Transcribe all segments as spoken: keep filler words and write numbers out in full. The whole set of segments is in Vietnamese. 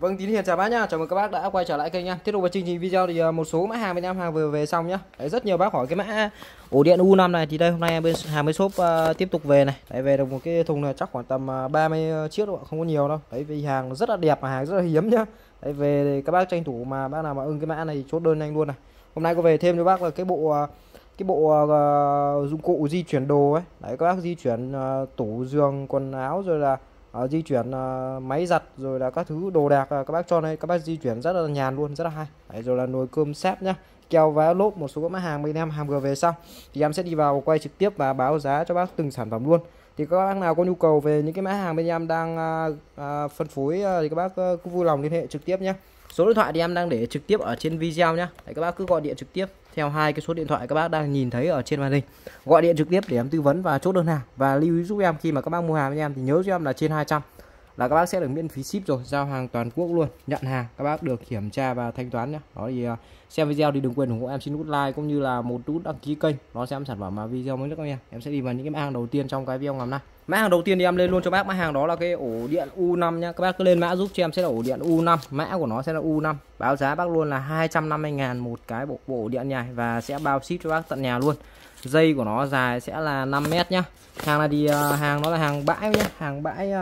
Vâng, Tín Hiền chào bác nhá, chào mừng các bác đã quay trở lại kênh nha. Tiếp tục vào chương trình video thì một số mã hàng bên em hàng vừa về xong nhá. Đấy, rất nhiều bác hỏi cái mã ổ điện U năm này thì đây hôm nay em bên hàng mới shop uh, tiếp tục về này. Đấy, về được một cái thùng này chắc khoảng tầm ba mươi chiếc đâu, không có nhiều đâu. Đấy, vì hàng rất là đẹp mà hàng rất là hiếm nhá. Đấy, về thì các bác tranh thủ mà bác nào mà ưng cái mã này thì chốt đơn nhanh luôn này. Hôm nay có về thêm cho bác là cái bộ cái bộ uh, dụng cụ di chuyển đồ ấy. Đấy, các bác di chuyển uh, tủ giường quần áo rồi là À, di chuyển à, máy giặt rồi là các thứ đồ đạc à, các bác cho đây các bác di chuyển rất là nhàn luôn, rất là hay. Đấy, rồi là nồi cơm sáp nhá, keo vá lốp, một số các mã hàng bên em hàng vừa về xong thì em sẽ đi vào quay trực tiếp và báo giá cho bác từng sản phẩm luôn. Thì các bác nào có nhu cầu về những cái mã hàng bên em đang à, à, phân phối à, thì các bác cứ vui lòng liên hệ trực tiếp nhé. Số điện thoại thì em đang để trực tiếp ở trên video nhá. Đấy, các bác cứ gọi điện trực tiếp theo hai cái số điện thoại các bác đang nhìn thấy ở trên màn hình. Gọi điện trực tiếp để em tư vấn và chốt đơn hàng. Và lưu ý giúp em khi mà các bác mua hàng với em thì nhớ giúp em là trên hai trăm là các bác sẽ được miễn phí ship rồi, giao hàng toàn quốc luôn. Nhận hàng các bác được kiểm tra và thanh toán nhé. Đó thì xem video thì đừng quên ủng hộ em xin nút like cũng như là một nút đăng ký kênh. Nó xem sản phẩm mà video mới nhất các em. Em sẽ đi vào những cái mã hàng đầu tiên trong cái video ngày hôm nay. Mã hàng đầu tiên thì em lên luôn cho bác mã hàng đó là cái ổ điện U năm nhá. Các bác cứ lên mã giúp cho em sẽ là ổ điện U năm. Mã của nó sẽ là U năm. Báo giá bác luôn là hai trăm năm mươi ngàn một cái bộ bộ điện nhài và sẽ bao ship cho bác tận nhà luôn. Dây của nó dài sẽ là năm mét nhá. Hàng này thì hàng nó là hàng bãi nhá, hàng bãi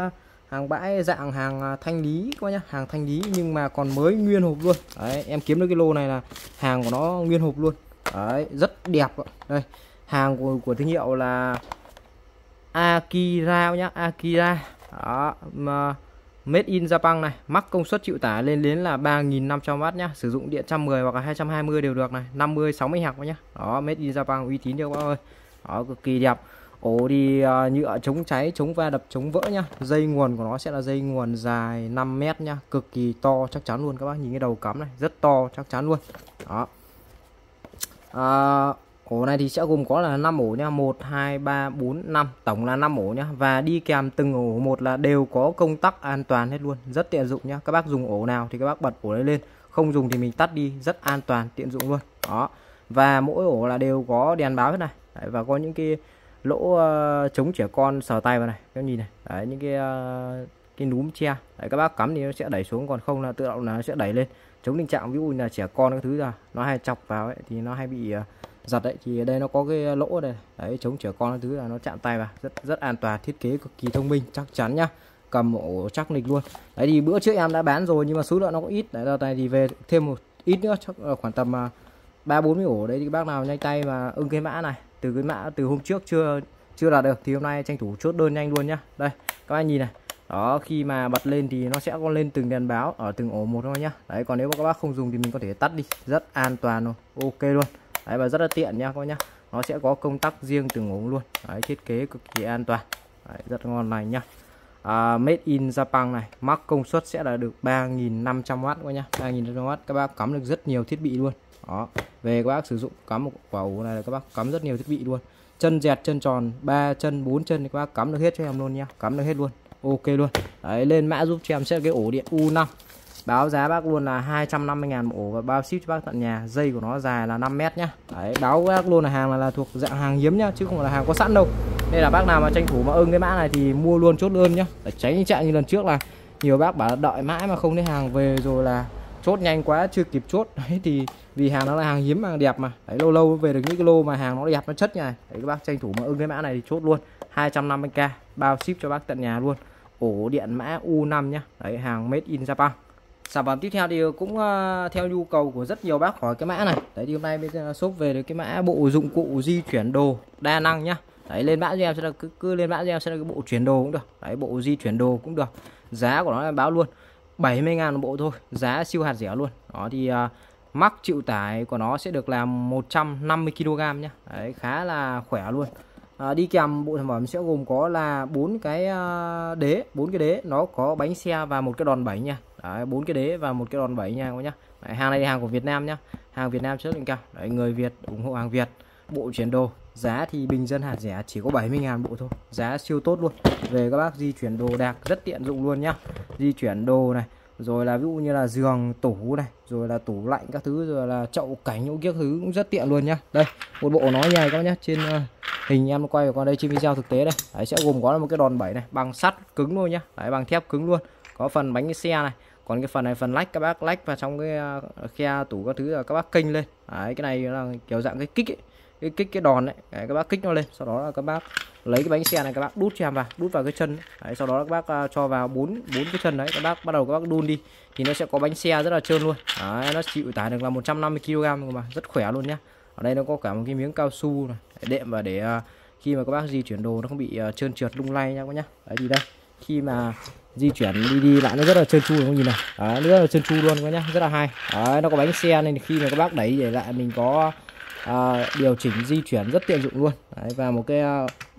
hàng bãi dạng hàng thanh lý các bác nhá, hàng thanh lý nhưng mà còn mới nguyên hộp luôn. Đấy, em kiếm được cái lô này là hàng của nó nguyên hộp luôn. Đấy, rất đẹp. Đây, hàng của của thương hiệu là Akira nhá, Akira. Đó, mà made in Japan này, mắc công suất chịu tải lên đến là ba nghìn năm trăm oát nhá, sử dụng điện một trăm mười hoặc là hai trăm hai mươi đều được này, năm mươi sáu mươi hạt nhá. Đó, made in Japan uy tín được các bác ơi. Đó, cực kỳ đẹp. Ổ thì uh, nhựa chống cháy, chống va đập, chống vỡ nhá. Dây nguồn của nó sẽ là dây nguồn dài năm mét nhá, cực kỳ to chắc chắn luôn các bác, nhìn cái đầu cắm này, rất to chắc chắn luôn. Đó. Uh, ổ này thì sẽ gồm có là năm ổ nha, một hai ba bốn năm, tổng là năm ổ nhá, và đi kèm từng ổ một là đều có công tắc an toàn hết luôn, rất tiện dụng nhá. Các bác dùng ổ nào thì các bác bật ổ đấy lên, không dùng thì mình tắt đi, rất an toàn, tiện dụng luôn. Đó. Và mỗi ổ là đều có đèn báo hết này. Đấy, và có những cái lỗ uh, chống trẻ con sờ tay vào này, các nhìn này. Đấy, những cái uh, cái núm che. Đấy, các bác cắm thì nó sẽ đẩy xuống, còn không là tự động là nó sẽ đẩy lên. Chống tình trạng ví dụ là trẻ con các thứ ra nó hay chọc vào ấy, thì nó hay bị uh, giật đấy, thì ở đây nó có cái lỗ đây. Đấy, chống trẻ con các thứ là nó chạm tay vào, rất rất an toàn, thiết kế cực kỳ thông minh, chắc chắn nhá. Cầm ổ chắc nịch luôn. Đấy thì bữa trước em đã bán rồi nhưng mà số lượng nó cũng ít. Đấy, đợt này thì về thêm một ít nữa, chắc khoảng tầm uh, ba bốn mươi ổ đấy thì bác nào nhanh tay mà ưng cái mã này. Từ cái mã từ hôm trước chưa chưa đạt được thì hôm nay tranh thủ chốt đơn nhanh luôn nhá. Đây, các bạn nhìn này. Đó, khi mà bật lên thì nó sẽ có lên từng đèn báo ở từng ổ một thôi nhá. Đấy, còn nếu mà các bác không dùng thì mình có thể tắt đi, rất an toàn luôn. Ok luôn. Đấy, và rất là tiện nha các bác nhá. Nó sẽ có công tắc riêng từng ổ luôn. Đấy, thiết kế cực kỳ an toàn. Đấy, rất ngon này nhá. À, made in Japan này, mắc công suất sẽ là được ba nghìn năm trăm oát các bác nhá. ba nghìn năm trăm oát, các bác cắm được rất nhiều thiết bị luôn. Đó, về các bác sử dụng cắm một quả ổ này là các bác cắm rất nhiều thiết bị luôn. Chân dẹt, chân tròn, ba chân, bốn chân thì các bác cắm được hết cho em luôn nha, cắm được hết luôn. Ok luôn. Đấy, lên mã giúp cho em sẽ cái ổ điện U năm. Báo giá bác luôn là hai trăm năm mươi ngàn ổ và bao ship cho bác tận nhà. Dây của nó dài là năm mét nhá. Đấy, báo bác luôn là hàng là, là thuộc dạng hàng hiếm nhá, chứ không phải là hàng có sẵn đâu. Nên là bác nào mà tranh thủ mà ưng cái mã này thì mua luôn chốt đơn nhá. Để tránh tình trạng như lần trước là nhiều bác bảo đợi mãi mà không thấy hàng về rồi là chốt nhanh quá chưa kịp chốt. Đấy thì vì hàng nó là hàng hiếm, hàng đẹp mà. Đấy, lâu lâu về được những cái lô mà hàng nó đẹp nó chất như này. Đấy, các bác tranh thủ mà ưng cái mã này thì chốt luôn. hai trăm năm mươi k bao ship cho bác tận nhà luôn. Ổ điện mã U năm nhá. Đấy, hàng made in Japan. Sản phẩm tiếp theo thì cũng uh, theo nhu cầu của rất nhiều bác hỏi cái mã này. Đấy thì hôm nay bên shop về được cái mã bộ dụng cụ di chuyển đồ đa năng nhá. Đấy, lên mã cho em sẽ là cứ, cứ lên mã cho em sẽ là cái bộ chuyển đồ cũng được. Đấy, bộ di chuyển đồ cũng được. Giá của nó em báo luôn bảy mươi ngàn một bộ thôi, giá siêu hạt rẻ luôn. Đó thì uh, mắc chịu tải của nó sẽ được là một trăm năm mươi ki lô gam nhá. Đấy, khá là khỏe luôn. À, đi kèm bộ sản phẩm sẽ gồm có là bốn cái đế, bốn cái đế nó có bánh xe và một cái đòn bẩy nha. Đấy, bốn cái đế và một cái đòn bẩy nha các nhá. Đấy, hàng này hàng của Việt Nam nhá. Hàng Việt Nam chất lượng cao. Đấy, người Việt ủng hộ hàng Việt. Bộ chuyển đồ, giá thì bình dân hạt rẻ chỉ có bảy mươi ngàn bộ thôi. Giá siêu tốt luôn. Về các bác di chuyển đồ đạc rất tiện dụng luôn nhá. Di chuyển đồ này, rồi là ví dụ như là giường, tủ này, rồi là tủ lạnh các thứ, rồi là chậu cảnh những cái thứ cũng rất tiện luôn nhá. Đây, một bộ nó nhầy các nhá, trên hình em quay qua đây trên video thực tế đây. Đấy, sẽ gồm có là một cái đòn bẩy này bằng sắt cứng luôn nhá. Đấy, bằng thép cứng luôn, có phần bánh xe này, Còn cái phần này phần lách, các bác lách vào trong cái khe tủ các thứ là các bác kênh lên. Đấy, cái này là kiểu dạng cái kích ấy, cái kích cái đòn đấy. Đấy, các bác kích nó lên, sau đó là các bác lấy cái bánh xe này các bác đút cho em vào, đút vào cái chân. Đấy, sau đó các bác cho vào bốn bốn cái chân đấy, các bác bắt đầu các bác đun đi thì nó sẽ có bánh xe rất là trơn luôn. Đấy, nó chịu tải được là một trăm năm mươi ki lô gam mà rất khỏe luôn nhá. Ở đây nó có cả một cái miếng cao su này đệm và để khi mà các bác di chuyển đồ nó không bị trơn trượt lung lay nha các bác nhá. Đấy thì đây, khi mà di chuyển đi đi lại nó rất là trơn tru, không nhìn này. Đấy, nó rất là trơn tru luôn các nhá, rất là hay. Đấy, nó có bánh xe nên khi mà các bác đẩy để lại mình có à, điều chỉnh di chuyển rất tiện dụng luôn. Đấy, và một cái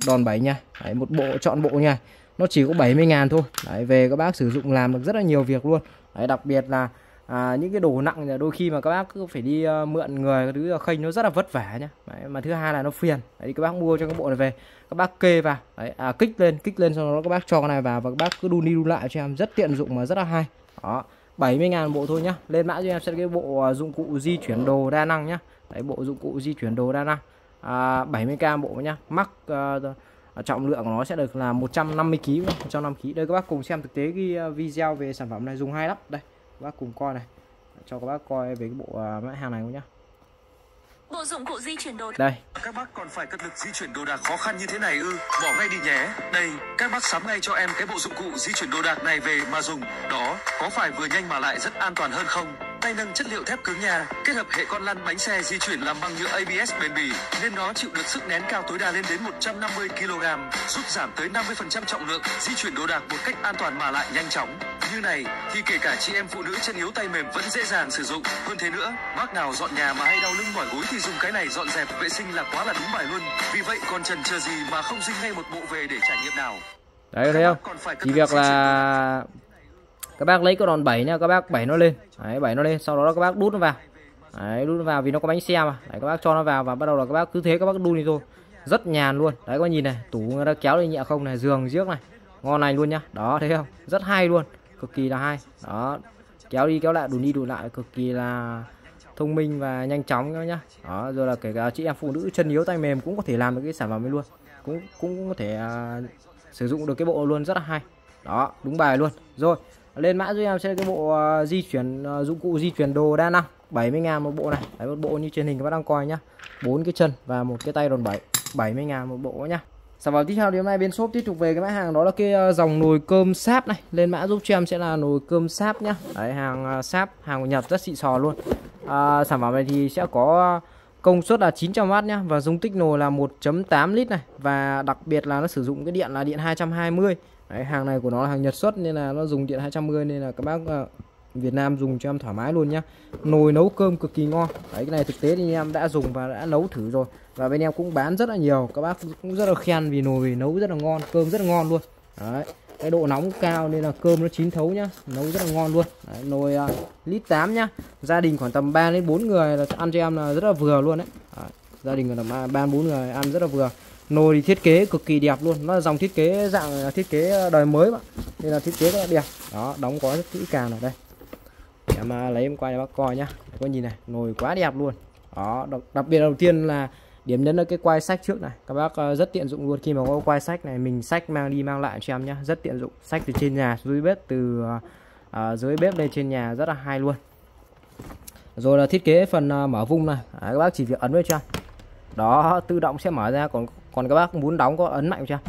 đòn bẩy nha. Đấy, một bộ chọn bộ nha, nó chỉ có bảy mươi ngàn thôi. Đấy, về các bác sử dụng làm được rất là nhiều việc luôn. Đấy, đặc biệt là à, những cái đồ nặng là đôi khi mà các bác cứ phải đi uh, mượn người thứ khênh nó rất là vất vả nhá. Đấy, mà thứ hai là nó phiền. Đấy, các bác mua cho các bộ này về các bác kê vào. Đấy, à, kích lên kích lên sau đó các bác cho cái này vào và các bác cứ đun đi đun lại cho em, rất tiện dụng mà rất là hay. Đó, bảy mươi ngàn bộ thôi nhá. Lên mã cho em sẽ cái bộ dụng cụ di chuyển đồ đa năng nhá. Đấy, bộ dụng cụ di chuyển đồ đa năng à, bảy mươi k bộ nhá. Mắc uh, trọng lượng của nó sẽ được là một trăm năm mươi ki lô gam, một trăm năm mươi ki lô gam. Đây các bác cùng xem thực tế cái video về sản phẩm này dùng hay lắm. Đây, bác cùng coi này, cho các bác coi về cái bộ mã hàng này không nhá. Bộ dụng cụ di chuyển đồ đây, các bác còn phải cật lực di chuyển đồ đạc khó khăn như thế này ư? Ừ, bỏ ngay đi nhé. Đây, các bác sắm ngay cho em cái bộ dụng cụ di chuyển đồ đạc này về mà dùng. Đó, có phải vừa nhanh mà lại rất an toàn hơn không? Tay nâng chất liệu thép cứng nha, kết hợp hệ con lăn bánh xe di chuyển làm bằng nhựa a bê ét bền bỉ nên nó chịu được sức nén cao tối đa lên đến một trăm năm mươi ki lô gam, giúp giảm tới năm mươi phần trăm trọng lượng, di chuyển đồ đạc một cách an toàn mà lại nhanh chóng. Như này thì kể cả chị em phụ nữ chân yếu tay mềm vẫn dễ dàng sử dụng. Hơn thế nữa, bác nào dọn nhà mà hay đau lưng mỏi gối thì dùng cái này dọn dẹp vệ sinh là quá là đúng bài luôn. Vì vậy còn chần chờ gì mà không dính ngay một bộ về để trải nghiệm nào. Đấy, thấy không? Chỉ việc là các bác lấy cái đòn bẩy nha, các bác bẩy nó lên. Đấy, bẩy nó lên, sau đó các bác đút nó vào. Đấy, đút nó vào vì nó có bánh xe mà. Đấy, các bác cho nó vào và bắt đầu là các bác cứ thế các bác đun đi thôi. Rất nhàn luôn. Đấy, các bác nhìn này, tủ người ta kéo lên nhẹ không này, giường giếc này. Ngon này luôn nhá. Đó, thấy không? Rất hay luôn, cực kỳ là hay. Đó, kéo đi kéo lại, đùn đi đùn lại, cực kỳ là thông minh và nhanh chóng các nhá. Đó, rồi là kể cả chị em phụ nữ chân yếu tay mềm cũng có thể làm được cái sản phẩm này luôn, cũng cũng có thể uh, sử dụng được cái bộ luôn, rất là hay. Đó, đúng bài luôn. Rồi, lên mã giúp em sẽ cái bộ uh, di chuyển uh, dụng cụ di chuyển đồ đa năng bảy mươi ngàn một bộ này. Đấy, một bộ như trên hình các bác đang coi nhá, bốn cái chân và một cái tay đòn bẩy, bảy mươi ngàn một bộ nhá. Sản phẩm tiếp theo thì hôm nay bên shop tiếp tục về cái mã hàng đó là cái dòng nồi cơm sáp này. Lên mã giúp cho em sẽ là nồi cơm sáp nhá. Đấy, hàng sáp, hàng của Nhật rất xịn sò luôn. À, sản phẩm này thì sẽ có công suất là chín trăm oát nhá và dung tích nồi là một phẩy tám lít này, và đặc biệt là nó sử dụng cái điện là điện hai trăm hai mươi. Đấy, hàng này của nó là hàng Nhật xuất nên là nó dùng điện hai trăm hai mươi nên là các bác Việt Nam dùng cho em thoải mái luôn nhá. Nồi nấu cơm cực kỳ ngon. Đấy, cái này thực tế thì em đã dùng và đã nấu thử rồi. Và bên em cũng bán rất là nhiều, các bác cũng rất là khen vì nồi nấu rất là ngon, cơm rất là ngon luôn. Đấy, cái độ nóng cao nên là cơm nó chín thấu nhá, nấu rất là ngon luôn. Đấy, nồi uh, lít tám nhá. Gia đình khoảng tầm ba đến bốn người là ăn cho em là rất là vừa luôn đấy. Đấy, gia đình khoảng tầm ba bốn người ăn rất là vừa. Nồi thì thiết kế cực kỳ đẹp luôn, nó là dòng thiết kế dạng thiết kế đời mới mà. Nên là thiết kế rất là đẹp. Đó, đóng gói rất kỹ càng ở đây. Em lấy em quay cho bác coi nhá. Các bác nhìn này, nồi quá đẹp luôn. Đó, đặc biệt đầu tiên là điểm nhấn là cái quai sách trước này, các bác rất tiện dụng luôn. Khi mà có quai sách này mình sách mang đi mang lại cho em nhá, rất tiện dụng. Sách từ trên nhà dưới bếp, từ uh, dưới bếp lên trên nhà, rất là hay luôn. Rồi là thiết kế phần uh, mở vung này. Đấy, các bác chỉ việc ấn với cho em. Đó, tự động sẽ mở ra, còn còn các bác muốn đóng có ấn mạnh cho em.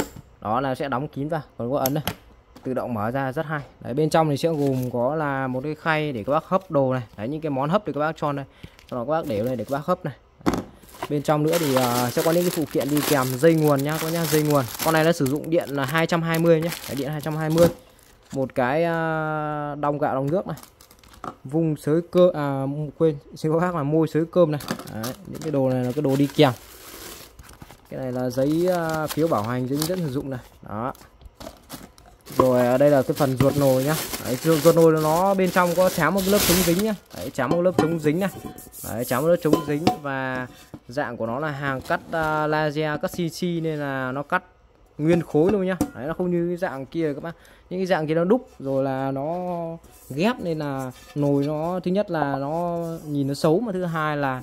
Đó là sẽ đóng kín vào, còn có ấn đây tự động mở ra, rất hay. Đấy, bên trong thì sẽ gồm có là một cái khay để các bác hấp đồ này. Đấy, những cái món hấp thì các bác cho này, sau đó các bác để này để các bác hấp này. Đấy, bên trong nữa thì uh, sẽ có những cái phụ kiện đi kèm, dây nguồn nhá, có nhá, dây nguồn. Con này nó sử dụng điện là hai trăm hai mươi nhá. Đấy, điện hai trăm hai mươi, một cái uh, đong gạo đong nước này, vung sới cơ à, quên xin các bác là môi sới cơm này. Đấy, những cái đồ này là cái đồ đi kèm. Cái này là giấy uh, phiếu bảo hành, giấy dẫn sử dụng này. Đó, rồi ở đây là cái phần ruột nồi nhá. Đấy, ruột nồi nó bên trong có trám một lớp chống dính nhá. Đấy, trám một lớp chống dính này. Đấy, trám một lớp chống dính và dạng của nó là hàng cắt uh, laser, cắt xê xê nên là nó cắt nguyên khối luôn nhá. Đấy, nó không như cái dạng kia các bác. Những cái dạng kia nó đúc rồi là nó ghép nên là nồi nó thứ nhất là nó nhìn nó xấu, mà thứ hai là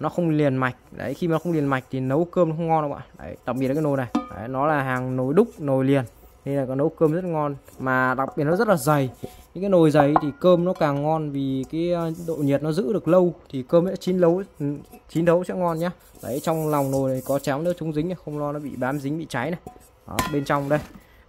nó không liền mạch. Đấy, khi mà nó không liền mạch thì nấu cơm nó không ngon đâu ạ. Đấy, đặc biệt là cái nồi này. Đấy, nó là hàng nồi đúc, nồi liền. Đây là cái nấu cơm rất ngon, mà đặc biệt nó rất là dày. Những cái nồi dày thì cơm nó càng ngon vì cái độ nhiệt nó giữ được lâu thì cơm sẽ chín nấu chín nấu sẽ ngon nhá. Đấy, trong lòng nồi này có cháo nữa chống dính, không lo nó bị bám dính bị cháy này. Đó, bên trong đây,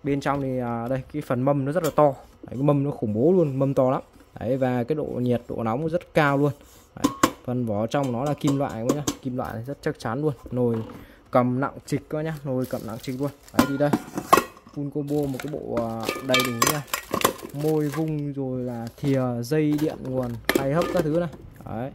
bên trong thì đây cái phần mâm nó rất là to. Đấy, cái mâm nó khủng bố luôn, mâm to lắm. Đấy, và cái độ nhiệt độ nóng rất cao luôn. Đấy, phần vỏ trong nó là kim loại nhá, kim loại rất chắc chắn luôn. Nồi cầm nặng trịch coi nhá, nồi cầm nặng trịch luôn. Đấy thì đây full combo một cái bộ đầy đủ nha, môi vung rồi là thìa dây điện nguồn hay hấp các thứ này. Đấy,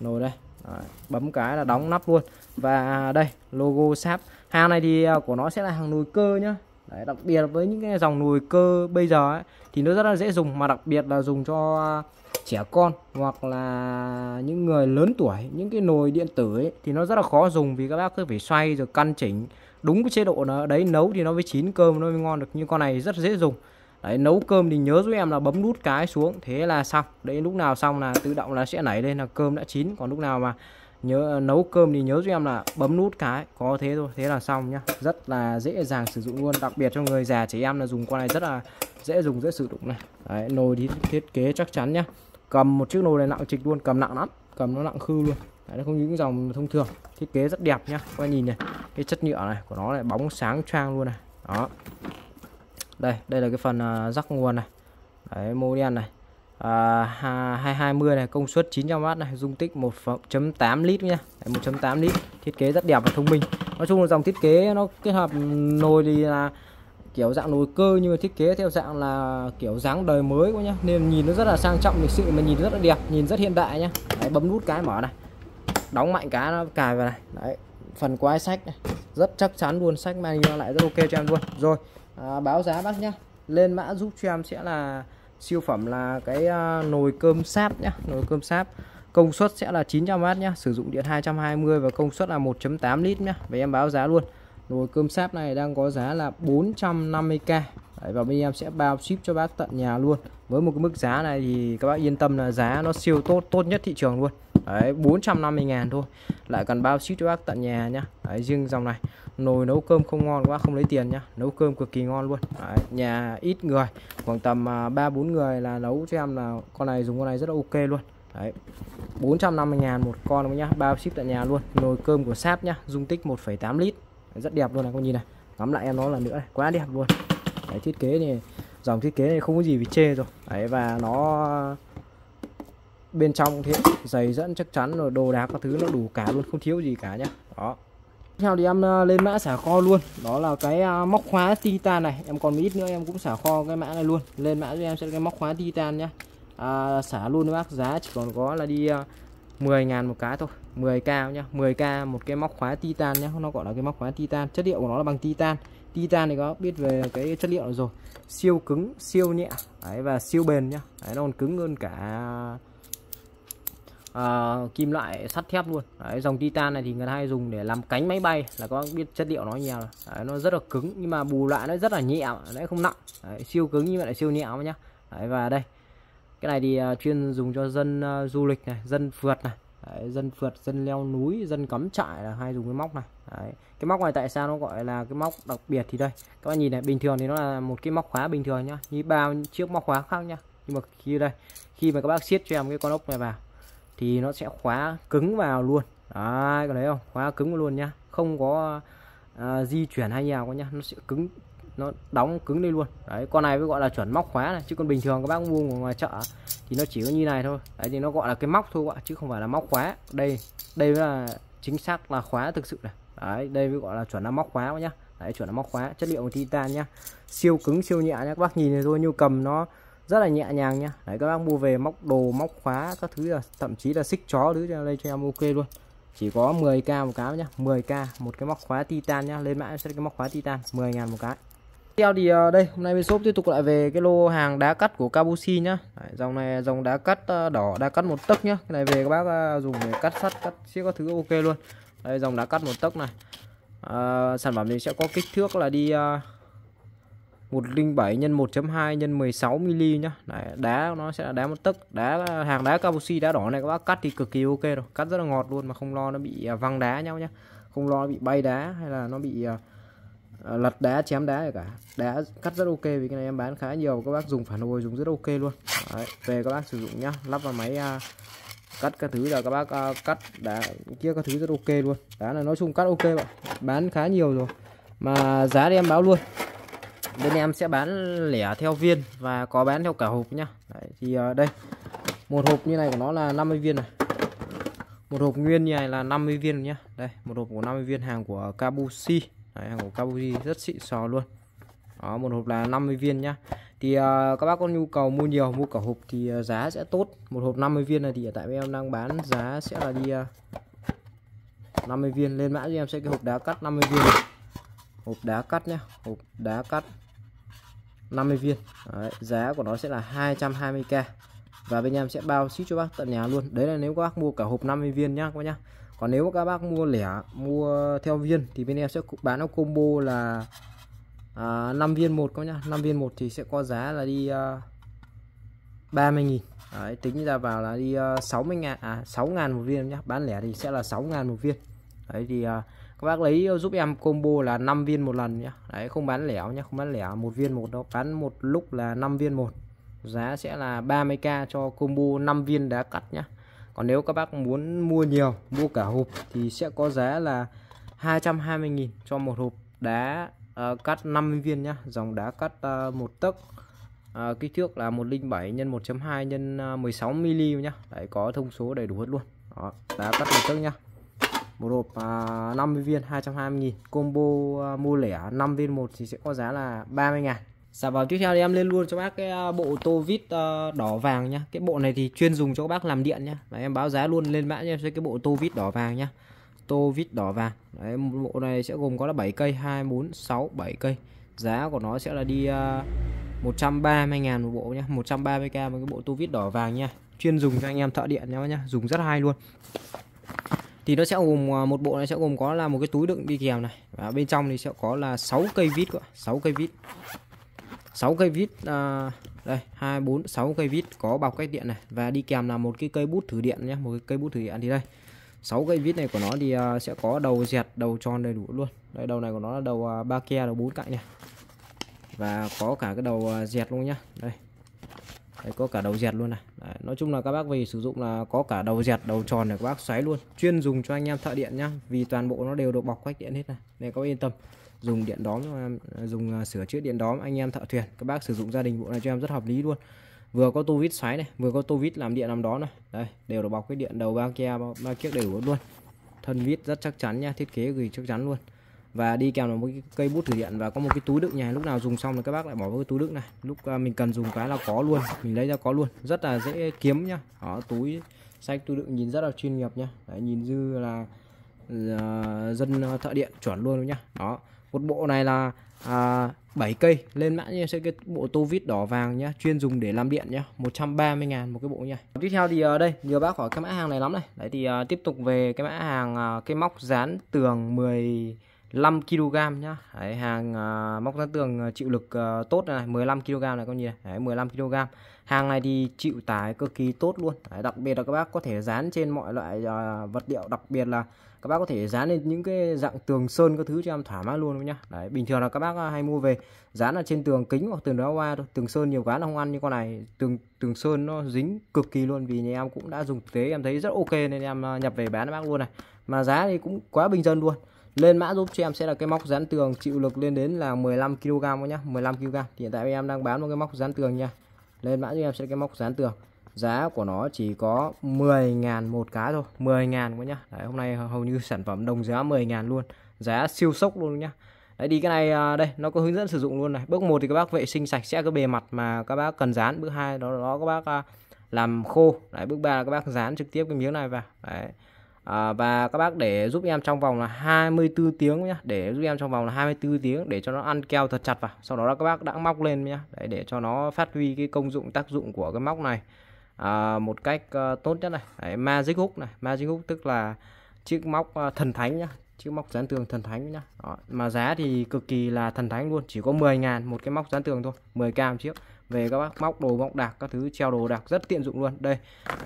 nồi đây. Đấy, bấm cái là đóng nắp luôn. Và đây logo sáp, hàng này thì của nó sẽ là hàng nồi cơ nhá. Đấy, đặc biệt với những cái dòng nồi cơ bây giờ ấy, thì nó rất là dễ dùng, mà đặc biệt là dùng cho trẻ con hoặc là những người lớn tuổi. Những cái nồi điện tử ấy, thì nó rất là khó dùng vì các bác cứ phải xoay rồi căn chỉnh đúng cái chế độ nó đấy nấu thì nó mới chín cơm, nó mới ngon được. Như con này rất dễ dùng. Đấy, nấu cơm thì nhớ giúp em là bấm nút cái xuống, thế là xong. Đấy, lúc nào xong là tự động là sẽ nảy lên là cơm đã chín. Còn lúc nào mà nhớ nấu cơm thì nhớ giúp em là bấm nút cái, có thế thôi, thế là xong nhá. Rất là dễ dàng sử dụng luôn, đặc biệt cho người già trẻ em là dùng con này rất là dễ dùng, dễ sử dụng này. Đấy, nồi thì thiết kế chắc chắn nhá. Cầm một chiếc nồi này nặng trịch luôn, cầm nặng lắm, cầm nó nặng khư luôn. Đấy, nó không những dòng thông thường, thiết kế rất đẹp nhá. Các bạn nhìn này, cái chất nhựa này của nó lại bóng sáng choang luôn này. Đó. Đây, đây là cái phần rắc nguồn này. Đấy, mô đen này. À, hai hai mươi này, công suất chín trăm oát này, dung tích một phẩy tám lít nha, một phẩy tám lít, thiết kế rất đẹp và thông minh. Nói chung là dòng thiết kế nó kết hợp nồi thì là kiểu dạng nồi cơ nhưng mà thiết kế theo dạng là kiểu dáng đời mới quá nhá, nên nhìn nó rất là sang trọng lịch sự mà nhìn rất là đẹp, nhìn rất hiện đại nhá. Đấy, bấm nút cái mở này, đóng mạnh cái nó cài vào này. Đấy, phần quái sách này rất chắc chắn luôn, sách manual lại rất ok cho em luôn. Rồi à, báo giá bác nhá, lên mã giúp cho em sẽ là siêu phẩm là cái nồi cơm sáp nhá, nồi cơm sáp. Công suất sẽ là chín trăm oát nhá, sử dụng điện hai trăm hai mươi và công suất là một phẩy tám lít nhá. Vậy em báo giá luôn. Nồi cơm sáp này đang có giá là bốn trăm năm mươi k. Đấy, và bên em sẽ bao ship cho bác tận nhà luôn. Với một cái mức giá này thì các bác yên tâm là giá nó siêu tốt, tốt nhất thị trường luôn. Đấy, bốn trăm năm mươi ngàn thôi. Lại cần bao ship cho bác tận nhà nhá. Đấy, riêng dòng này nồi nấu cơm không ngon quá không lấy tiền nhá, nấu cơm cực kỳ ngon luôn. Đấy, nhà ít người, khoảng tầm ba bốn người là nấu cho em là con này, dùng con này rất là ok luôn. Đấy, bốn trăm năm mươi ngàn một con luôn nhá, bao ship tận nhà luôn. Nồi cơm của sáp nhá, dung tích một phẩy tám lít. Đấy, rất đẹp luôn này, con nhìn này, ngắm lại em nó lần nữa này, quá đẹp luôn. Đấy, thiết kế này, dòng thiết kế này không có gì phải chê rồi. Đấy, và nó bên trong thì dày dẫn chắc chắn rồi, đồ đạc các thứ nó đủ cả luôn, không thiếu gì cả nhá. Đó. Tiếp theo thì em lên mã xả kho luôn. Đó là cái móc khóa titan này, em còn ít nữa em cũng xả kho cái mã này luôn. Lên mã cho em sẽ cái móc khóa titan nhá. À, xả luôn các bác, giá chỉ còn có là đi mười ngàn một cái thôi, mười k nhá, mười k một cái móc khóa titan nhá, nó gọi là cái móc khóa titan. Chất liệu của nó là bằng titan. Titan thì có biết về cái chất liệu rồi, siêu cứng, siêu nhẹ, đấy, và siêu bền nhá. Đấy, nó còn cứng hơn cả à, kim loại sắt thép luôn. Đấy, dòng titan này thì người ta hay dùng để làm cánh máy bay, là có biết chất liệu nó nhiều. Đấy, nó rất là cứng nhưng mà bù lại nó rất là nhẹ, đấy, không nặng. Đấy, siêu cứng nhưng mà lại siêu nhẹ nhá. Đấy, và đây cái này thì chuyên dùng cho dân uh, du lịch này, dân phượt này. Đấy, dân phượt, dân leo núi, dân cắm trại là hay dùng cái móc này. Đấy, cái móc này tại sao nó gọi là cái móc đặc biệt thì đây các bạn nhìn này, bình thường thì nó là một cái móc khóa bình thường nhá, như bao chiếc móc khóa khác nhá, nhưng mà khi đây khi mà các bác siết cho em cái con ốc này vào thì nó sẽ khóa cứng vào luôn. Đấy, có thấy không, khóa cứng luôn nhá, không có uh, di chuyển hay nào có nhá, nó sẽ cứng, nó đóng cứng đi luôn. Đấy, con này mới gọi là chuẩn móc khóa này, chứ còn bình thường các bác mua ngoài chợ thì nó chỉ có như này thôi. Đấy, thì nó gọi là cái móc thôi ạ, chứ không phải là móc khóa. Đây, đây là chính xác là khóa thực sự này. Đấy, đây mới gọi là chuẩn là móc khóa nhá. Đấy, chuẩn là móc khóa, chất liệu titan nhá, siêu cứng, siêu nhẹ nhá. Các bác nhìn này thôi, như cầm nó rất là nhẹ nhàng nhá. Đấy, các bác mua về móc đồ, móc khóa các thứ, là thậm chí là xích chó thứ cho đây cho em ok luôn. Chỉ có mười k một cái nhá, mười k một cái móc khóa titan nhá. Lên mã sẽ cái móc khóa titan mười ngàn một cái. Tiếp theo thì đây, hôm nay bên shop tiếp tục lại về cái lô hàng đá cắt của Kabushi nhá. Đấy, dòng này dòng đá cắt đỏ, đá cắt một tấc nhá. Cái này về các bác dùng để cắt sắt, cắt xíu các thứ ok luôn. Đây, dòng đá cắt một tấc này. À, sản phẩm này sẽ có kích thước là đi một trăm linh bảy nhân một chấm hai nhân mười sáu mi li nhá. Đấy, đá nó sẽ là đá một tấc. Đá hàng đá Kabushi đá đỏ này các bác cắt thì cực kỳ ok rồi, cắt rất là ngọt luôn mà không lo nó bị văng đá nhau nhá. Không lo nó bị bay đá hay là nó bị à, lật đá chém đá cả, đá cắt rất ok vì cái này em bán khá nhiều, các bác dùng phản hồi dùng rất ok luôn. Đấy, về các bác sử dụng nhá, lắp vào máy à, cắt các thứ là các bác à, cắt đá kia các thứ rất ok luôn. Đá là nói chung cắt ok bạn, bán khá nhiều rồi mà giá thì em báo luôn, bên em sẽ bán lẻ theo viên và có bán theo cả hộp nhá. Đấy, thì à, đây một hộp như này của nó là năm mươi viên này, một hộp nguyên như này là năm mươi viên nhá. Đây một hộp của năm mươi viên, hàng của Kabushi. Đấy, hàng của Kabushi rất xịn sò luôn. Đó, một hộp là năm mươi viên nhá. Thì uh, các bác có nhu cầu mua nhiều, mua cả hộp thì uh, giá sẽ tốt. Một hộp năm mươi viên này thì tại bên em đang bán giá sẽ là đi uh, năm mươi viên, lên mã cho em sẽ cái hộp đá cắt năm mươi viên này. Hộp đá cắt nhá, hộp đá cắt năm mươi viên. Đấy, giá của nó sẽ là hai trăm hai mươi k và bên em sẽ bao ship cho bác tận nhà luôn. Đấy là nếu các bác mua cả hộp năm mươi viên nhá các bác nhá. Còn nếu các bác mua lẻ, mua theo viên thì bên em sẽ bán nó combo là à, năm viên một các bác nhá. năm viên một thì sẽ có giá là đi à, ba mươi nghìn. Đấy, tính ra vào là đi à, sáu mươi nghìn, à sáu nghìn một viên nhá. Bán lẻ thì sẽ là sáu nghìn một viên. Đấy thì à, các bác lấy giúp em combo là năm viên một lần nhá. Đấy, không bán lẻ nhá, không bán lẻ một viên một đâu, bán một lúc là năm viên một. Giá sẽ là ba mươi k cho combo năm viên đá cắt nhá. Còn nếu các bác muốn mua nhiều, mua cả hộp thì sẽ có giá là hai trăm hai mươi nghìn cho một hộp đá uh, cắt năm mươi viên nhá. Dòng đá cắt uh, một tấc, uh, kích thước là một trăm lẻ bảy nhân một chấm hai nhân mười sáu mi-li-mét nhá. Đấy, có thông số đầy đủ hết luôn. Đó, đá cắt một tấc nhá. Một hộp uh, năm mươi viên hai trăm hai mươi nghìn, combo uh, mua lẻ năm viên một thì sẽ có giá là ba mươi nghìn. Dạ vào tiếp theo thì em lên luôn cho bác cái bộ tô vít đỏ vàng nhá. Cái bộ này thì chuyên dùng cho các bác làm điện nhá. Đấy, em báo giá luôn, lên mã cho em sẽ cái bộ tô vít đỏ vàng nhá. Tô vít đỏ vàng. Đấy, bộ này sẽ gồm có là bảy cây, hai, bốn, sáu, bảy cây. Giá của nó sẽ là đi một trăm ba mươi nghìn một bộ nhá, một trăm ba mươi k một cái bộ tô vít đỏ vàng nha. Chuyên dùng cho anh em thợ điện nhá nhá, dùng rất hay luôn. Thì nó sẽ gồm, một bộ này sẽ gồm có là một cái túi đựng đi kèm này. Và bên trong thì sẽ có là sáu cây vít, sáu cây vít. sáu cây vít à, đây hai, bốn, sáu cây vít có bọc cách điện này và đi kèm là một cái cây bút thử điện nhé, một cái cây bút thử điện. Thì đây sáu cây vít này của nó thì à, sẽ có đầu dẹt, đầu tròn đầy đủ luôn. Đây đầu này của nó là đầu à, ba ke, đầu bốn cạnh này và có cả cái đầu à, dẹt luôn nhá. Đây, đây có cả đầu dẹt luôn này. Đấy, nói chung là các bác về sử dụng là có cả đầu dẹt, đầu tròn này các bác xoáy luôn, chuyên dùng cho anh em thợ điện nhá, vì toàn bộ nó đều được bọc cách điện hết này nên các bác yên tâm. Dùng điện đóm, dùng sửa chữa điện đóm, anh em thợ thuyền các bác sử dụng gia đình, bộ này cho em rất hợp lý luôn. Vừa có tô vít xoáy này, vừa có tô vít làm điện làm đó này. Đây đều được bọc cái điện, đầu ba ke, ba kiếc đầy đủ luôn. Thân vít rất chắc chắn nha, thiết kế gửi chắc chắn luôn. Và đi kèm là một cái cây bút thử điện và có một cái túi đựng nhà. Lúc nào dùng xong là các bác lại bỏ vào cái túi đựng này, lúc mình cần dùng cái là có luôn, mình lấy ra có luôn, rất là dễ kiếm nhá. Đó, túi sách túi đựng nhìn rất là chuyên nghiệp nhá. Đấy, nhìn dư là uh, dân thợ điện chuẩn luôn nhá. Đó, một bộ này là à, bảy cây, lên mã như sẽ cái bộ tô vít đỏ vàng nhá, chuyên dùng để làm điện nhá, một trăm ba mươi nghìn một cái bộ nha. Tiếp theo thì ở đây nhiều bác hỏi cái mã hàng này lắm này. Đấy thì à, tiếp tục về cái mã hàng à, cái móc dán tường mười lăm ki-lô-gam nhá. Đấy, hàng à, móc dán tường chịu lực à, tốt này, mười lăm ki-lô-gam này con nhìn này. Đấy, mười lăm ki-lô-gam. Hàng này thì chịu tải cực kỳ tốt luôn. Đấy, đặc biệt là các bác có thể dán trên mọi loại à, vật liệu, đặc biệt là các bác có thể dán lên những cái dạng tường sơn các thứ cho em thoải mái luôn nhá. Đấy, bình thường là các bác hay mua về dán là trên tường kính hoặc tường đá hoa thôi. Tường sơn nhiều cái nó không ăn, như con này tường tường sơn nó dính cực kỳ luôn, vì nhà em cũng đã dùng thực tế em thấy rất ok nên em nhập về bán bác luôn này. Mà giá thì cũng quá bình dân luôn. Lên mã giúp cho em sẽ là cái móc dán tường chịu lực lên đến là mười lăm ki-lô-gam nhá, mười lăm ki-lô-gam. Hiện tại em đang bán một cái móc dán tường nha. Lên mã giúp em sẽ cái móc dán tường. Giá của nó chỉ có mười nghìn một cái thôi, mười nghìn quá nhá. Đấy, hôm nay hầu như sản phẩm đồng giá mười nghìn luôn, giá siêu sốc luôn nhá. Đấy đi cái này đây nó có hướng dẫn sử dụng luôn này. Bước một thì các bác vệ sinh sạch sẽ cái bề mặt mà các bác cần dán. Bước hai đó đó các bác làm khô. Đấy, bước ba là các bác dán trực tiếp cái miếng này vào. Đấy. À, và các bác để giúp em trong vòng là hai mươi tư tiếng nhá, để giúp em trong vòng là hai mươi tư tiếng để cho nó ăn keo thật chặt vào. Sau đó là các bác đã móc lên nhá. Đấy, để cho nó phát huy cái công dụng tác dụng của cái móc này. À, một cách uh, tốt nhất này. Đấy, magic hook này, magic hook tức là chiếc móc uh, thần thánh nhá, chiếc móc dán tường thần thánh nhá. Đó, mà giá thì cực kỳ là thần thánh luôn, chỉ có mười nghìn một cái móc dán tường thôi, mười k một chiếc. về các bác móc đồ móc đạc các thứ, treo đồ đạc rất tiện dụng luôn. Đây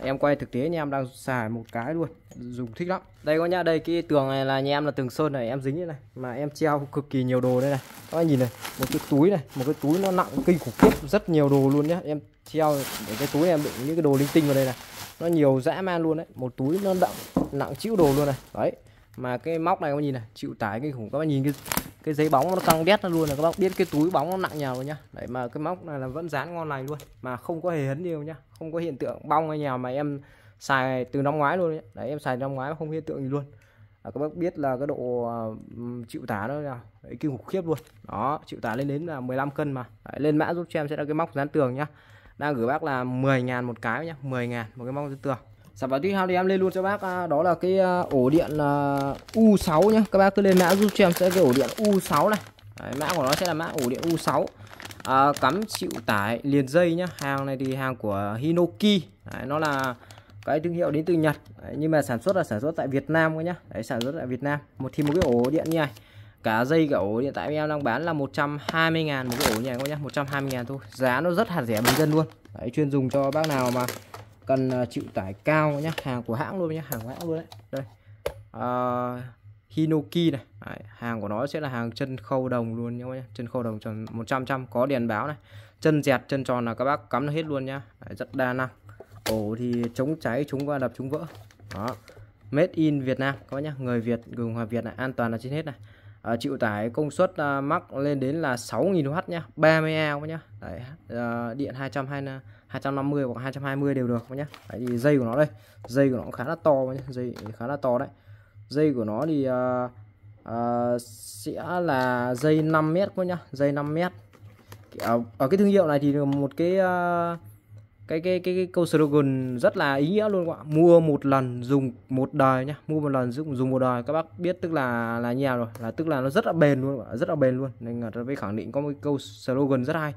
em quay thực tế nhà em đang xài một cái luôn, dùng thích lắm. Đây có nhá, đây cái tường này là nhà em là tường sơn này, em dính như này mà em treo cực kỳ nhiều đồ đây này. Các bạn nhìn này, một cái túi này, một cái túi nó nặng kinh khủng khiếp, rất nhiều đồ luôn nhá. Em treo để cái túi này em đựng những cái đồ linh tinh vào đây này, nó nhiều dã man luôn đấy. Một túi nó nặng nặng chịu đồ luôn này đấy. Mà cái móc này các bạn nhìn này, chịu tải kinh khủng. Các bạn nhìn cái cái giấy bóng nó căng đét nó luôn là các bác biết cái túi bóng nó nặng nhào nhá. Đấy mà cái móc này là vẫn dán ngon lành luôn mà không có hề hấn nhiều nhá, không có hiện tượng bong hay nhào mà em xài từ năm ngoái luôn nhá. Đấy em xài năm ngoái không hiện tượng gì luôn. À, các bác biết là cái độ uh, chịu tải nó là kinh khủng khiếp luôn. Đó, chịu tải lên đến là mười lăm cân mà. Đấy, lên mã giúp cho em sẽ là cái móc dán tường nhá. Đang gửi bác là mười ngàn một cái nhá, mười ngàn một cái móc dán tường. Sản phẩm tiếp theo thì em lên luôn cho bác, đó là cái ổ điện U sáu nhé. Các bác cứ lên mã giúp cho em sẽ cái ổ điện U sáu này. Đấy, mã của nó sẽ là mã ổ điện U sáu, à, cắm chịu tải liền dây nhá. Hàng này thì hàng của Hinoki. Đấy, nó là cái thương hiệu đến từ Nhật. Đấy, nhưng mà sản xuất là sản xuất tại Việt Nam nhá. Đấy, sản xuất tại Việt Nam. Một thì một cái ổ điện như này, cả dây cả ổ điện tại em đang bán là một trăm hai mươi ngàn một cái ổ như này nhá, một trăm hai mươi ngàn thôi. Giá nó rất hạt rẻ bình dân luôn. Đấy, chuyên dùng cho bác nào mà cần chịu tải cao nhá, hàng của hãng luôn nhá, hàng của hãng luôn đấy. Đây uh, Hinoki này. Đấy, hàng của nó sẽ là hàng chân khâu đồng luôn nhá, chân khâu đồng tròn một trăm phần trăm, có đèn báo này, chân dẹt chân tròn là các bác cắm nó hết luôn nhá. Đấy, rất đa năng. Ổ thì chống cháy chống va đập chống vỡ. Đó, made in Việt Nam có nhá, người Việt, người Cộng hòa Việt này, an toàn là trên hết này. Uh, chịu tải công suất uh, mắc lên đến là sáu nghìn oát nhá, ba mươi ampe nhá. Đấy, uh, điện hai trăm hai mươi hai trăm năm mươi hoặc hai trăm hai mươi đều được nhé. Đấy, thì dây của nó đây, dây của nó khá là to nhé, dây khá là to đấy. Dây của nó thì uh, uh, sẽ là dây năm mét thôi nhá, dây năm mét. Ở, ở cái thương hiệu này thì một cái uh, cái, cái cái cái câu slogan rất là ý nghĩa luôn các bạn. Mua một lần dùng một đời nhá, mua một lần dùng dùng một đời. Các bác biết tức là là nhà rồi, là tức là nó rất là bền luôn, rất là bền luôn. Nên người ta mới khẳng định có một câu slogan rất hay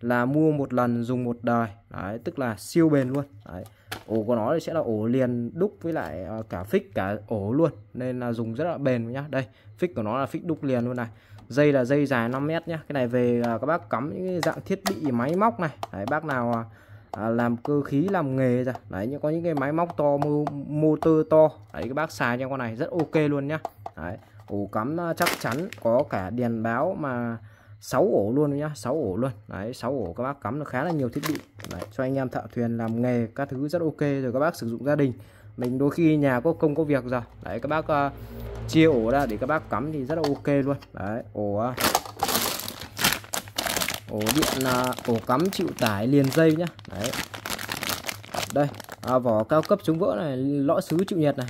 là mua một lần dùng một đời. Đấy, tức là siêu bền luôn. Đấy, ổ của nó sẽ là ổ liền đúc với lại cả phích cả ổ luôn, nên là dùng rất là bền nhá. Đây, phích của nó là phích đúc liền luôn này. Dây là dây dài năm mét nhá. Cái này về các bác cắm những dạng thiết bị máy móc này. Đấy, bác nào làm cơ khí làm nghề ra đấy, nhưng có những cái máy móc to, motor to đấy, các bác xài cho con này rất ok luôn nhá. Đấy, ổ cắm chắc chắn, có cả đèn báo mà sáu ổ luôn nhá, sáu ổ luôn. Đấy, sáu ổ các bác cắm được khá là nhiều thiết bị. Đấy, cho anh em thợ thuyền làm nghề các thứ rất ok rồi, các bác sử dụng gia đình. Mình đôi khi nhà có công có việc rồi. Đấy, các bác uh, chia ổ ra để các bác cắm thì rất là ok luôn. Đấy, ổ uh, ổ điện uh, ổ cắm chịu tải liền dây nhá. Đấy. Đây, uh, vỏ cao cấp chống vỡ này, lõi sứ chịu nhiệt này,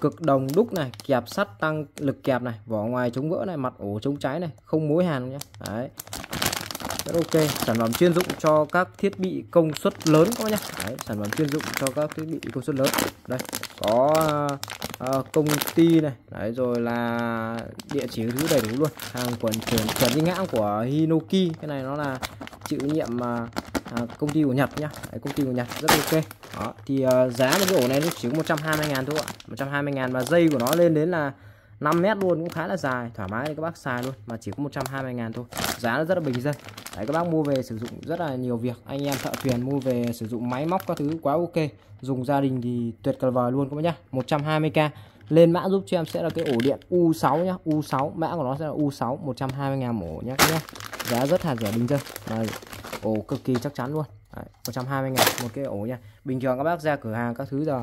cực đồng đúc này, kẹp sắt tăng lực kẹp này, vỏ ngoài chống vỡ này, mặt ổ chống cháy này, không mối hàn nhé. Đấy, rất ok. Sản phẩm chuyên dụng cho các thiết bị công suất lớn các bác nhé. Đấy, sản phẩm chuyên dụng cho các thiết bị công suất lớn. Đây có uh, công ty này. Đấy, rồi là địa chỉ thứ đầy đủ luôn. Hàng quần chuyển chuyển đi ngã của Hinoki. Cái này nó là chịu nhiệm mà uh, công ty của Nhật nhá. Đấy, công ty của Nhật rất ok. Đó, thì uh, giá một cái ổ này nó chỉ có một trăm hai mươi ngàn thôi ạ, một trăm hai mươi ngàn mà dây của nó lên đến là năm mét luôn, cũng khá là dài, thoải mái để các bác xài luôn, mà chỉ có một trăm hai mươi ngàn thôi. Giá nó rất là bình dân. Đấy, các bác mua về sử dụng rất là nhiều việc, anh em thợ thuyền mua về sử dụng máy móc các thứ quá ok, dùng gia đình thì tuyệt vời luôn các bác nhá. một trăm hai mươi k. Lên mã giúp cho em sẽ là cái ổ điện U sáu nhá, U sáu, mã của nó sẽ là U sáu, một trăm hai mươi ngàn ổ nhá các bác nhá. Giá rất là rẻ bình dân mà ổ cực kỳ chắc chắn luôn. Đấy, một trăm hai mươi ngàn một cái ổ nha. Bình thường các bác ra cửa hàng các thứ giờ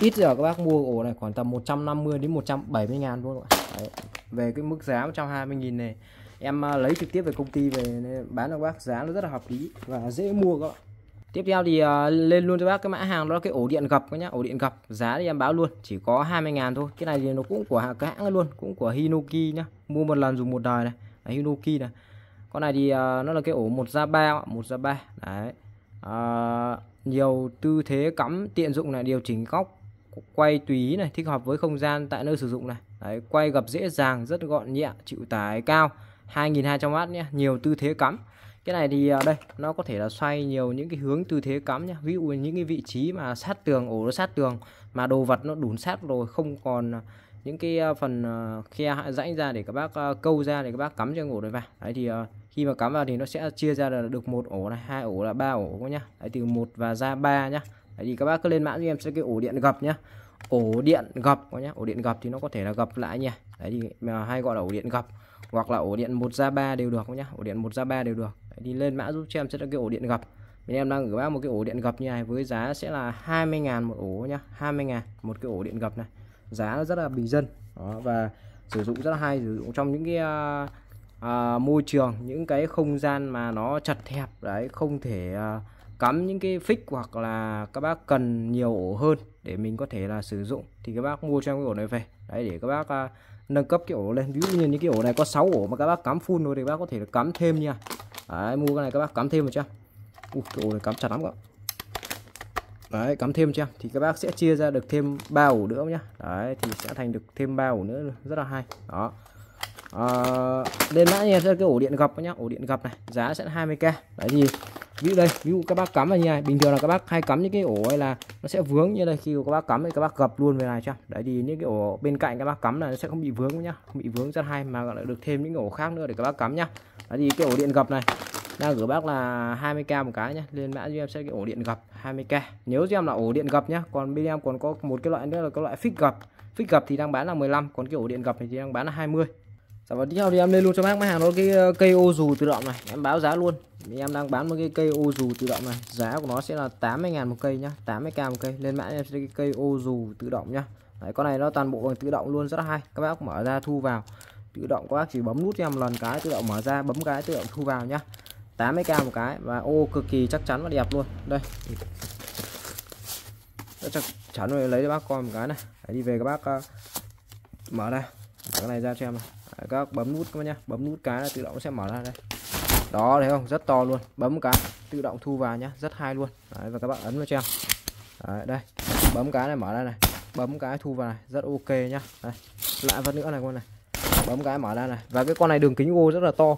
ít giờ các bác mua ổ này khoảng tầm một trăm năm mươi đến một trăm bảy mươi ngàn luôn. Đấy, về cái mức giá một trăm hai mươi nghìn này em lấy trực tiếp về công ty về bán cho bác, giá nó rất là hợp lý và dễ mua các bạn. Tiếp theo thì uh, lên luôn cho bác cái mã hàng đó là cái ổ điện gập nhá, ổ điện gập. Giá thì em báo luôn chỉ có hai mươi ngàn thôi. Cái này thì nó cũng của hàng hãng luôn, cũng của Hinoki nhá. Mua một lần dùng một đời này, đấy, Hinoki này. Con này thì uh, nó là cái ổ một ra ba, một ra ba. Đấy. À, nhiều tư thế cắm tiện dụng này, điều chỉnh góc quay tùy ý này, thích hợp với không gian tại nơi sử dụng này. Đấy, quay gập dễ dàng, rất gọn nhẹ, chịu tải cao, hai nghìn hai trăm oát nhé, nhiều tư thế cắm. Cái này thì đây nó có thể là xoay nhiều những cái hướng tư thế cắm nhá, ví dụ những cái vị trí mà sát tường, ổ nó sát tường mà đồ vật nó đủn sát rồi không còn những cái phần khe rãnh ra để các bác câu ra để các bác cắm cho ổ đấy vào. Đấy thì khi mà cắm vào thì nó sẽ chia ra là được một ổ này, hai ổ là ba ổ nhá. Đấy, từ một và ra ba nhá. Đấy, thì các bác cứ lên mã cho em sẽ cái ổ điện gập nhá. Ổ điện gập nhá. Ổ điện gập thì nó có thể là gập lại nhỉ. Đấy thì mà hay gọi là ổ điện gập hoặc là ổ điện một ra ba đều được nhá. Ổ điện một ra ba đều được. Đấy, thì lên mã giúp cho em sẽ là cái ổ điện gập. Mình em đang gửi bác một cái ổ điện gập như này với giá sẽ là hai mươi nghìn một ổ nhá, hai mươi nghìn một cái ổ điện gập này. Giá nó rất là bình dân. Đó, và sử dụng rất là hay, sử dụng trong những cái uh, uh, môi trường, những cái không gian mà nó chật hẹp đấy, không thể uh, cắm những cái phích hoặc là các bác cần nhiều ổ hơn để mình có thể là sử dụng thì các bác mua cho em cái ổ này về. Đấy để các bác uh, nâng cấp cái ổ lên. Ví dụ như những cái ổ này có sáu ổ mà các bác cắm full rồi thì các bác có thể là cắm thêm nha. Đấy, mua cái này các bác cắm thêm một cho. Ui, cái ổ này cắm chặt lắm các bạn. Đấy, cắm thêm cho em thì các bác sẽ chia ra được thêm ba ổ nữa nhá. Đấy thì sẽ thành được thêm ba ổ nữa, rất là hay. Đó. À, lên mã nha, cái ổ điện gập nhá, ổ điện gập này, giá sẽ là hai mươi nghìn. Đấy thì ví dụ đây, ví dụ các bác cắm vào như này, bình thường là các bác hay cắm những cái ổ hay là nó sẽ vướng như đây, khi các bác cắm thì các bác gập luôn về này cho. Đấy thì những cái ổ bên cạnh các bác cắm là nó sẽ không bị vướng nhá, không bị vướng rất hay mà lại được thêm những ổ khác nữa để các bác cắm nhá. Đấy thì cái ổ điện gập này đang gửi bác là hai mươi nghìn một cái nhá, lên mã cho em sẽ cái ổ điện gập hai mươi nghìn. Nếu cho em là ổ điện gập nhá, còn bên em còn có một cái loại nữa là cái loại phích gập. Phích gập thì đang bán là mười lăm, còn cái ổ điện gập thì đang bán là hai mươi. Và tiếp theo thì em lên luôn cho bác mấy hàng đó cái cây ô dù tự động này, em báo giá luôn. Em đang bán một cái cây ô dù tự động này, giá của nó sẽ là tám mươi nghìn một cây nhá, tám mươi nghìn một cây. Lên mã em sẽ cái cây ô dù tự động nhá. Đấy, con này nó toàn bộ bằng tự động luôn, rất là hay. Các bác mở ra thu vào tự động, các bác chỉ bấm nút cho em lần cái tự động mở ra, bấm cái tự động thu vào nhá. tám mươi nghìn một cái và ô cực kỳ chắc chắn và đẹp luôn. Đây. Rất chắc chắn rồi, lấy cho bác coi một cái này. Đấy, đi về các bác uh, mở ra. Mở cái này ra cho em này. Đấy, các bác bấm nút các bác nhá, bấm nút cái là tự động sẽ mở ra đây. Đó, thấy không? Rất to luôn. Bấm cái tự động thu vào nhá, rất hay luôn. Đấy, và các bạn ấn vào cho em. Đấy, đây. Bấm cái này mở ra này. Bấm cái thu vào này, rất ok nhá. Đây. Lại vật nữa này con này. Bấm cái mở ra này. Và cái con này đường kính ô rất là to.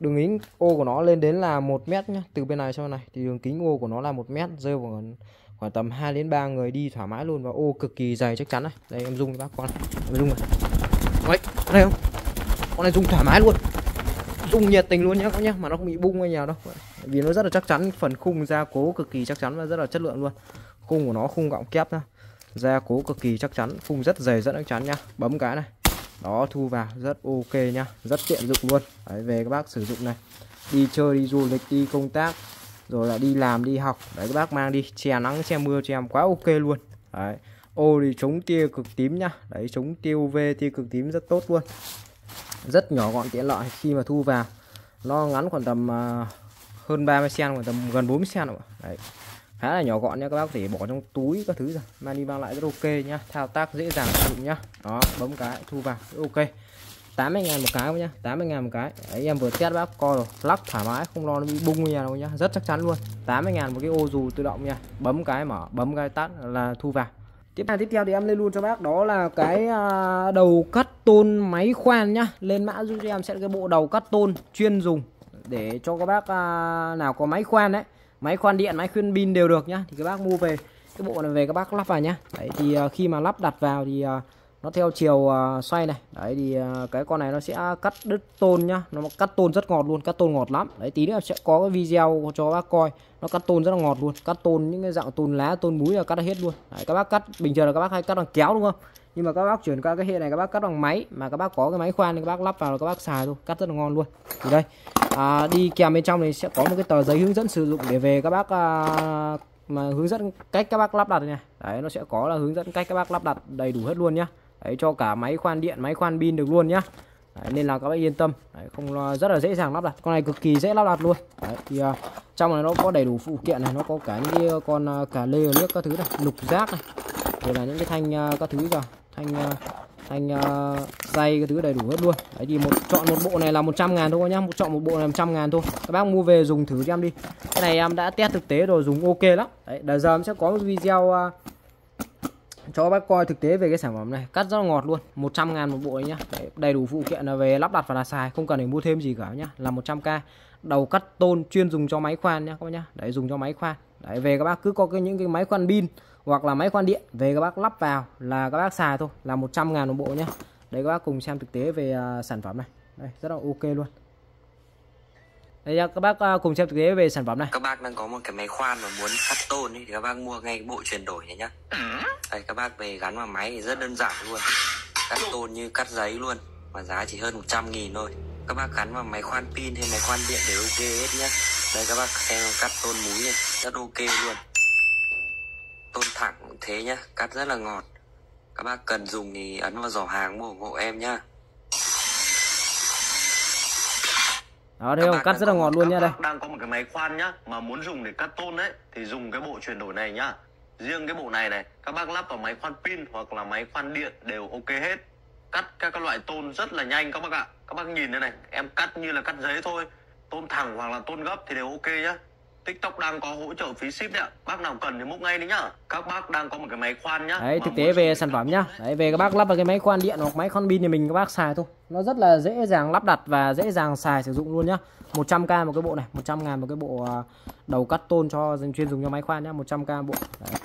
Đường kính ô của nó lên đến là một mét nhá. Từ bên này sang này thì đường kính ô của nó là một mét, rơi vào khoảng, khoảng tầm hai đến ba người đi thoải mái luôn, và ô cực kỳ dày chắc chắn này. Đây em dùng cho bác con này. Em dùng này. Đấy, đây không? Con này dùng thoải mái luôn. Dùng nhiệt tình luôn nhá các bác nhá, mà nó không bị bung hay nhào đâu. Vì nó rất là chắc chắn, phần khung gia cố cực kỳ chắc chắn và rất là chất lượng luôn. Khung của nó khung gọng kép nhá. Gia cố cực kỳ chắc chắn, khung rất dày rất chắc chắn nhá. Bấm cái này. Đó, thu vào rất ok nhá, rất tiện dụng luôn. Đấy, về các bác sử dụng này, đi chơi đi du lịch đi công tác rồi là đi làm đi học, đấy các bác mang đi che nắng che mưa cho em quá ok luôn. Đấy, ô thì chống tia cực tím nhá, đấy chống tia u vê tia cực tím rất tốt luôn, rất nhỏ gọn tiện lợi. Khi mà thu vào nó ngắn khoảng tầm uh, hơn ba mươi xăng-ti-mét, khoảng tầm gần bốn mươi xăng-ti-mét, đấy khá là nhỏ gọn nhá, các bác có thể bỏ trong túi các thứ rồi mang đi mang lại rất ok nhá, thao tác dễ dàng sử dụng nhá. Đó, bấm cái thu vào ok. Tám mươi nghìn một cái nhá, tám mươi nghìn một cái. Đấy, em vừa test bác coi rồi, lắc thoải mái không lo nó bị bung như nào nhá, rất chắc chắn luôn. Tám mươi nghìn một cái ô dù tự động nha, bấm cái mở bấm cái tắt là thu vào. Tiếp theo tiếp theo thì em lên luôn cho bác đó là cái đầu cắt tôn máy khoan nhá, lên mã giúp cho em sẽ cái bộ đầu cắt tôn chuyên dùng để cho các bác nào có máy khoan đấy, máy khoan điện, máy khuyên pin đều được nhá, thì các bác mua về cái bộ này về các bác lắp vào nhá. Đấy thì khi mà lắp đặt vào thì nó theo chiều xoay này. Đấy thì cái con này nó sẽ cắt đứt tôn nhá, nó cắt tôn rất ngọt luôn, cắt tôn ngọt lắm. Đấy tí nữa sẽ có cái video cho các bác coi, nó cắt tôn rất là ngọt luôn, cắt tôn những cái dạng tôn lá, tôn múi là cắt hết luôn. Đấy, các bác cắt bình thường là các bác hay cắt bằng kéo đúng không? Nhưng mà các bác chuyển qua cái hệ này các bác cắt bằng máy, mà các bác có cái máy khoan thì các bác lắp vào là các bác xài thôi, cắt rất là ngon luôn. Thì đây à, đi kèm bên trong này sẽ có một cái tờ giấy hướng dẫn sử dụng để về các bác à, mà hướng dẫn cách các bác lắp đặt này. Đấy, nó sẽ có là hướng dẫn cách các bác lắp đặt đầy đủ hết luôn nhá. Đấy, cho cả máy khoan điện, máy khoan pin được luôn nhá. Đấy, nên là các bác yên tâm. Đấy, không lo, rất là dễ dàng lắp đặt. Con này cực kỳ dễ lắp đặt luôn. Đấy, thì uh, trong này nó có đầy đủ phụ kiện này, nó có cả những cái con uh, cà lê nước các thứ này, lục rác này, rồi là những cái thanh uh, các thứ rồi, thanh uh, thanh uh, dây cái thứ đầy đủ hết luôn. Đấy thì một chọn một bộ này là một trăm nghìn thôi nhá, một chọn một bộ này một trăm nghìn thôi. Các bác mua về dùng thử cho em đi. Cái này em đã test thực tế rồi dùng ok lắm. Đấy, đợt giờ em sẽ có một video uh, cho bác coi thực tế về cái sản phẩm này, cắt rất là ngọt luôn. Một trăm ngàn một bộ ấy nhá. Đấy, đầy đủ phụ kiện là về lắp đặt và là xài, không cần phải mua thêm gì cả nhá, là một trăm k. Đầu cắt tôn chuyên dùng cho máy khoan nhá các bác nhá. Đấy, dùng cho máy khoan. Đấy, về các bác cứ có cái những cái máy khoan pin hoặc là máy khoan điện, về các bác lắp vào là các bác xài thôi, là một trăm ngàn một bộ nhá. Đấy, các bác cùng xem thực tế về uh, sản phẩm này. Đây, rất là ok luôn. Đây nha, các bác cùng xem thực tế về sản phẩm này. Các bác đang có một cái máy khoan mà muốn cắt tôn thì các bác mua ngay bộ chuyển đổi này nhá. Đây, các bác về gắn vào máy thì rất đơn giản luôn, cắt tôn như cắt giấy luôn, mà giá chỉ hơn một trăm nghìn thôi. Các bác gắn vào máy khoan pin hay máy khoan điện đều ok hết nhá. Đây, các bác xem cắt tôn múi này, rất ok luôn. Tôn thẳng cũng thế nhá, cắt rất là ngọt. Các bác cần dùng thì ấn vào giỏ hàng mua ủng hộ em nhá. Đó, đây không, cắt rất là ngọt luôn nhá. Đây đang có một cái máy khoan nhá, mà muốn dùng để cắt tôn đấy thì dùng cái bộ chuyển đổi này nhá. Riêng cái bộ này này, các bác lắp vào máy khoan pin hoặc là máy khoan điện đều ok hết. Cắt các loại tôn rất là nhanh các bác ạ. Các bác nhìn đây này, em cắt như là cắt giấy thôi. Tôn thẳng hoặc là tôn gấp thì đều ok nhá. TikTok đang có hỗ trợ phí ship đấy ạ. Bác nào cần thì múc ngay đấy nhá. Các bác đang có một cái máy khoan nhá. Đấy, thực tế về sản phẩm nhá. Đấy, về các bác lắp vào cái máy khoan điện hoặc máy khoan pin thì mình các bác xài thôi. Nó rất là dễ dàng lắp đặt và dễ dàng xài sử dụng luôn nhá. một trăm k một cái bộ này, một trăm ngàn một cái bộ đầu cắt tôn cho chuyên dùng cho máy khoan nhá, một trăm k bộ. Đấy.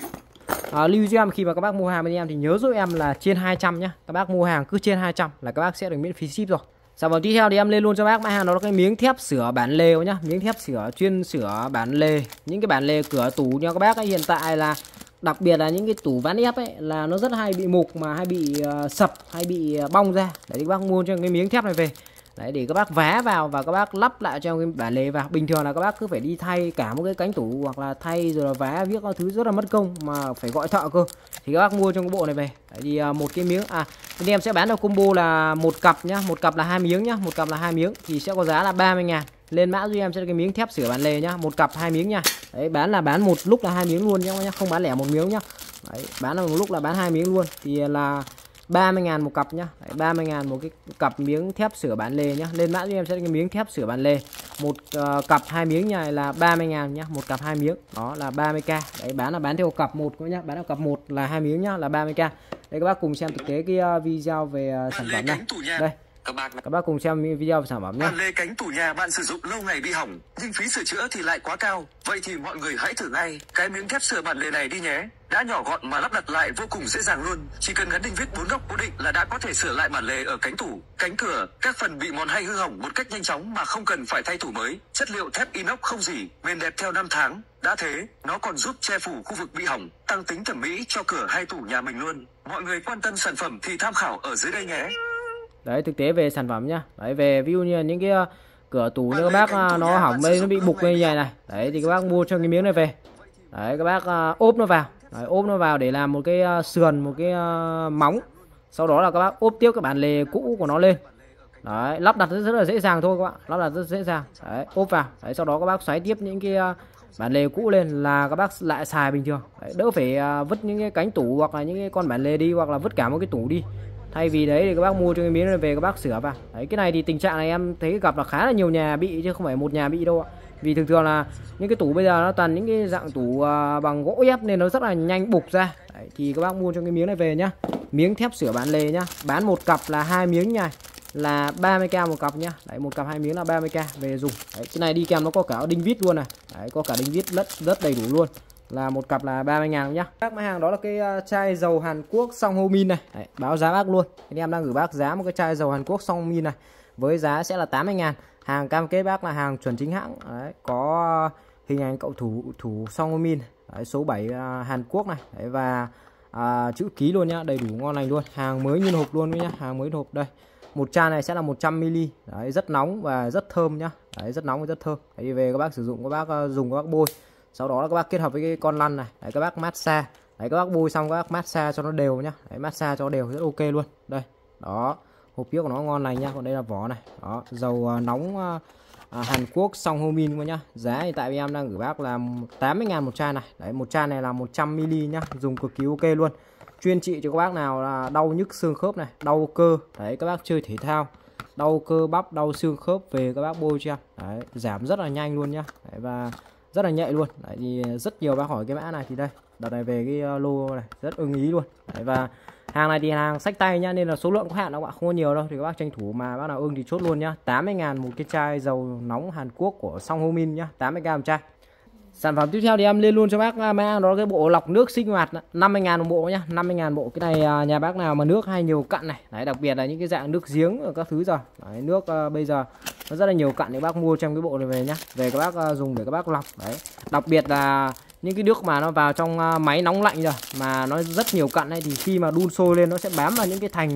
À, lưu cho em khi mà các bác mua hàng bên em thì nhớ giúp em là trên hai trăm nhá. Các bác mua hàng cứ trên hai trăm là các bác sẽ được miễn phí ship rồi. Sản phẩm tiếp theo thì em lên luôn cho bác mã hàng, đó là cái miếng thép sửa bản lề nhá, miếng thép sửa chuyên sửa bản lề, những cái bản lề cửa tủ nha các bác ấy. Hiện tại là đặc biệt là những cái tủ ván ép ấy là nó rất hay bị mục mà hay bị uh, sập, hay bị uh, bong ra. Đấy, các bác mua cho cái miếng thép này về. Đấy, để các bác vá vào và các bác lắp lại cho cái bản lề vào. Bình thường là các bác cứ phải đi thay cả một cái cánh tủ hoặc là thay rồi là vá viết các thứ rất là mất công mà phải gọi thợ cơ. Thì các bác mua trong cái bộ này về. Đấy, thì một cái miếng à bên em sẽ bán được combo là một cặp nhá, một cặp là hai miếng nhá, một cặp là hai miếng thì sẽ có giá là ba mươi ngàn. Lên mã giúp em sẽ cái miếng thép sửa bản lề nhá, một cặp hai miếng nha. Đấy, bán là bán một lúc là hai miếng luôn nhá, không bán lẻ một miếng nhá. Đấy, bán là một lúc là bán hai miếng luôn thì là ba mươi ngàn một cặp nhá. Đấy, ba mươi ngàn một cái cặp miếng thép sửa bản lề nhá. Lên mã cho em sẽ cái miếng thép sửa bản lề. Một uh, cặp hai miếng này là ba mươi ngàn nhá, một cặp hai miếng. Đó là ba mươi k. Đấy, bán là bán theo cặp một nhá, bán theo cặp một là hai miếng nhá, là ba mươi k. Đây, các bác cùng xem thực tế cái video về sản phẩm này. Đây. Các bác, các bác cùng xem video về sản phẩm nhé. Bản lề cánh tủ nhà bạn sử dụng lâu ngày bị hỏng, nhưng phí sửa chữa thì lại quá cao. Vậy thì mọi người hãy thử ngay cái miếng thép sửa bản lề này đi nhé. Đã nhỏ gọn mà lắp đặt lại vô cùng dễ dàng luôn. Chỉ cần gắn đinh vít bốn góc cố định là đã có thể sửa lại bản lề ở cánh tủ, cánh cửa, các phần bị mòn hay hư hỏng một cách nhanh chóng mà không cần phải thay tủ mới. Chất liệu thép inox không rỉ, bền đẹp theo năm tháng. Đã thế, nó còn giúp che phủ khu vực bị hỏng, tăng tính thẩm mỹ cho cửa hay tủ nhà mình luôn. Mọi người quan tâm sản phẩm thì tham khảo ở dưới đây nhé. Đấy, thực tế về sản phẩm nhá. Đấy, về ví dụ như những cái uh, cửa tủ như các bác uh, nó hỏng đây, nó bị bục như này này. Đấy thì các bác mua cho cái miếng này về. Đấy, các bác uh, ốp nó vào. Đấy, ốp nó vào để làm một cái uh, sườn, một cái uh, móng. Sau đó là các bác ốp tiếp cái bản lề cũ của nó lên. Đấy, lắp đặt rất, rất là dễ dàng thôi các bạn. Lắp đặt rất dễ dàng. Đấy, ốp vào. Đấy, sau đó các bác xoáy tiếp những cái uh, bản lề cũ lên là các bác lại xài bình thường. Đấy, đỡ phải uh, vứt những cái cánh tủ hoặc là những cái con bản lề đi, hoặc là vứt cả một cái tủ đi. Thay vì đấy thì các bác mua cho cái miếng này về các bác sửa vào. Đấy, cái này thì tình trạng này em thấy gặp là khá là nhiều nhà bị chứ không phải một nhà bị đâu ạ. Vì thường thường là những cái tủ bây giờ nó toàn những cái dạng tủ uh, bằng gỗ ép nên nó rất là nhanh bục ra. Đấy, thì các bác mua cho cái miếng này về nhá. Miếng thép sửa bản lề nhá. Bán một cặp là hai miếng nhá, là ba mươi k một cặp nhá. Đấy, một cặp hai miếng là ba mươi k về dùng. Đấy, cái này đi kèm nó có cả đinh vít luôn này. Đấy, có cả đinh vít rất rất đầy đủ luôn. Là một cặp là ba mươi ngàn nhá. Các mã hàng đó là cái chai dầu Hàn Quốc Song Homin này. Đấy, báo giá bác luôn. Anh em đang gửi bác giá một cái chai dầu Hàn Quốc Song Homin này với giá sẽ là tám mươi ngàn. Hàng cam kết bác là hàng chuẩn chính hãng. Đấy, có hình ảnh cậu thủ thủ Song Homin. Đấy, số bảy Hàn Quốc này. Đấy, và à, chữ ký luôn nhá, đầy đủ ngon lành luôn. Hàng mới nguyên hộp luôn nhá, hàng mới hộp đây. Một chai này sẽ là một trăm mi li lít. Đấy, rất nóng và rất thơm nhá. Đấy, rất nóng và rất thơm. Đấy, về các bác sử dụng, các bác dùng, các bác bôi. Sau đó là các bác kết hợp với cái con lăn này. Đấy, các bác massage. Đấy, các bác bôi xong các bác massage cho nó đều nhá. Đấy, massage cho đều rất ok luôn. Đây, đó, hộp phía của nó ngon này nhá. Còn đây là vỏ này. Đó, dầu nóng à, Hàn Quốc Song Homin luôn nhá. Giá thì tại vì em đang gửi bác là tám mươi ngàn một chai này. Đấy, một chai này là một trăm mi li lít nhá. Dùng cực kỳ ok luôn. Chuyên trị cho các bác nào là đau nhức xương khớp này, đau cơ. Đấy, các bác chơi thể thao, đau cơ bắp, đau xương khớp về các bác bôi cho em. Đấy, giảm rất là nhanh luôn nhá. Đấy, và rất là nhạy luôn. Đấy, thì rất nhiều bác hỏi cái mã này thì đây Đợt này về cái logo này rất ưng ý luôn. Đấy, và hàng này thì hàng sách tay nhá, nên là số lượng có hạn các bạn, không có nhiều đâu. Thì các bác tranh thủ mà bác nào ưng thì chốt luôn nhá. tám mươi ngàn một cái chai dầu nóng Hàn Quốc của Song Homin nhá, tám mươi ngàn một chai. Sản phẩm tiếp theo thì em lên luôn cho bác mang đó cái bộ lọc nước sinh hoạt, năm mươi ngàn một bộ nhá, năm mươi ngàn bộ. Cái này nhà bác nào mà nước hay nhiều cặn này, đấy, đặc biệt là những cái dạng nước giếng ở các thứ rồi. Đấy, nước uh, bây giờ nó rất là nhiều cặn thì bác mua trong cái bộ này về nhá. Về các bác uh, dùng để các bác lọc đấy. Đặc biệt là những cái nước mà nó vào trong uh, máy nóng lạnh rồi mà nó rất nhiều cặn này, thì khi mà đun sôi lên nó sẽ bám vào những cái thành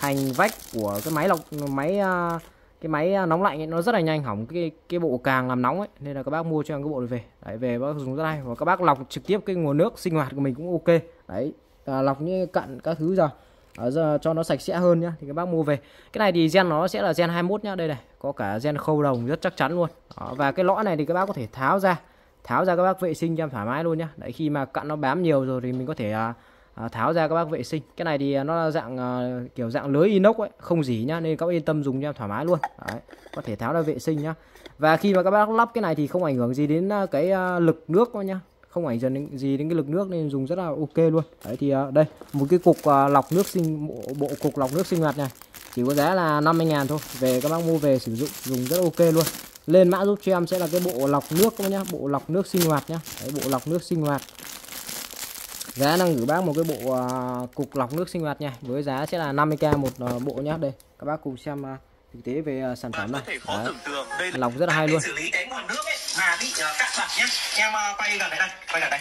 thành vách của cái máy lọc máy uh, cái máy nóng lạnh ấy, nó rất là nhanh hỏng cái cái bộ càng làm nóng ấy, nên là các bác mua cho em cái bộ này về. Đấy, về bác dùng rất hay và các bác lọc trực tiếp cái nguồn nước sinh hoạt của mình cũng ok. Đấy, à, lọc như cặn các thứ rồi. À, giờ cho nó sạch sẽ hơn nhá, thì các bác mua về. Cái này thì gen nó sẽ là gen hai mốt nhá, đây này, có cả gen khâu đồng rất chắc chắn luôn. Đó, và cái lõi này thì các bác có thể tháo ra. Tháo ra các bác vệ sinh cho em thoải mái luôn nhá. Đấy, khi mà cặn nó bám nhiều rồi thì mình có thể à, À, tháo ra các bác vệ sinh. Cái này thì nó là dạng à, kiểu dạng lưới inox ấy, không rỉ nhá, nên các bác yên tâm dùng cho em thoải mái luôn. Đấy, có thể tháo ra vệ sinh nhá. Và khi mà các bác lắp cái này thì không ảnh hưởng gì đến cái à, lực nước thôi nhá, không ảnh hưởng gì đến cái lực nước, nên dùng rất là ok luôn. Đấy thì à, đây một cái cục à, lọc nước sinh bộ, bộ cục lọc nước sinh hoạt này chỉ có giá là năm mươi ngàn thôi. Về các bác mua về sử dụng dùng rất ok luôn. Lên mã giúp cho em sẽ là cái bộ lọc nước các bác nhá, bộ lọc nước sinh hoạt nhá. Đấy, bộ lọc nước sinh hoạt. Giá đang gửi bác một cái bộ uh, cục lọc nước sinh hoạt nha, với giá sẽ là năm mươi k một uh, bộ nhá. Đây các bác cùng xem uh, thực tế về uh, sản phẩm này. Đấy, lọc rất là hay luôn. Xử lý cái nguồn nước ấy mà bị uh, cạn bạc nhá, em uh, quay gần đây đây, quay gần đây.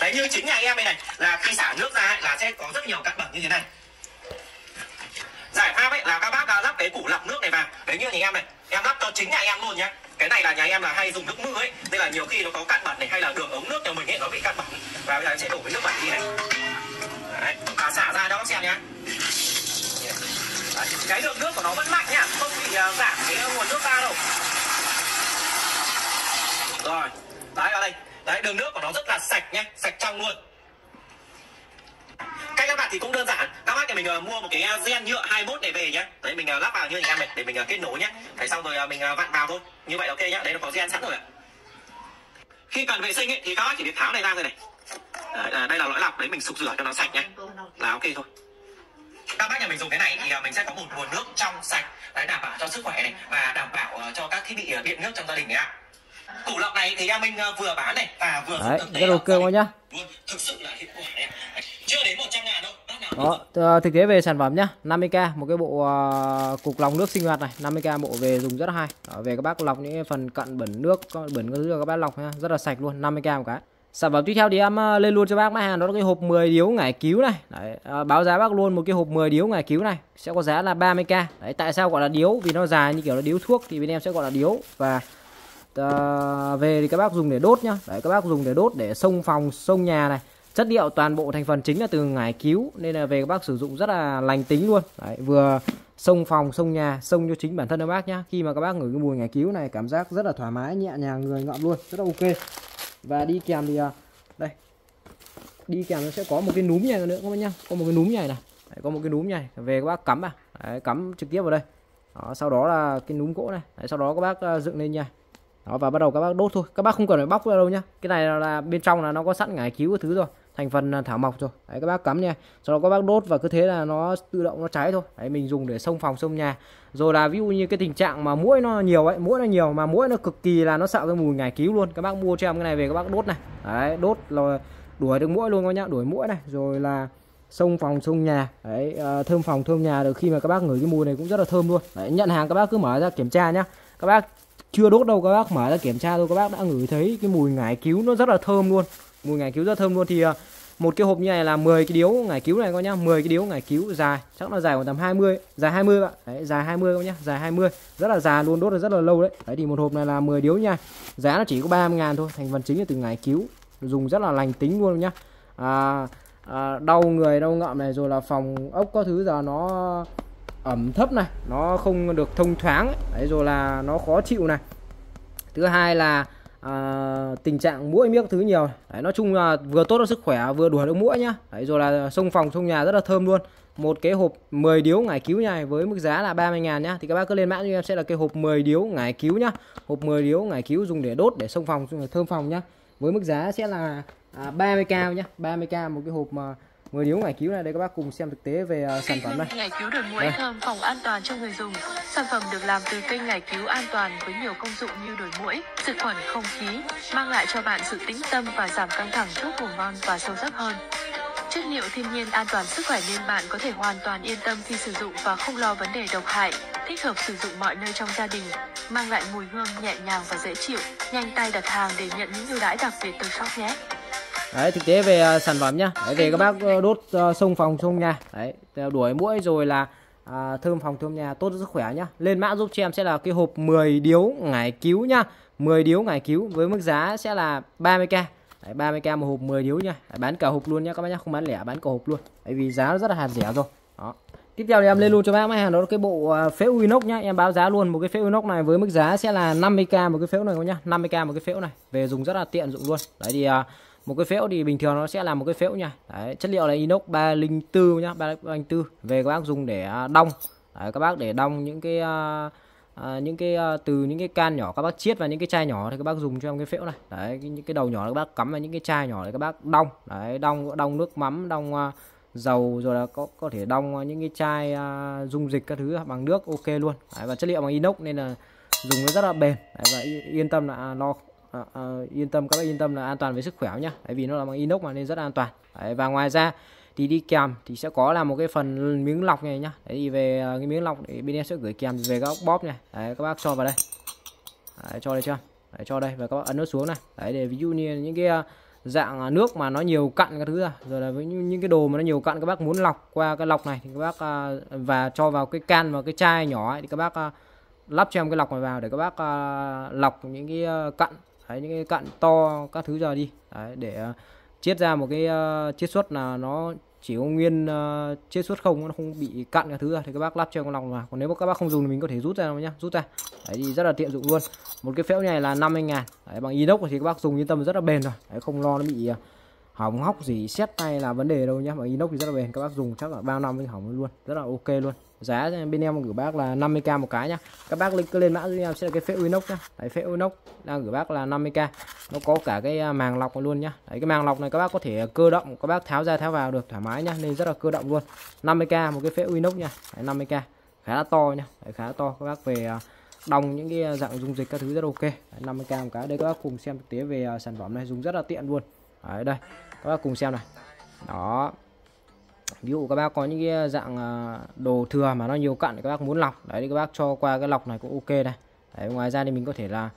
Đấy, như chính nhà em đây này, là khi xả nước ra ấy, là sẽ có rất nhiều cặn bẩn như thế này. Giải pháp ấy là các bác đã lắp cái củ lọc nước này vào. Đấy, như nhà em này, em lắp cho chính nhà em luôn nhá. Cái này là nhà em là hay dùng nước mưa ấy, nên là nhiều khi nó có cặn bẩn này, hay là đường ống nước nhà mình ấy nó bị cặn bẩn, và bây giờ em sẽ đổ cái nước bẩn đi này. Đấy, và xả ra đó các xem nhá. Đấy, cái lượng nước của nó vẫn mạnh nhá, không bị uh, giảm cái nguồn nước ra đâu. Rồi, đấy vào đây. Đấy, đường nước của nó rất là sạch nhá, sạch trong luôn. Cách các bạn thì cũng đơn giản, các bác thì mình uh, mua một cái gen nhựa hai mốt này về nhá. Đấy, mình uh, lắp vào như anh em này để mình uh, kết nối nhá. Đấy, xong rồi uh, mình uh, vặn vào thôi. Như vậy ok nhá, đấy nó có gen sẵn rồi ạ. Khi cần vệ sinh ấy, thì các bác chỉ việc tháo này ra rồi này. Đấy, à, đây là lõi lọc, đấy mình sục rửa cho nó sạch nhá, là ok thôi. Các bác nhà mình dùng cái này thì mình sẽ có một nguồn nước trong sạch, đấy, đảm bảo cho sức khỏe này và đảm bảo uh, cho các thiết bị uh, điện nước trong gia đình này ạ. Củ lọc này thì mình uh, vừa bán này và vừa đấy, thực tế ok quá nhá. Thực sự là hiệu quả đấy. Chưa đến một trăm ngàn đâu. Đó, thực tế về sản phẩm nhá, năm mươi k một cái bộ uh, cục lọc nước sinh hoạt này, năm mươi k bộ về dùng rất là hay. Đó, về các bác lọc những phần cặn bẩn nước, bẩn các thứ các bác lọc nhá, rất là sạch luôn, năm mươi k một cái. Sản phẩm tiếp theo thì em lên luôn cho bác mã hàng đó là cái hộp mười điếu ngải cứu này. Đấy, à, báo giá bác luôn một cái hộp mười điếu ngải cứu này sẽ có giá là ba mươi k. Đấy, tại sao gọi là điếu? Vì nó dài như kiểu là điếu thuốc thì bên em sẽ gọi là điếu, và à, về thì các bác dùng để đốt nhá. Đấy, các bác dùng để đốt để xông phòng, xông nhà này. Chất liệu toàn bộ thành phần chính là từ ngải cứu, nên là về các bác sử dụng rất là lành tính luôn. Đấy, vừa xông phòng, xông nhà, xông cho chính bản thân các bác nhá. Khi mà các bác ngửi cái mùi ngải cứu này cảm giác rất là thoải mái, nhẹ nhàng người ngợm luôn, rất là ok. Và đi kèm thì đây, đi kèm nó sẽ có một cái núm như này nữa các bác nhá, có một cái núm như này này. Đấy, có một cái núm như này, về các bác cắm à. Đấy, cắm trực tiếp vào đây. Đó, sau đó là cái núm gỗ này. Đấy, sau đó các bác dựng lên nha. Đó, và bắt đầu các bác đốt thôi, các bác không cần phải bóc ra đâu nhá. Cái này là, là bên trong là nó có sẵn ngải cứu cái thứ rồi, thành phần thảo mộc rồi. Đấy, các bác cắm nha, sau đó các bác đốt và cứ thế là nó tự động nó cháy thôi. Đấy, mình dùng để xông phòng, xông nhà. Rồi là ví dụ như cái tình trạng mà muỗi nó nhiều ấy, muỗi nó nhiều mà muỗi nó cực kỳ là nó sợ cái mùi ngải cứu luôn. Các bác mua cho em cái này về các bác đốt này. Đấy, đốt là đuổi được muỗi luôn các nhá, đuổi muỗi này, rồi là xông phòng, xông nhà. Đấy, thơm phòng, thơm nhà được, khi mà các bác ngửi cái mùi này cũng rất là thơm luôn. Đấy, nhận hàng các bác cứ mở ra kiểm tra nhá. Các bác chưa đốt đâu, các bác mở ra kiểm tra thôi, các bác đã ngửi thấy cái mùi ngải cứu nó rất là thơm luôn. Mùi ngải cứu rất thơm luôn. Thì một cái hộp như này là mười cái điếu ngải cứu này các nhá, mười cái điếu ngải cứu dài, chắc là dài khoảng tầm hai mươi, dài hai mươi bạn. Đấy, dài hai mươi các nhá, dài hai mươi, rất là dài luôn, đốt là rất là lâu đấy. Đấy thì một hộp này là mười điếu nha. Giá nó chỉ có ba mươi ngàn thôi, thành phần chính là từ ngải cứu, dùng rất là lành tính luôn nhá. À, à, đau người, đau ngợm này, rồi là phòng ốc có thứ giờ nó ẩm thấp này, nó không được thông thoáng ấy. Đấy, rồi là nó khó chịu này. Thứ hai là à, tình trạng muỗi miếc thứ nhiều. Đấy, nói chung là vừa tốt cho sức khỏe, vừa đuổi được muỗi nhá. Đấy, rồi là xông phòng, xông nhà rất là thơm luôn. Một cái hộp mười điếu ngải cứu này với mức giá là ba mươi ngàn nhá. Thì các bác cứ lên mã cho em sẽ là cái hộp mười điếu ngải cứu nhá. Hộp mười điếu ngải cứu dùng để đốt, để xông phòng, dùng để thơm phòng nhá. Với mức giá sẽ là à, ba mươi k nhá, ba mươi k một cái hộp mà người điếu ngoài cứu này. Đây các bác cùng xem thực tế về uh, sản phẩm này. Ngải cứu được mũi thơm phòng an toàn cho người dùng. Sản phẩm được làm từ cây ngải cứu an toàn với nhiều công dụng như đổi mũi, diệt khuẩn không khí, mang lại cho bạn sự tĩnh tâm và giảm căng thẳng, thuốc ngủ ngon và sâu giấc hơn. Chất liệu thiên nhiên an toàn sức khỏe nên bạn có thể hoàn toàn yên tâm khi sử dụng và không lo vấn đề độc hại. Thích hợp sử dụng mọi nơi trong gia đình, mang lại mùi hương nhẹ nhàng và dễ chịu. Nhanh tay đặt hàng để nhận những ưu đãi đặc biệt từ shop nhé. Đấy, thực tế về uh, sản phẩm nhá. Đấy, về các bác uh, đốt uh, xông phòng xông nhà. Đấy, đuổi muỗi rồi là uh, thơm phòng thơm nhà, tốt sức khỏe nhá. Lên mã giúp cho em sẽ là cái hộp mười điếu ngải cứu nhá. mười điếu ngải cứu với mức giá sẽ là ba mươi k. Đấy, ba mươi k một hộp mười điếu nha. Đấy, bán cả hộp luôn nhá các bác nhá, không bán lẻ, bán cả hộp luôn. Đấy, vì giá nó rất là hạt rẻ rồi. Đó. Tiếp theo thì em lên luôn cho bác mấy hàng đó cái bộ phễu inox nhá. Em báo giá luôn một cái phễu inox này với mức giá sẽ là năm mươi k một cái phễu này nhá. năm mươi k một cái phễu này, về dùng rất là tiện dụng luôn. Đấy thì uh, một cái phễu thì bình thường nó sẽ là một cái phễu nha. Đấy, chất liệu là inox ba không bốn nhá, ba không bốn. Về các bác dùng để đong. Đấy, các bác để đong những cái uh, À, những cái uh, từ những cái can nhỏ các bác chiết vào những cái chai nhỏ thì các bác dùng cho em cái phễu này. Đấy, những cái đầu nhỏ các bác cắm vào những cái chai nhỏ để các bác đong. Đấy, đong đong nước mắm, đong uh, dầu, rồi là có có thể đong uh, những cái chai uh, dung dịch các thứ bằng nước ok luôn. Đấy, và chất liệu bằng inox nên là dùng nó rất là bền. Đấy, và yên tâm là lo à, à, yên tâm các bác yên tâm là an toàn với sức khỏe nhá. Đấy, vì nó là bằng inox mà nên rất là an toàn. Đấy, và ngoài ra thì đi kèm thì sẽ có là một cái phần miếng lọc này nhá. Đấy thì về cái miếng lọc thì bên em sẽ gửi kèm về các ốc bóp này. Đấy, các bác cho vào đây. Đấy, cho đây chưa? Đấy, cho đây và các bác ấn nó xuống này. Đấy, để ví dụ như những cái dạng nước mà nó nhiều cặn các thứ ra. Rồi là với những cái đồ mà nó nhiều cặn các bác muốn lọc qua cái lọc này thì các bác và cho vào cái can và cái chai nhỏ ấy, thì các bác lắp cho em cái lọc này vào để các bác lọc những cái cặn. Đấy, những cái cặn to các thứ ra đi. Đấy, để chiết ra một cái uh, chiết xuất là nó chỉ có nguyên uh, chiết xuất không, nó không bị cặn các thứ ra thì các bác lắp cho con lọc vào. Còn nếu mà các bác không dùng thì mình có thể rút ra nhá, rút ra. Đấy thì rất là tiện dụng luôn. Một cái phễu này là năm mươi ngàn. Đấy, bằng inox thì các bác dùng yên tâm rất là bền rồi. Đấy, không lo nó bị uh, hỏng hóc gì, sét hay là vấn đề đâu nhá. Bằng inox thì rất là bền, các bác dùng chắc là bao năm mới hỏng luôn, rất là ok luôn. Giá bên em gửi bác là năm mươi k một cái nhá. Các bác link lên mã giúp em sẽ là cái phễu inox nhá. Đấy, phễu inox đang gửi bác là năm mươi k. Nó có cả cái màng lọc luôn nhá. Đấy, cái màng lọc này các bác có thể cơ động, các bác tháo ra tháo vào được thoải mái nhá, nên rất là cơ động luôn. năm mươi k một cái phễu inox nha. Đấy, năm mươi k. Khá là to nhá. Đấy, khá là to, các bác về đong những cái dạng dung dịch các thứ rất ok. Đấy, năm mươi k một cái. Đây các bác cùng xem thực tế về sản phẩm này, dùng rất là tiện luôn. Đấy, đây. Các bác cùng xem này. Đó. Ví dụ các bác có những cái dạng đồ thừa mà nó nhiều cặn các bác muốn lọc, đấy thì các bác cho qua cái lọc này cũng ok này. Đấy, ngoài ra thì mình có thể là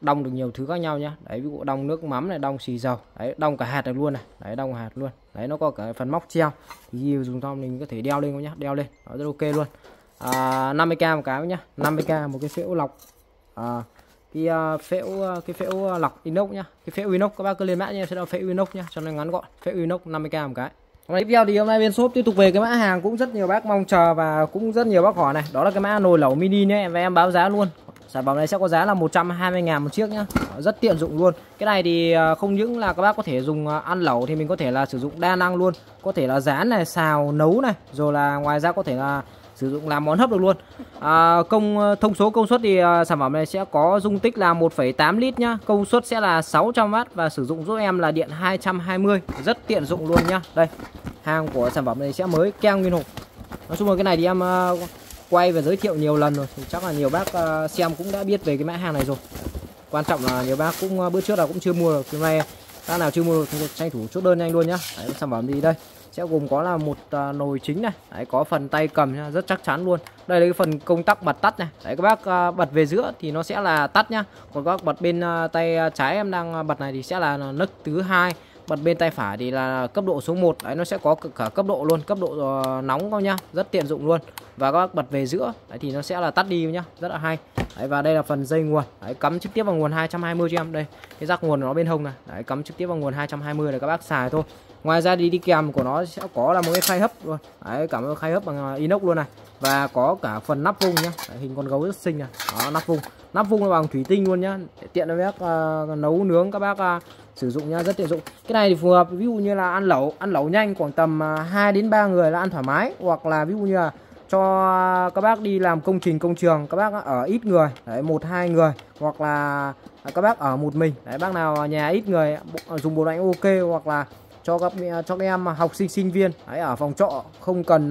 đong được nhiều thứ khác nhau nhá. Đấy, ví dụ đong nước mắm này, đong xì dầu, đấy, đong cả hạt được luôn này. Đấy, đong hạt luôn. Đấy, nó có cả phần móc treo thì dùng xong mình có thể đeo lên nhá, đeo lên nó rất ok luôn. à, năm mươi k một cái nhá, năm mươi k một cái phễu lọc. à, cái uh, phễu cái phễu lọc inox nhá, cái phễu inox các bác cứ lên mã nha, sẽ là phễu inox nhá, cho nó ngắn gọn. Phễu inox năm mươi k một cái. Tiếp theo thì hôm nay bên shop tiếp tục về cái mã hàng cũng rất nhiều bác mong chờ và cũng rất nhiều bác hỏi này. Đó là cái mã nồi lẩu mini nhé, và em báo giá luôn. Sản phẩm này sẽ có giá là một trăm hai mươi ngàn một chiếc nhá. Rất tiện dụng luôn. Cái này thì không những là các bác có thể dùng ăn lẩu thì mình có thể là sử dụng đa năng luôn. Có thể là rán này, xào, nấu này, rồi là ngoài ra có thể là sử dụng làm món hấp được luôn. à, công thông số công suất thì uh, sản phẩm này sẽ có dung tích là một phẩy tám lít nhá, công suất sẽ là sáu trăm oát và sử dụng giúp em là điện hai trăm hai mươi, rất tiện dụng luôn nhá. Đây, hàng của sản phẩm này sẽ mới keo nguyên hộp. Nói chung là cái này thì em uh, quay và giới thiệu nhiều lần rồi thì chắc là nhiều bác uh, xem cũng đã biết về cái mã hàng này rồi. Quan trọng là nhiều bác cũng uh, bữa trước là cũng chưa mua được, hôm nay bác nào chưa mua được thì tranh thủ chốt đơn nhanh luôn nhá. Đấy, sản phẩm gì đây sẽ gồm có là một à, nồi chính này. Đấy, có phần tay cầm nhá, rất chắc chắn luôn. Đây là cái phần công tắc bật tắt này. Đấy, các bác à, bật về giữa thì nó sẽ là tắt nhá, còn các bác bật bên à, tay trái em đang bật này thì sẽ là nấc thứ hai, bật bên tay phải thì là cấp độ số một. Đấy, nó sẽ có cả cấp độ luôn, cấp độ à, nóng không nhá, rất tiện dụng luôn. Và các bác bật về giữa đấy, thì nó sẽ là tắt đi nhá, rất là hay. Đấy, và đây là phần dây nguồn. Đấy, cắm trực tiếp vào nguồn hai trăm hai mươi cho em. Đây, cái rắc nguồn nó bên hông này. Đấy, cắm trực tiếp vào nguồn hai trăm hai mươi để các bác xài thôi. Ngoài ra đi đi kèm của nó sẽ có là một cái khay hấp luôn. Đấy, cả một khay hấp bằng inox luôn này. Và có cả phần nắp vung nhá. Đấy, hình con gấu rất xinh này. Đó, nắp vung. Nắp vung là bằng thủy tinh luôn nhá. Để tiện cho các bác uh, nấu nướng các bác uh, sử dụng nhá, rất tiện dụng. Cái này thì phù hợp ví dụ như là ăn lẩu, ăn lẩu nhanh khoảng tầm uh, hai đến ba người là ăn thoải mái, hoặc là ví dụ như là cho các bác đi làm công trình công trường, các bác ở ít người đấy, một hai người, hoặc là các bác ở một mình đấy, bác nào nhà ít người dùng bộ đánh ok, hoặc là cho các cho các em học sinh sinh viên đấy, ở phòng trọ không cần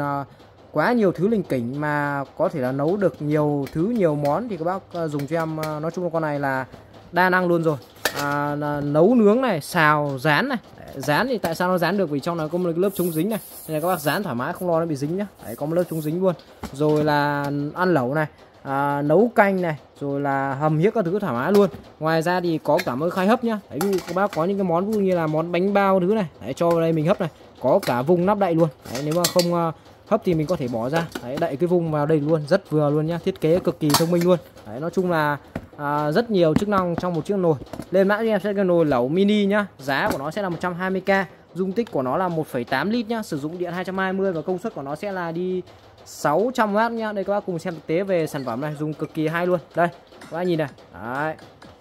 quá nhiều thứ linh kỉnh mà có thể là nấu được nhiều thứ nhiều món thì các bác dùng cho em. Nói chung là con này là đa năng luôn rồi, à, nấu nướng này, xào, rán này. Dán thì tại sao nó dán được, vì trong nó có một lớp chống dính này, nên là các bác dán thoải mái không lo nó bị dính nhá. Đấy, có một lớp chống dính luôn. Rồi là ăn lẩu này, à, nấu canh này, rồi là hầm hiếc các thứ thoải mái luôn. Ngoài ra thì có cả món khai hấp nhá. Đấy, các bác có những cái món như là món bánh bao thứ này, đấy, cho vào đây mình hấp này, có cả vùng nắp đậy luôn. Đấy, nếu mà không hấp thì mình có thể bỏ ra, đấy, đậy cái vùng vào đây luôn, rất vừa luôn nhá. Thiết kế cực kỳ thông minh luôn. Đấy, nói chung là à, rất nhiều chức năng trong một chiếc nồi. Lên mã cho em sẽ cái nồi lẩu mini nhá. Giá của nó sẽ là một trăm hai mươi k. Dung tích của nó là một phẩy tám lít nhá. Sử dụng điện hai trăm hai mươi và công suất của nó sẽ là đi sáu trăm oát nhá. Đây các bác cùng xem thực tế về sản phẩm này, dùng cực kỳ hay luôn. Đây, các bác nhìn này. Đấy.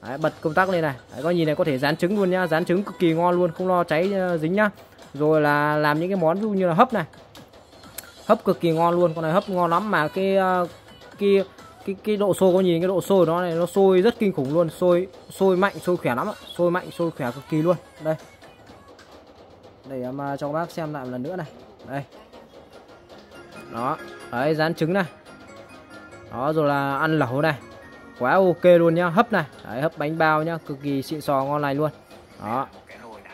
Đấy, bật công tắc lên này. Đấy, các bác nhìn này, có thể rán trứng luôn nhá. Rán trứng cực kỳ ngon luôn, không lo cháy dính nhá. Rồi là làm những cái món ví dụ như là hấp này. Hấp cực kỳ ngon luôn, con này hấp ngon lắm mà cái kia Cái, cái độ sôi, có nhìn cái độ sôi nó này, nó sôi rất kinh khủng luôn, sôi sôi mạnh, sôi khỏe lắm ạ, sôi mạnh, sôi khỏe cực kỳ luôn. Đây, để em cho các bác xem lại một lần nữa này. Đây, đó, đấy, rán trứng này, đó, rồi là ăn lẩu này, quá ok luôn nhá. Hấp này, đấy, hấp bánh bao nhá, cực kỳ xịn sò ngon lành luôn, đó,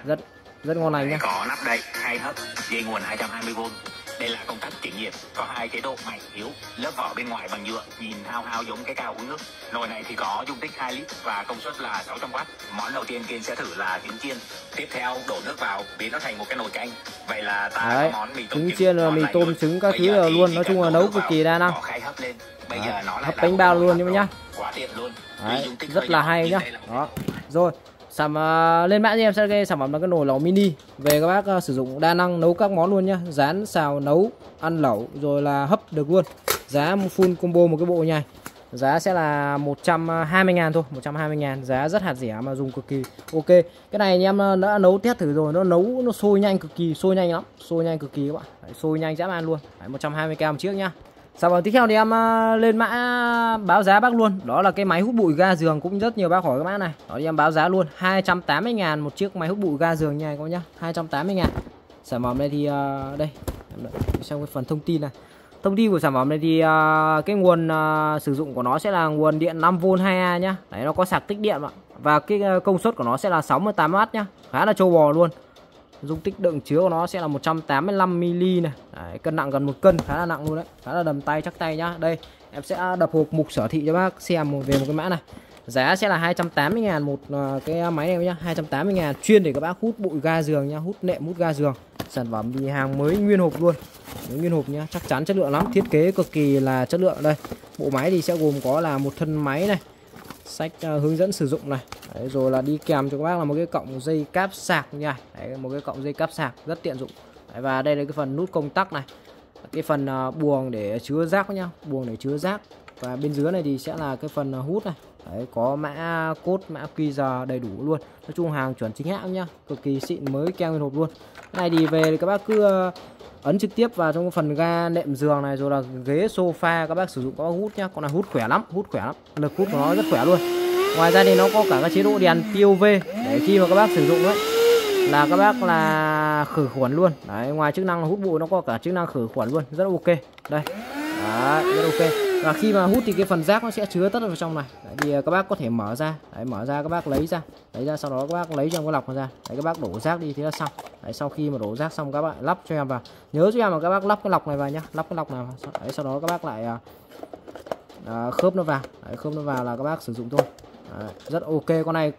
rất rất ngon lành nhá. Có nắp đây, hay hấp, dây nguồn hai trăm hai mươi vôn. Đây là công tắc chỉnh nhiệt, có hai chế độ mạnh yếu, lớp vỏ bên ngoài bằng nhựa, nhìn hao hao giống cái cao uống nước. Nồi này thì có dung tích hai lít và công suất là sáu trăm oát. Món đầu tiên Kiên sẽ thử là trứng chiên, tiếp theo đổ nước vào biến nó thành một cái nồi canh. Vậy là ta đấy, có món mì tôm trứng chiên, là mì tôm trứng các thứ luôn. Nói chung là nấu cực kỳ đa năng. Bây giờ nó hấp bánh bao luôn nhưng nhá. Quá tiện luôn. Đấy, rất là hay nhá. Đó. Rồi. Sản uh, lên mã cho em sẽ cái sản phẩm là cái nồi lẩu mini. Về các bác uh, sử dụng đa năng nấu các món luôn nhá, rán, xào, nấu, ăn lẩu rồi là hấp được luôn. Giá full combo một cái bộ này. Giá sẽ là một trăm hai mươi ngàn thôi, một trăm hai mươi ngàn, giá rất hạt rẻ mà dùng cực kỳ ok. Cái này anh em đã nấu test thử rồi, nó nấu nó sôi nhanh cực kỳ, sôi nhanh lắm, sôi nhanh cực kỳ các bạn. Đấy, sôi nhanh dã man luôn. Đấy, một trăm hai mươi k một chiếc nhá. Sản phẩm tiếp theo thì em lên mã báo giá bác luôn. Đó là cái máy hút bụi ga giường, cũng rất nhiều bác hỏi các bác này. Đó thì em báo giá luôn hai trăm tám mươi ngàn một chiếc máy hút bụi ga giường nha các bác nhá, hai trăm tám mươi ngàn. Sản phẩm này thì uh, đây, xem cái phần thông tin này. Thông tin của sản phẩm này thì uh, cái nguồn uh, sử dụng của nó sẽ là nguồn điện năm vôn hai A nhá. Đấy, nó có sạc tích điện ạ. Và cái công suất của nó sẽ là sáu mươi tám oát nhá. Khá là trâu bò luôn. Dung tích đựng chứa của nó sẽ là một trăm tám mươi lăm mi-li-lít này. Đấy, cân nặng gần một cân, khá là nặng luôn đấy, khá là đầm tay chắc tay nhá. Đây em sẽ đập hộp mục sở thị cho bác xem về một cái mã này. Giá sẽ là hai trăm tám mươi ngàn một cái máy này nhá, hai trăm tám mươi ngàn, chuyên để các bác hút bụi ga giường nhá, hút nệm hút ga giường. Sản phẩm thì hàng mới nguyên hộp luôn, nguyên hộp nhá, chắc chắn chất lượng lắm, thiết kế cực kỳ là chất lượng. Đây bộ máy thì sẽ gồm có là một thân máy này, sách uh, hướng dẫn sử dụng này. Đấy, rồi là đi kèm cho các bác là một cái cọng dây cáp sạc nha. Đấy, một cái cọng dây cáp sạc rất tiện dụng. Đấy, và đây là cái phần nút công tắc này, cái phần uh, buồng để chứa rác nhá, buồng để chứa rác. Và bên dưới này thì sẽ là cái phần uh, hút này. Đấy, có mã cốt, mã quy rờ đầy đủ luôn. Nói chung hàng chuẩn chính hãng nhá, cực kỳ xịn, mới keo nguyên hộp luôn. Cái này thì về thì các bác cứ uh, ấn trực tiếp vào trong phần ga nệm giường này, rồi là ghế sofa các bác sử dụng, các bác hút nhá. Con này hút khỏe lắm, hút khỏe lắm, lực hút của nó rất khỏe luôn. Ngoài ra thì nó có cả các chế độ đèn pê ô vê để khi mà các bác sử dụng đấy là các bác là khử khuẩn luôn. Đấy, ngoài chức năng hút bụi nó có cả chức năng khử khuẩn luôn, rất ok. Đây, đấy, rất ok. Và khi mà hút thì cái phần rác nó sẽ chứa tất vào trong này. Đấy, thì các bác có thể mở ra, đấy, mở ra các bác lấy ra, lấy ra sau đó các bác lấy trong cái lọc ra, đấy, các bác đổ rác đi thế là xong. Đấy, sau khi mà đổ rác xong các bạn lắp cho em vào, nhớ cho em là các bác lắp cái lọc này vào nhá, lắp cái lọc nào, đấy, sau đó các bác lại à, khớp nó vào, đấy, khớp nó vào là các bác sử dụng thôi. Đấy, rất ok, con này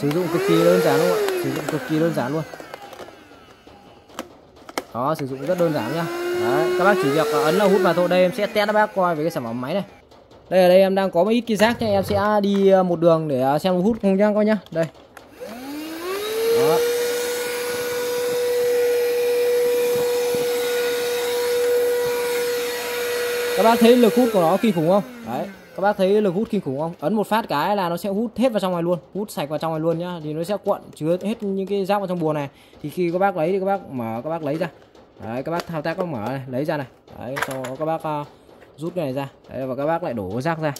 sử dụng cực kỳ đơn giản luôn, sử dụng cực kỳ đơn giản luôn. Đó, sử dụng rất đơn giản nhá. Đấy, các bác chỉ việc ấn là hút vào thôi. Đây em sẽ test các bác coi về cái sản phẩm máy này. Đây ở đây em đang có một ít cái rác nhá, em sẽ đi một đường để xem hút không nhá coi nhá. Đây. Đó. Các bác thấy lực hút của nó kinh khủng không? Đấy, các bác thấy lực hút kinh khủng không? Ấn một phát cái là nó sẽ hút hết vào trong này luôn, hút sạch vào trong này luôn nhá. Thì nó sẽ cuộn chứa hết những cái rác vào trong buồng này. Thì khi các bác lấy thì các bác mở, các bác lấy ra. Đấy, các bác thao tác các bác mở này, lấy ra này. Đấy, sau đó các bác rút cái này ra. Đấy, và các bác lại đổ rác ra.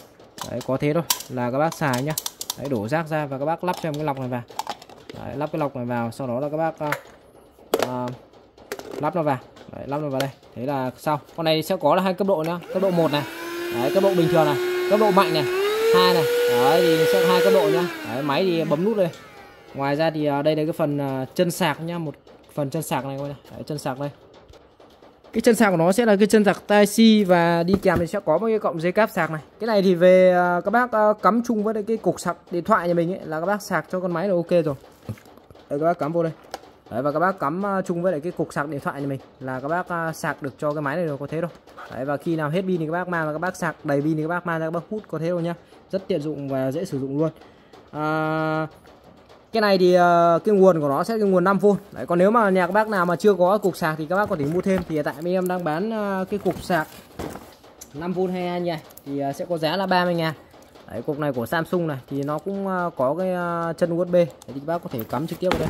Đấy, có thế thôi là các bác xài nhá. Đấy, đổ rác ra và các bác lắp cho em cái lọc này vào. Đấy, lắp cái lọc này vào, sau đó là các bác à, lắp nó vào. Đấy, lắp nó vào đây. Thế là xong. Con này sẽ có là hai cấp độ nữa, cấp độ một này. Đấy, cấp độ bình thường này, cấp độ mạnh này, hai này. Đấy thì sẽ hai cấp độ nhá. Đấy, máy thì bấm nút đây. Ngoài ra thì đây là cái phần chân sạc nhá, một phần chân sạc này coi này. Đấy, chân sạc đây. Cái chân sạc của nó sẽ là cái chân sạc Type C và đi kèm thì sẽ có một cái cọng dây cáp sạc này. Cái này thì về các bác cắm chung với cái cục sạc điện thoại nhà mình ấy, là các bác sạc cho con máy là ok rồi. Đấy, các bác cắm vô đây. Đấy, và các bác cắm chung với lại cái cục sạc điện thoại nhà mình là các bác sạc được cho cái máy này rồi, có thế thôi. Đấy, và khi nào hết pin thì các bác mang và các bác sạc đầy pin thì các bác mang ra các bác hút, có thế thôi nhá. Rất tiện dụng và dễ sử dụng luôn. À, cái này thì cái nguồn của nó sẽ là nguồn năm vôn. Đấy, còn nếu mà nhà các bác nào mà chưa có cục sạc thì các bác có thể mua thêm. Thì hiện tại bên em đang bán cái cục sạc năm vôn hay như này thì sẽ có giá là ba mươi ngàn. Đấy, cục này của Samsung này thì nó cũng có cái chân u ét bê. Đấy, thì các bác có thể cắm trực tiếp vào đây.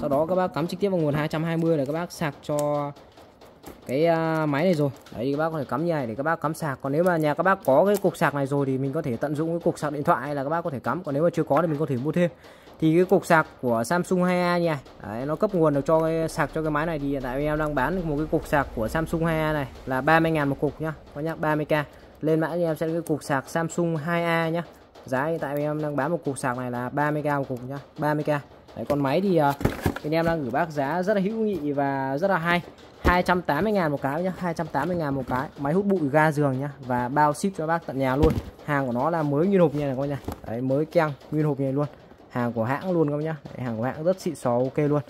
Sau đó các bác cắm trực tiếp vào nguồn hai trăm hai mươi để các bác sạc cho cái máy này rồi. Đấy, thì các bác có thể cắm như này để các bác cắm sạc. Còn nếu mà nhà các bác có cái cục sạc này rồi thì mình có thể tận dụng cái cục sạc điện thoại là các bác có thể cắm. Còn nếu mà chưa có thì mình có thể mua thêm. Thì cái cục sạc của Samsung hai A nha. Đấy, nó cấp nguồn được cho cái sạc cho cái máy này. Thì hiện tại em đang bán một cái cục sạc của Samsung hai A này là ba mươi ngàn một cục nhá. Có nhá, ba mươi k. Lên mã cho em sẽ cái cục sạc Samsung hai A nhá. Giá hiện tại em đang bán một cục sạc này là ba mươi k một cục nhá, ba mươi k. Đấy, con máy thì bên em đang gửi bác giá rất là hữu nghị và rất là hay. hai trăm tám mươi ngàn một cái nhá, hai trăm tám mươi ngàn một cái. Máy hút bụi ga giường nhá và bao ship cho bác tận nhà luôn. Hàng của nó là mới nguyên hộp nha này các bác nha. Đấy, mới keng nguyên hộp này luôn. Hàng của hãng luôn các bác nhá. Đấy, hàng của hãng rất xịn sò ok luôn.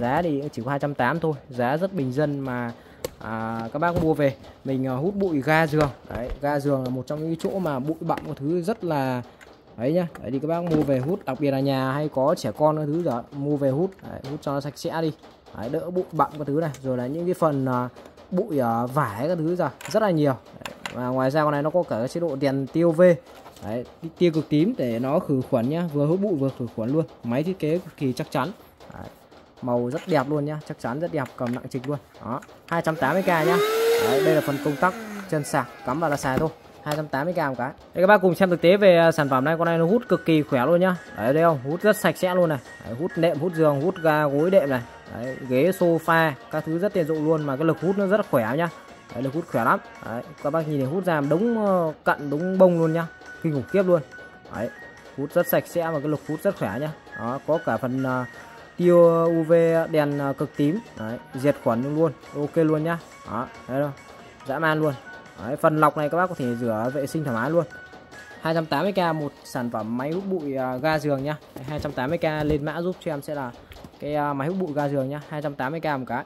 Giá thì chỉ có hai trăm tám mươi thôi, giá rất bình dân mà à, các bác mua về mình à, hút bụi ga giường. Đấy, ga giường là một trong những chỗ mà bụi bặm một thứ rất là ấy nhá. Đấy thì các bác mua về hút, đặc biệt là nhà hay có trẻ con cái thứ đó, mua về hút. Đấy, hút cho nó sạch sẽ đi. Đấy, đỡ bụi bặm cái thứ này, rồi là những cái phần à, bụi à, vải các thứ rồi rất là nhiều. Đấy, và ngoài ra con này nó có cả chế độ đèn tia u vê. Đấy, tia cực tím để nó khử khuẩn nhá, vừa hút bụi vừa khử khuẩn luôn. Máy thiết kế cực kỳ chắc chắn. Đấy, màu rất đẹp luôn nhá, chắc chắn rất đẹp, cầm nặng trịch luôn. Đó, hai trăm tám mươi k nhá. Đấy, đây là phần công tắc chân sạc, cắm vào là xài thôi. hai trăm tám mươi k một cái. Đấy, các bác cùng xem thực tế về sản phẩm này, con này nó hút cực kỳ khỏe luôn nhá. Đấy, đây không, hút rất sạch sẽ luôn này. Đấy, hút nệm, hút giường, hút ga gối đệm này. Đấy, ghế sofa, các thứ rất tiện dụng luôn mà cái lực hút nó rất khỏe nhá. Đấy, lực hút khỏe lắm. Đấy, các bác nhìn thấy hút ra đống cặn, đống bông luôn nhá. Kinh khủng khiếp luôn. Đấy, hút rất sạch sẽ và cái lực hút rất khỏe nhá. Đó, có cả phần uh, tia u vê, đèn uh, cực tím. Đấy, diệt khuẩn luôn luôn. Ok luôn nhá. Đó, thấy không? Dã man luôn. Đấy, phần lọc này các bác có thể rửa vệ sinh thoải mái luôn. hai trăm tám mươi k một sản phẩm máy hút bụi uh, ga giường nhá. hai trăm tám mươi k, lên mã giúp cho em sẽ là cái uh, máy hút bụi ga giường nhá, hai trăm tám mươi k một cái.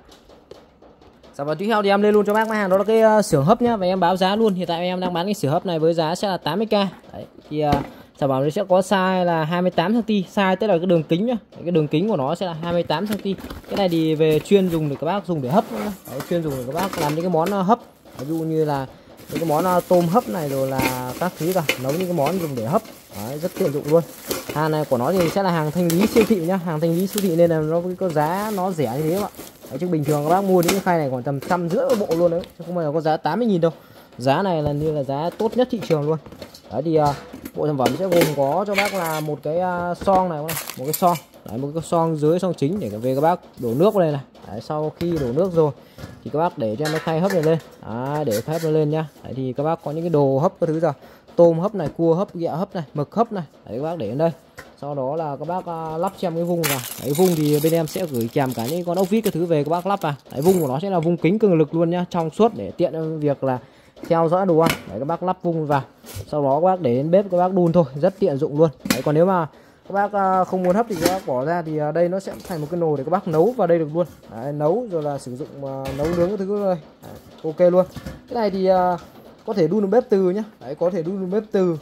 Dạ, và tiếp theo thì em lên luôn cho bác máy hàng đó là cái uh, xưởng hấp nhá, và em báo giá luôn. Hiện tại em đang bán cái xưởng hấp này với giá sẽ là tám mươi k. Đấy, thì uh, sản phẩm nó sẽ có size là hai mươi tám xăng-ti-mét, size tức là cái đường kính nhá. Đấy, cái đường kính của nó sẽ là hai mươi tám xăng-ti-mét. Cái này thì về chuyên dùng để các bác dùng để hấp nhá. Đấy, chuyên dùng để các bác làm những cái món uh, hấp, ví dụ như là những cái món uh, tôm hấp này, rồi là các thứ cả nấu những cái món dùng để hấp. Đấy, rất tiện dụng luôn. Hàng này của nó thì sẽ là hàng thanh lý siêu thị nhá, hàng thanh lý siêu thị nên là nó có giá nó rẻ như thế các bạn. Đấy, chứ bình thường các bác mua những cái khay này khoảng tầm trăm rưỡi bộ luôn đấy, chứ không bao giờ có giá tám mươi nghìn đâu. Giá này là như là giá tốt nhất thị trường luôn. Đấy thì uh, bộ sản phẩm sẽ gồm có cho bác là một cái uh, son này, một cái son, đấy, một cái son dưới, son chính để về các bác đổ nước lên này. Đấy, sau khi đổ nước rồi thì các bác để cho nó khay hấp này lên, à, để khay hấp nó lên nhá. Đấy, thì các bác có những cái đồ hấp các thứ rồi, tôm hấp này, cua hấp, ghẹ hấp này, mực hấp này. Đấy, các bác để lên đây. Sau đó là các bác uh, lắp xem cái vung vào. Đấy, vung thì bên em sẽ gửi kèm cả những con ốc vít cái thứ về các bác lắp vào. Đấy, vung của nó sẽ là vung kính cường lực luôn nhá, trong suốt để tiện việc là theo dõi đồ ăn. Đấy, các bác lắp vung vào. Sau đó các bác để đến bếp các bác đun thôi, rất tiện dụng luôn. Đấy, còn nếu mà các bác uh, không muốn hấp thì các bác bỏ ra, thì uh, đây nó sẽ thành một cái nồi để các bác nấu vào đây được luôn. Đấy, nấu rồi là sử dụng uh, nấu nướng cái thứ này. Đấy, ok luôn. Cái này thì uh, có thể đun được bếp từ nhá. Đấy, có thể đun được bếp từ.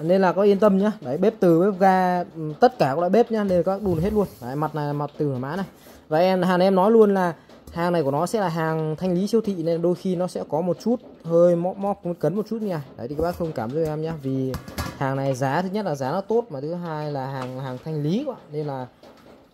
Nên là có yên tâm nhá. Đấy, bếp từ, bếp ga, tất cả các loại bếp nhá, nên các đùn hết luôn. Đấy, mặt này là mặt từ má này. Và em hàng này em nói luôn là hàng này của nó sẽ là hàng thanh lý siêu thị nên đôi khi nó sẽ có một chút hơi móc móc cấn một chút nha. Đấy thì các bác thông cảm cho em nhá, vì hàng này giá thứ nhất là giá nó tốt, mà thứ hai là hàng hàng thanh lý quá nên là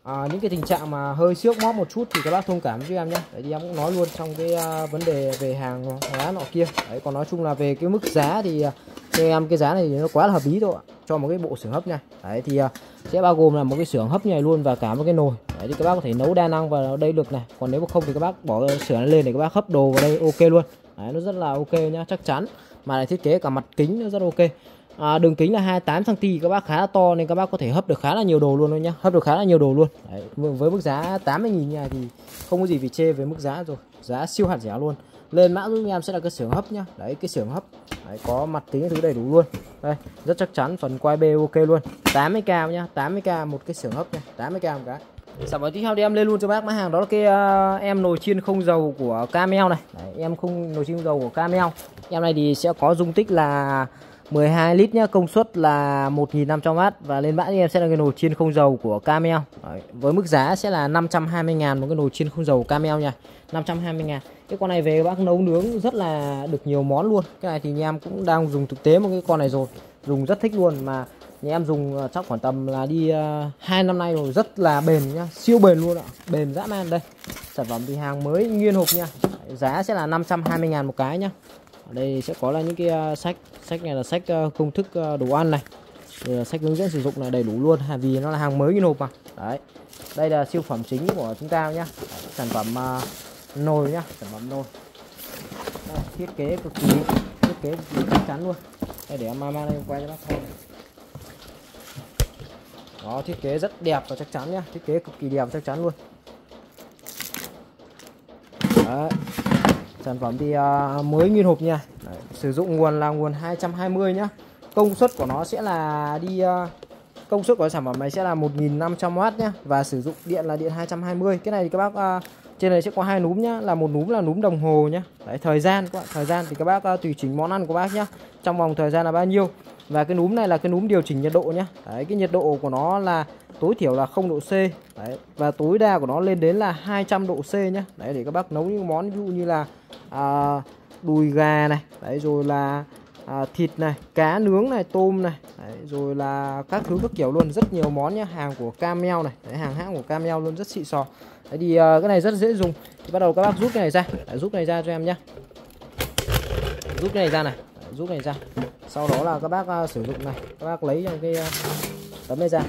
à, những cái tình trạng mà hơi xước móp một chút thì các bác thông cảm cho em nhé. Đấy thì em cũng nói luôn trong cái uh, vấn đề về hàng hóa nọ kia. Đấy, còn nói chung là về cái mức giá thì uh, cho em cái giá này nó quá là hợp lý thôi ạ, cho một cái bộ xưởng hấp này. Đấy thì uh, sẽ bao gồm là một cái xưởng hấp này luôn và cả một cái nồi. Đấy thì các bác có thể nấu đa năng vào đây được này. Còn nếu mà không thì các bác bỏ xưởng lên để các bác hấp đồ vào đây ok luôn. Đấy, nó rất là ok nhá, chắc chắn. Mà lại thiết kế cả mặt kính nó rất ok. À, đường kính là hai mươi tám xăng-ti-mét, các bác khá là to nên các bác có thể hấp được khá là nhiều đồ luôn thôi nhá. Hấp được khá là nhiều đồ luôn. Đấy, với mức giá tám mươi nghìn nha thì không có gì phải chê về mức giá rồi. Giá siêu hạt rẻ luôn. Lên mã giúp em sẽ là cái xưởng hấp nhá. Đấy, cái xưởng hấp. Đấy, có mặt kính thứ đầy đủ luôn. Đây, rất chắc chắn, phần quay B ok luôn. tám mươi k nhá, tám mươi k một cái xưởng hấp nha. tám mươi k một cái. Sản phẩm tiếp theo thì em lên luôn cho bác mã hàng đó là cái uh, em nồi chiên không dầu của Camel này. Đấy, em không nồi chiên không dầu của Camel. Em này thì sẽ có dung tích là mười hai lít nhá, công suất là một nghìn năm trăm oát và lên mã thì em sẽ là cái nồi chiên không dầu của Camel. Đấy, với mức giá sẽ là năm trăm hai mươi ngàn một cái nồi chiên không dầu Camel nha. năm trăm hai mươi ngàn. Cái con này về bác nấu nướng rất là được nhiều món luôn. Cái này thì nhà em cũng đang dùng thực tế một cái con này rồi. Dùng rất thích luôn mà. Nhà em dùng chắc khoảng tầm là đi hai uh, năm nay rồi, rất là bền nhá, siêu bền luôn ạ, bền dã man đây. Sản phẩm thì hàng mới nguyên hộp nha. Đấy, giá sẽ là năm trăm hai mươi ngàn một cái nhá. Ở đây sẽ có là những cái uh, sách, sách này là sách uh, công thức uh, đồ ăn này. Rồi sách hướng dẫn sử dụng là đầy đủ luôn vì nó là hàng mới nguyên hộp mà. Đấy. Đây là siêu phẩm chính của chúng ta nhá. Sản phẩm uh, nồi nhá, sản phẩm nồi. Đây, thiết kế cực kỳ thiết kế cực kỳ chắc chắn luôn. Đây để em mang đây quay cho bác xem. Đó, thiết kế rất đẹp và chắc chắn nhá, thiết kế cực kỳ đẹp và chắc chắn luôn. Đấy. Sản phẩm thì uh, mới nguyên hộp nha. Đấy. Sử dụng nguồn là nguồn hai trăm hai mươi nhá. Công suất của nó sẽ là đi uh, công suất của sản phẩm này sẽ là một nghìn năm trăm oát nhá và sử dụng điện là điện hai trăm hai mươi. Cái này thì các bác uh, trên này sẽ có hai núm nhá, là một núm là núm đồng hồ nhá. Đấy, thời gian các bạn, thời gian thì các bác uh, tùy chỉnh món ăn của bác nhá. Trong vòng thời gian là bao nhiêu. Và cái núm này là cái núm điều chỉnh nhiệt độ nhá. Đấy, cái nhiệt độ của nó là tối thiểu là không độ C. Đấy, và tối đa của nó lên đến là hai trăm độ C nhá. Đấy, để các bác nấu những món ví dụ như là à, đùi gà này, đấy rồi là à, thịt này, cá nướng này, tôm này, đấy, rồi là các thứ các kiểu luôn, rất nhiều món nhá, hàng của Camel này, đấy, hàng hãng của Camel luôn, rất xịn sò. Đấy thì à, cái này rất dễ dùng. Thì bắt đầu các bác rút cái này ra, đấy, rút cái này ra cho em nhá. Rút cái này ra này, đấy, rút cái này ra. Sau đó là các bác uh, sử dụng này, các bác lấy trong cái uh, tấm này ra.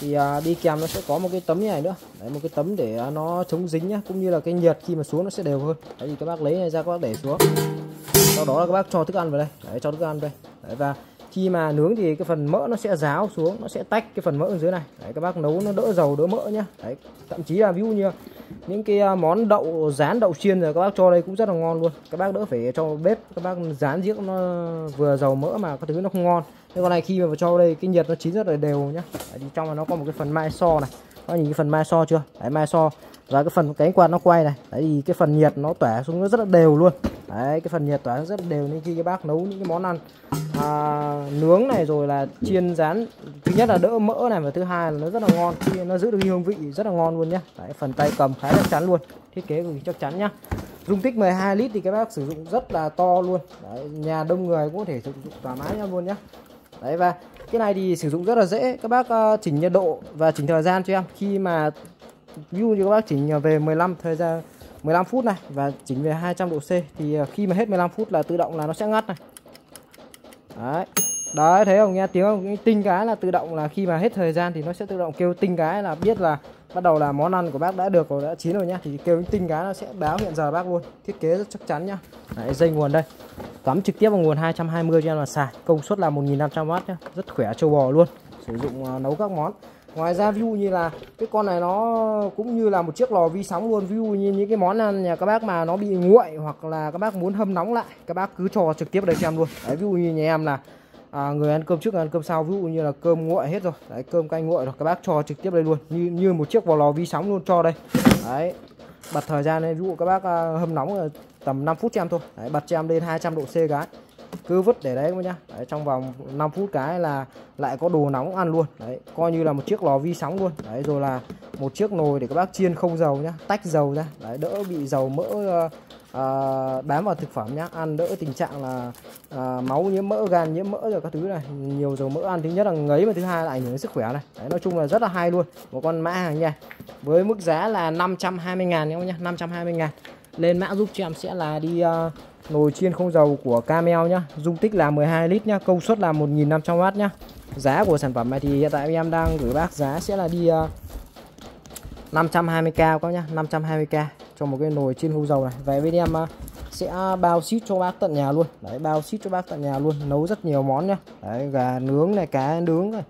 Thì uh, đi kèm nó sẽ có một cái tấm như này nữa. Đấy, một cái tấm để uh, nó chống dính nhá, cũng như là cái nhiệt khi mà xuống nó sẽ đều hơn. Đấy thì các bác lấy này ra, các bác để xuống. Sau đó là các bác cho thức ăn vào đây. Đấy, cho thức ăn vào đây. Đấy, và khi mà nướng thì cái phần mỡ nó sẽ ráo xuống, nó sẽ tách cái phần mỡ ở dưới này. Đấy, các bác nấu nó đỡ dầu đỡ mỡ nhá. Đấy, thậm chí là ví dụ như những cái món đậu rán đậu chiên rồi các bác cho đây cũng rất là ngon luôn. Các bác đỡ phải cho bếp, các bác rán giết nó vừa dầu mỡ mà các thứ nó không ngon. Thế còn này khi mà cho đây cái nhiệt nó chín rất là đều nhá. Đấy, thì trong nó có một cái phần mai so này. Các nhìn cái phần mai so chưa? Đấy, mai so và cái phần cánh quạt nó quay này. Đấy thì cái phần nhiệt nó tỏa xuống nó rất là đều luôn. Đấy, cái phần nhiệt tỏa rất là đều nên khi các bác nấu những cái món ăn à, nướng này rồi là chiên rán, thứ nhất là đỡ mỡ này và thứ hai là nó rất là ngon, khi nó giữ được hương vị rất là ngon luôn nhá. Đấy, phần tay cầm khá chắc chắn luôn, thiết kế cực kỳ chắc chắn nhá. Dung tích mười hai lít thì các bác sử dụng rất là to luôn. Đấy, nhà đông người cũng có thể sử dụng thoải mái nhau luôn nhá. Đấy, và cái này thì sử dụng rất là dễ, các bác uh, chỉnh nhiệt độ và chỉnh thời gian cho em. Khi mà ví dụ như các bác chỉnh về mười lăm thời gian mười lăm phút này và chỉnh về hai trăm độ C thì khi mà hết mười lăm phút là tự động là nó sẽ ngắt này. Đấy. Đấy, thấy không, nghe tiếng không? Tinh cái là tự động là khi mà hết thời gian thì nó sẽ tự động kêu tinh cái là biết là bắt đầu là món ăn của bác đã được rồi, đã chín rồi nhá. Thì kêu tinh cái nó sẽ báo hiện giờ bác luôn. Thiết kế rất chắc chắn nhá. Đấy, dây nguồn đây. Cắm trực tiếp vào nguồn hai trăm hai mươi cho em là xài. Công suất là một nghìn năm trăm oát nhá. Rất khỏe trâu bò luôn. Sử dụng nấu các món. Ngoài ra ví dụ như là cái con này nó cũng như là một chiếc lò vi sóng luôn. Ví dụ như những cái món ăn nhà các bác mà nó bị nguội hoặc là các bác muốn hâm nóng lại, các bác cứ cho trực tiếp vào đây cho em luôn. Đấy, ví dụ như nhà em là à, người ăn cơm trước ăn cơm sau, ví dụ như là cơm nguội hết rồi, đấy, cơm canh nguội rồi, các bác cho trực tiếp đây luôn, như như một chiếc vào lò vi sóng luôn, cho đây. Đấy, bật thời gian lên, ví dụ các bác à, hâm nóng tầm năm phút cho em thôi. Đấy, bật cho em lên hai trăm độ C cái, cứ vứt để đấy nhá. Đấy, trong vòng năm phút cái là lại có đồ nóng ăn luôn. Đấy, coi như là một chiếc lò vi sóng luôn. Đấy, rồi là một chiếc nồi để các bác chiên không dầu nhá, tách dầu ra. Đấy, đỡ bị dầu mỡ uh, bám vào thực phẩm nhá, ăn đỡ tình trạng là uh, máu nhiễm mỡ, gan nhiễm mỡ rồi các thứ này, nhiều dầu mỡ ăn thứ nhất là ngấy mà thứ hai là ảnh hưởng đến sức khỏe này. Đấy, nói chung là rất là hay luôn. Một con mã hàng nha, với mức giá là năm trăm hai mươi ngàn các nhá, năm trăm hai mươi ngàn. Lên mã giúp cho em sẽ là đi uh, nồi chiên không dầu của Camel nhá, dung tích là mười hai lít nhá, công suất là một nghìn năm trăm oát nhá. Giá của sản phẩm này thì hiện tại em đang gửi bác giá sẽ là đi uh, năm trăm hai mươi k các nhá, năm trăm hai mươi k cho một cái nồi chiên không dầu này. Và bên em uh, sẽ bao ship cho bác tận nhà luôn. Đấy, bao ship cho bác tận nhà luôn, nấu rất nhiều món nhá. Đấy, gà nướng này, cá nướng này,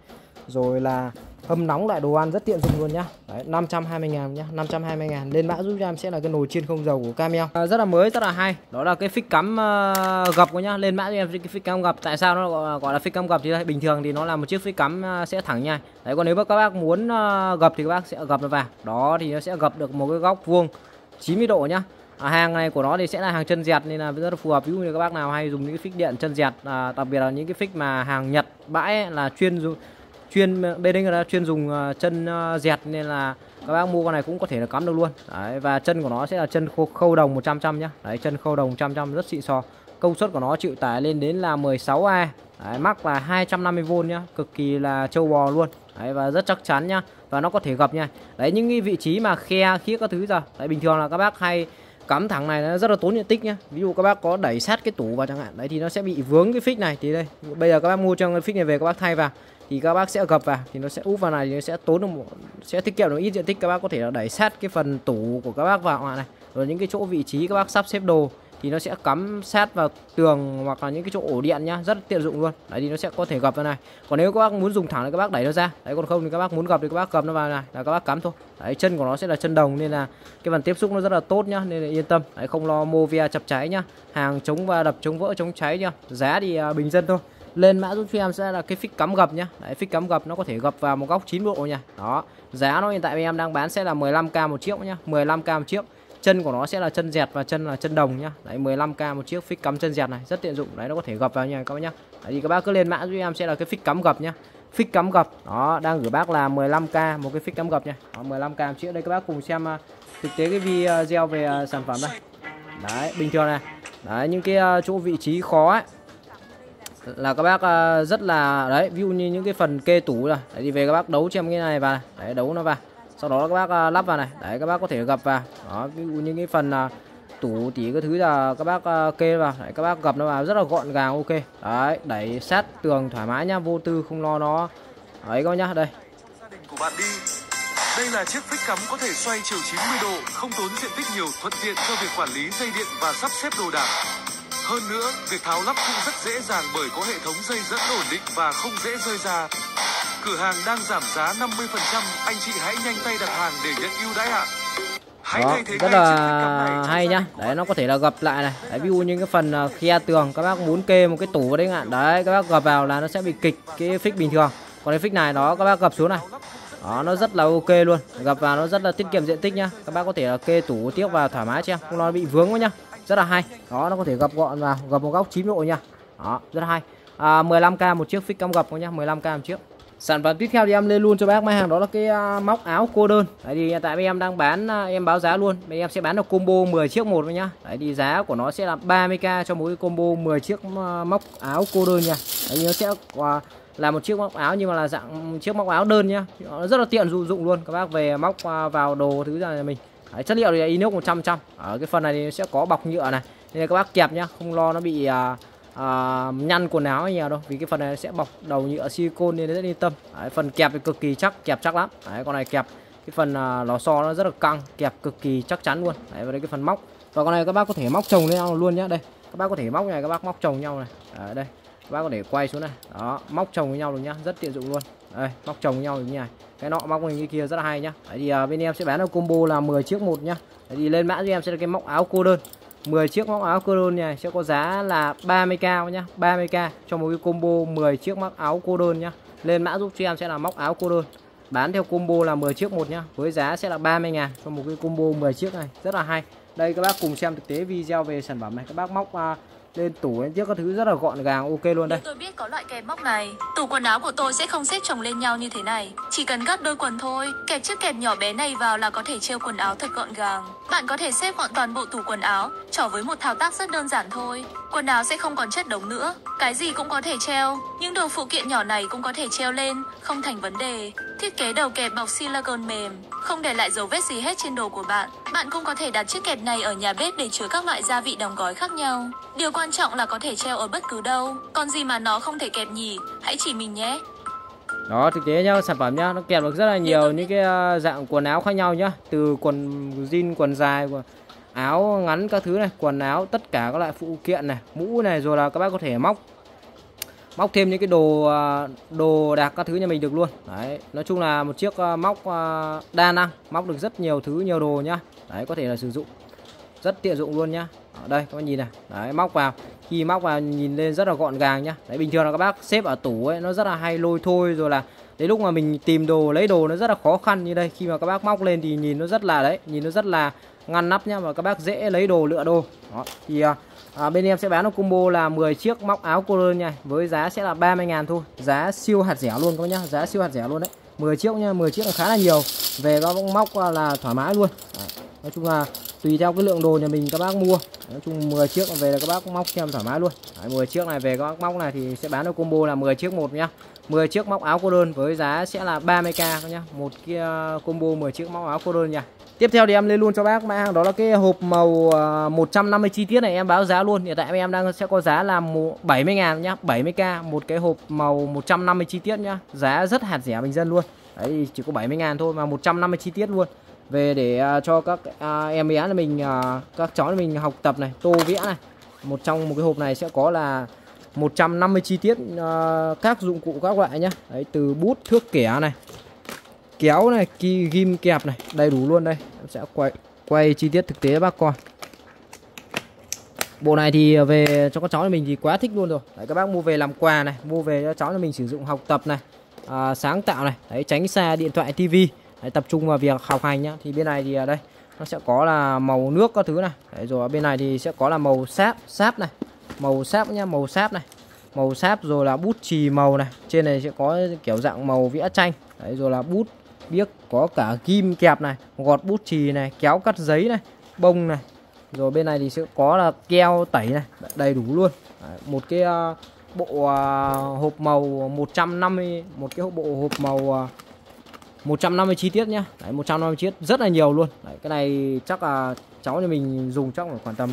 rồi là hâm nóng lại đồ ăn rất tiện dụng luôn nhá. Đấy, năm trăm hai mươi ngàn nhá, năm trăm hai mươi ngàn. Lên mã giúp cho em sẽ là cái nồi chiên không dầu của Camel. À, rất là mới, rất là hay. Đó là cái phích cắm uh, gập của nhá. Lên mã giúp em cái phích cắm gập. Tại sao nó gọi là, gọi là phích cắm gập thì đây? Bình thường thì nó là một chiếc phích cắm uh, sẽ thẳng nha. Đấy, còn nếu mà các bác muốn uh, gập thì các bác sẽ gập nó vào. Đó thì nó sẽ gập được một cái góc vuông chín mươi độ nhá. À, hàng này của nó thì sẽ là hàng chân dẹt nên là rất là phù hợp, ví dụ như các bác nào hay dùng những cái phích điện chân dẹt, à, đặc biệt là những cái phích mà hàng Nhật bãi ấy, là chuyên dùng chuyên bên đây là chuyên dùng chân dẹt nên là các bác mua con này cũng có thể là cắm được luôn. Đấy, và chân của nó sẽ là chân khâu, khâu đồng một trăm trăm nhá. Đấy, chân khâu đồng một trăm trăm rất xịn sò. Công suất của nó chịu tải lên đến là mười sáu A. Đấy, mắc là hai trăm năm mươi vôn nhá, cực kỳ là trâu bò luôn. Đấy, và rất chắc chắn nhá, và nó có thể gập nha. Đấy, những cái vị trí mà khe khía các thứ giờ. Đấy, bình thường là các bác hay cắm thẳng này nó rất là tốn diện tích nhá. Ví dụ các bác có đẩy sát cái tủ vào chẳng hạn, đấy thì nó sẽ bị vướng cái phích này. Thì đây, bây giờ các bác mua trong cái phích này về các bác thay vào thì các bác sẽ gập vào thì nó sẽ úp vào này thì nó sẽ tốn được một, sẽ tiết kiệm được ít diện tích. Các bác có thể là đẩy sát cái phần tủ của các bác vào này, rồi những cái chỗ vị trí các bác sắp xếp đồ thì nó sẽ cắm sát vào tường hoặc là những cái chỗ ổ điện nhá, rất tiện dụng luôn. Đấy thì nó sẽ có thể gập vào này. Còn nếu các bác muốn dùng thẳng thì các bác đẩy nó ra. Đấy, còn không thì các bác muốn gập thì các bác gập nó vào này là các bác cắm thôi. Đấy, chân của nó sẽ là chân đồng nên là cái phần tiếp xúc nó rất là tốt nhá, nên là yên tâm. Đấy, không lo mô via chập cháy nhá. Hàng chống và đập chống vỡ chống cháy nhá. Giá thì à, bình dân thôi. Lên mã giúp cho em sẽ là cái phích cắm gập nhá. Đấy, phích cắm gập nó có thể gập vào một góc chín độ nha. Đó, giá nó hiện tại em đang bán sẽ là mười lăm k một chiếc nhá, mười lăm k một chiếc. Chân của nó sẽ là chân dẹt và chân là chân đồng nhá. Đấy, mười lăm k một chiếc phích cắm chân dẹt này, rất tiện dụng. Đấy, nó có thể gập vào nha các bác nhá. Đấy, thì các bác cứ lên mã giúp em sẽ là cái phích cắm gập nhá. Phích cắm gập. Đó, đang gửi bác là mười lăm k một cái phích cắm gập nha. Đó, mười lăm k một chiếc. Đây các bác cùng xem thực tế cái video về sản phẩm đây. Đấy, bình thường này. Đấy, những cái chỗ vị trí khó ấy là các bác rất là đấy, ví dụ như những cái phần kê tủ là thì về các bác đấu cho em cái này vào này. Đấy, đấu nó vào, sau đó các bác lắp vào này. Đấy, các bác có thể gập vào. Đó, ví dụ như cái phần tủ tỉ cái thứ là các bác kê vào. Đấy, các bác gập nó vào rất là gọn gàng, ok. Đấy, đẩy sát tường thoải mái nhá, vô tư, không lo nó ấy các nhá. Đây, đây là chiếc phích cắm có thể xoay chiều chín mươi độ, không tốn diện tích nhiều, thuận tiện cho việc quản lý dây điện và sắp xếp đồ đạc. Hơn nữa, việc tháo lắp cũng rất dễ dàng bởi có hệ thống dây dẫn ổn định và không dễ rơi ra. Cửa hàng đang giảm giá năm mươi phần trăm, anh chị hãy nhanh tay đặt hàng để nhận ưu đãi ạ. Hãy đó, rất là hay nhá. Đấy, nó có thể là gập lại này. Đấy, ví dụ như cái phần khe tường các bác muốn kê một cái tủ vào đấy ạ. Đấy, các bác gập vào là nó sẽ bị kịch cái phích bình thường. Còn cái phích này đó các bác gập xuống này. Đó, nó rất là ok luôn. Gập vào nó rất là tiết kiệm diện tích nhá. Các bác có thể là kê tủ tiếp vào thoải mái cho em, không nó bị vướng quá nhá. Rất là hay. Đó, nó có thể gập gọn vào, gập một góc chín độ nha. Đó, rất là hay. À, mười lăm k một chiếc phích cắm gập nhá, mười lăm k một chiếc. Sản phẩm tiếp theo thì em lên luôn cho bác máy hàng, đó là cái uh, móc áo cô đơn. Đấy thì tại bên em đang bán, uh, em báo giá luôn. Bên em sẽ bán được combo mười chiếc một nhá. Đấy thì giá của nó sẽ là ba mươi k cho mỗi combo mười chiếc uh, móc áo cô đơn nha. Đấy thì nó sẽ uh, là một chiếc móc áo nhưng mà là dạng chiếc móc áo đơn nhá. Nó rất là tiện dụ dụng luôn. Các bác về móc uh, vào đồ thứ ra nhà mình. Đấy, chất liệu thì là inox một trăm phần trăm. Ở cái phần này thì sẽ có bọc nhựa này nên các bác kẹp nhá, không lo nó bị uh, uh, nhăn quần áo hay nhiều đâu, vì cái phần này sẽ bọc đầu nhựa silicon nên rất yên tâm. Đấy, phần kẹp thì cực kỳ chắc, kẹp chắc lắm. Đấy, con này kẹp cái phần uh, lò xo nó rất là căng, kẹp cực kỳ chắc chắn luôn. Đấy, và đây cái phần móc, và con này các bác có thể móc chồng lên nhau luôn nhá. Đây, các bác có thể móc này, các bác móc chồng nhau này. Đấy, đây các bác có thể quay xuống này, đó, móc chồng với nhau được nhá, rất tiện dụng luôn. Đây, móc chồng với nhau như này, cái nọ móc mình như kia rất là hay nhá. Đấy thì uh, bên em sẽ bán được combo là mười chiếc một nhá. Đấy thì lên mã cho em sẽ là cái móc áo cô đơn, mười chiếc móc áo cô đơn này sẽ có giá là ba mươi k nhá, ba mươi k cho một cái combo mười chiếc móc áo cô đơn nhá. Lên mã giúp cho em sẽ là móc áo cô đơn, bán theo combo là mười chiếc một nhá, với giá sẽ là ba mươi ngàn cho một cái combo mười chiếc này, rất là hay. Đây các bác cùng xem thực tế video về sản phẩm này, các bác móc uh, Nên tủ lên chiếc các thứ rất là gọn gàng, ok luôn đây. Nếu tôi biết có loại kẹp móc này, tủ quần áo của tôi sẽ không xếp chồng lên nhau như thế này. Chỉ cần gấp đôi quần thôi, kẹp chiếc kẹp nhỏ bé này vào là có thể treo quần áo thật gọn gàng. Bạn có thể xếp gọn toàn bộ tủ quần áo, trỏ với một thao tác rất đơn giản thôi. Quần áo sẽ không còn chất đống nữa, cái gì cũng có thể treo. Những đồ phụ kiện nhỏ này cũng có thể treo lên, không thành vấn đề. Thiết kế đầu kẹp bọc silicone mềm, không để lại dấu vết gì hết trên đồ của bạn. Bạn cũng có thể đặt chiếc kẹp này ở nhà bếp để chứa các loại gia vị đóng gói khác nhau. Điều quan trọng là có thể treo ở bất cứ đâu. Còn gì mà nó không thể kẹp nhỉ? Hãy chỉ mình nhé. Đó, thực tế nhá, sản phẩm nhá, nó kẹp được rất là nhiều những cái uh, dạng quần áo khác nhau nhá. Từ quần jean, quần dài, quần áo ngắn các thứ này, quần áo, tất cả các loại phụ kiện này, mũ này, rồi là các bác có thể móc móc thêm những cái đồ đồ đạc các thứ nhà mình được luôn. Đấy, nói chung là một chiếc móc đa năng, móc được rất nhiều thứ, nhiều đồ nhá. Đấy, có thể là sử dụng rất tiện dụng luôn nhá. Ở đây các bạn nhìn này, đấy, móc vào, khi móc vào nhìn lên rất là gọn gàng nhá. Đấy, bình thường là các bác xếp ở tủ ấy nó rất là hay lôi thôi, rồi là đến lúc mà mình tìm đồ lấy đồ nó rất là khó khăn. Như đây, khi mà các bác móc lên thì nhìn nó rất là đấy, nhìn nó rất là ngăn nắp nhá, mà các bác dễ lấy đồ, lựa đồ. Đó, thì à, bên em sẽ bán một combo là mười chiếc móc áo cô đơn nha, với giá sẽ là ba mươi ngàn thôi. Giá siêu hạt rẻ luôn các bác nhá, giá siêu hạt rẻ luôn đấy. mười chiếc nha, mười chiếc là khá là nhiều. Về các móc là thoải mái luôn. Đấy, nói chung là tùy theo cái lượng đồ nhà mình các bác mua. Nói chung mười chiếc về là các bác móc xem thoải mái luôn. Đấy, mười chiếc này về các bác móc này thì sẽ bán được combo là mười chiếc một nhá. mười chiếc móc áo cô đơn với giá sẽ là ba mươi k nhá. Một cái combo mười chiếc móc áo cô đơn nha. Tiếp theo thì em lên luôn cho bác mã hàng, đó là cái hộp màu một trăm năm mươi chi tiết này, em báo giá luôn. Hiện tại em đang sẽ có giá là bảy mươi ngàn nhá, bảy mươi k một cái hộp màu một trăm năm mươi chi tiết nhá. Giá rất hạt rẻ bình dân luôn. Đấy, chỉ có bảy mươi ngàn thôi mà một trăm năm mươi chi tiết luôn. Về để cho các em bé là mình, các cháu là mình học tập này, tô vẽ này. Một trong một cái hộp này sẽ có là một trăm năm mươi chi tiết các dụng cụ các loại nhá. Đấy, từ bút, thước kẻ này, kéo này, ki ghim kẹp này, đầy đủ luôn đây. Em sẽ quay quay chi tiết thực tế bác coi. Bộ này thì về cho các cháu mình thì quá thích luôn rồi. Đấy, các bác mua về làm quà này, mua về cho cháu mình sử dụng học tập này, à, sáng tạo này. Đấy, tránh xa điện thoại, tivi. Đấy, tập trung vào việc học hành nhá. Thì bên này thì ở đây nó sẽ có là màu nước các thứ này. Đấy, rồi bên này thì sẽ có là màu sáp, sáp này, màu sáp nhá, màu sáp này, màu sáp rồi là bút chì màu này. Trên này sẽ có kiểu dạng màu vẽ tranh. Đấy, rồi là bút biếc, có cả kim kẹp này, gọt bút chì này, kéo cắt giấy này, bông này. Rồi bên này thì sẽ có là keo tẩy này, đầy đủ luôn. Đấy, một cái uh, bộ uh, hộp màu một trăm năm mươi, một cái bộ hộp màu uh, một trăm năm mươi chi tiết nhá. Đấy, một trăm năm mươi chi tiết rất là nhiều luôn. Đấy, cái này chắc là cháu nhà mình dùng chắc khoảng tầm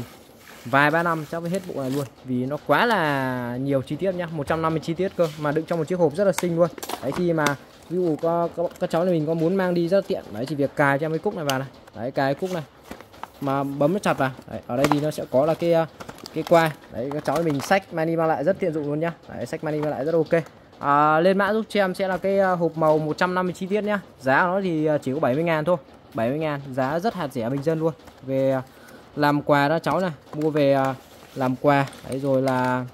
vài ba năm chắc mới hết bộ này luôn, vì nó quá là nhiều chi tiết nhá, một trăm năm mươi chi tiết cơ mà đựng trong một chiếc hộp rất là xinh luôn. Đấy, khi mà ví dụ có, có các cháu này mình có muốn mang đi rất tiện. Đấy, chỉ việc cài cho cái cúc này vào này. Đấy, cài cúc này mà bấm nó chặt vào. Đấy, ở đây thì nó sẽ có là cái cái quai. Đấy, các cháu mình xách mang đi mang lại rất tiện dụng luôn nhá. Đấy, xách mang đi mang lại rất ok. À, lên mã giúp cho em sẽ là cái hộp màu một trăm năm mươi chi tiết nhá. Giá của nó thì chỉ có bảy mươi ngàn thôi. bảy mươi ngàn, giá rất hạt rẻ bình dân luôn. Về làm quà đó cháu này, mua về làm quà. Đấy, rồi là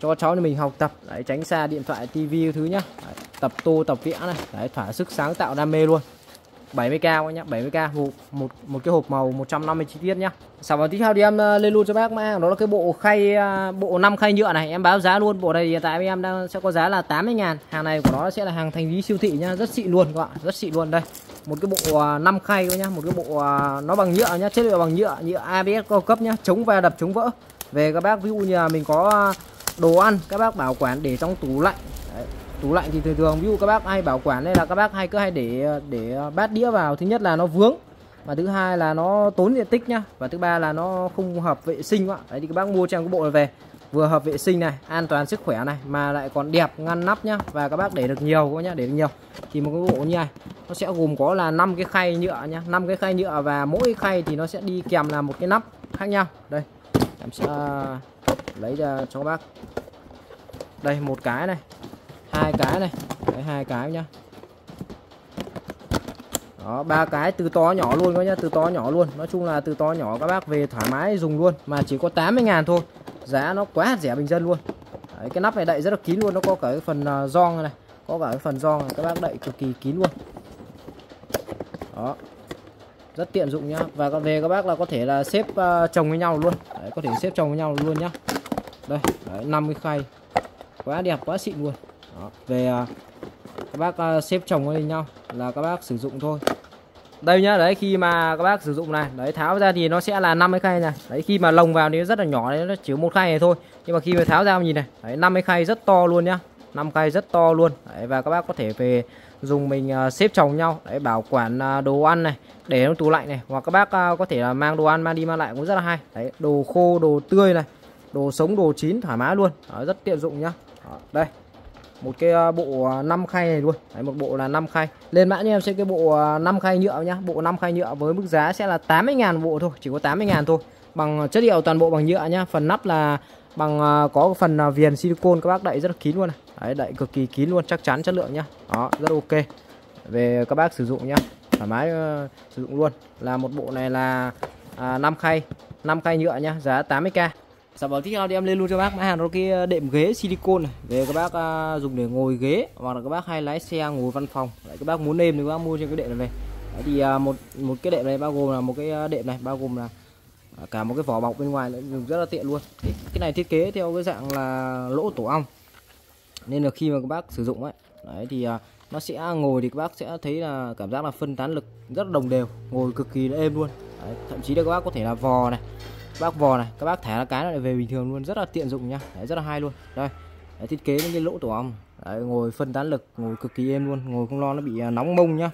cho cháu mình học tập. Đấy, tránh xa điện thoại, tivi thứ nhá. Đấy, tập tô, tập vẽ này. Đấy, thỏa sức sáng tạo đam mê luôn. bảy mươi k các nhá, bảy mươi k một, một một cái hộp màu một trăm năm mươi chi tiết nhá. Sản phẩm tiếp theo thì em lên luôn cho bác mã hàng, đó là cái bộ khay, bộ năm khay nhựa này, em báo giá luôn. Bộ này hiện tại em đang sẽ có giá là tám mươi ngàn. Hàng này của nó sẽ là hàng thành lý siêu thị nhá, rất xịn luôn các bạn, rất xịn luôn đây. Một cái bộ năm khay các nhá, một cái bộ nó bằng nhựa nhá, chất liệu bằng nhựa, nhựa a bê ét cao cấp nhá, chống va đập chống vỡ. Về các bác ví dụ như là mình có đồ ăn, các bác bảo quản để trong tủ lạnh. Đấy, tủ lạnh thì thường thường ví dụ các bác hay bảo quản đây là các bác hay cứ hay để để bát đĩa vào, thứ nhất là nó vướng, mà thứ hai là nó tốn diện tích nhá, và thứ ba là nó không hợp vệ sinh quá. Đấy, thì các bác mua trong cái bộ này về vừa hợp vệ sinh này, an toàn sức khỏe này, mà lại còn đẹp, ngăn nắp nhá, và các bác để được nhiều quá nhá, để được nhiều. Thì một cái bộ như này nó sẽ gồm có là năm cái khay nhựa nhá, năm cái khay nhựa, và mỗi khay thì nó sẽ đi kèm là một cái nắp khác nhau. Đây, em sẽ lấy ra cho các bác. Đây, một cái này, hai cái này, đấy, hai cái nhá. Đó, ba cái, từ to nhỏ luôn các nhá, từ to nhỏ luôn. Nói chung là từ to nhỏ các bác về thoải mái dùng luôn, mà chỉ có tám mươi ngàn thôi. Giá nó quá rẻ bình dân luôn. Đấy, cái nắp này đậy rất là kín luôn, nó có cả cái phần gioăng này, có cả cái phần gioăng này, các bác đậy cực kỳ kín luôn. Đó, rất tiện dụng nhá, và còn về các bác là có thể là xếp uh, chồng với nhau luôn. Đấy, có thể xếp chồng với nhau luôn nhá. đây, năm cái khay quá đẹp quá xịn luôn. Đó. Về uh, các bác uh, xếp chồng lên nhau là các bác sử dụng thôi. Đây nhá, đấy khi mà các bác sử dụng này, đấy tháo ra thì nó sẽ là năm cái khay này. Đấy khi mà lồng vào thì rất là nhỏ đấy, nó chỉ một khay này thôi. Nhưng mà khi mà tháo ra nhìn này, đấy năm cái khay rất to luôn nhá. năm khay rất to luôn. Đấy, và các bác có thể về dùng mình uh, xếp chồng nhau, đấy bảo quản uh, đồ ăn này, để trong tủ lạnh này, hoặc các bác uh, có thể là uh, mang đồ ăn mang đi mang lại cũng rất là hay. Đấy, đồ khô, đồ tươi này, đồ sống, đồ chín thoải mái luôn. Đó, rất tiện dụng nhá. Đó, đây. Một cái bộ năm khay này luôn. Đấy, một bộ là năm khay. Lên mã cho em sẽ cái bộ năm khay nhựa nhá. Bộ năm khay nhựa với mức giá sẽ là tám mươi ngàn bộ thôi, chỉ có tám mươi ngàn thôi. Bằng chất liệu toàn bộ bằng nhựa nhá. Phần nắp là bằng có phần viền silicon, các bác đậy rất là kín luôn này. Đấy, đậy cực kỳ kín luôn, chắc chắn chất lượng nhá. Đó, rất ok. Về các bác sử dụng nhá. Thoải mái uh, sử dụng luôn. Là một bộ này là uh, năm khay, năm khay nhựa nhá, giá tám mươi k. Sản phẩm tiếp theo thì em lên luôn cho bác mã hàng đó cái đệm ghế silicon này. Về các bác à, dùng để ngồi ghế, hoặc là các bác hay lái xe ngồi văn phòng. Đấy, các bác muốn êm thì các bác mua trên cái đệm này về. Đấy, thì à, một một cái đệm này bao gồm là một cái đệm này bao gồm là cả một cái vỏ bọc bên ngoài nữa, dùng rất là tiện luôn. Đấy, cái này thiết kế theo cái dạng là lỗ tổ ong, nên là khi mà các bác sử dụng ấy, đấy thì à, nó sẽ ngồi thì các bác sẽ thấy là cảm giác là phân tán lực rất là đồng đều, ngồi cực kỳ là êm luôn. Đấy, thậm chí là các bác có thể là vò này, bác vò này, các bác thả ra cái này về bình thường luôn, rất là tiện dụng nhá. Đấy, rất là hay luôn. Đây, đấy, thiết kế những cái lỗ tổ ong, đấy, ngồi phân tán lực, ngồi cực kỳ êm luôn, ngồi không lo nó bị uh, nóng mông nhá.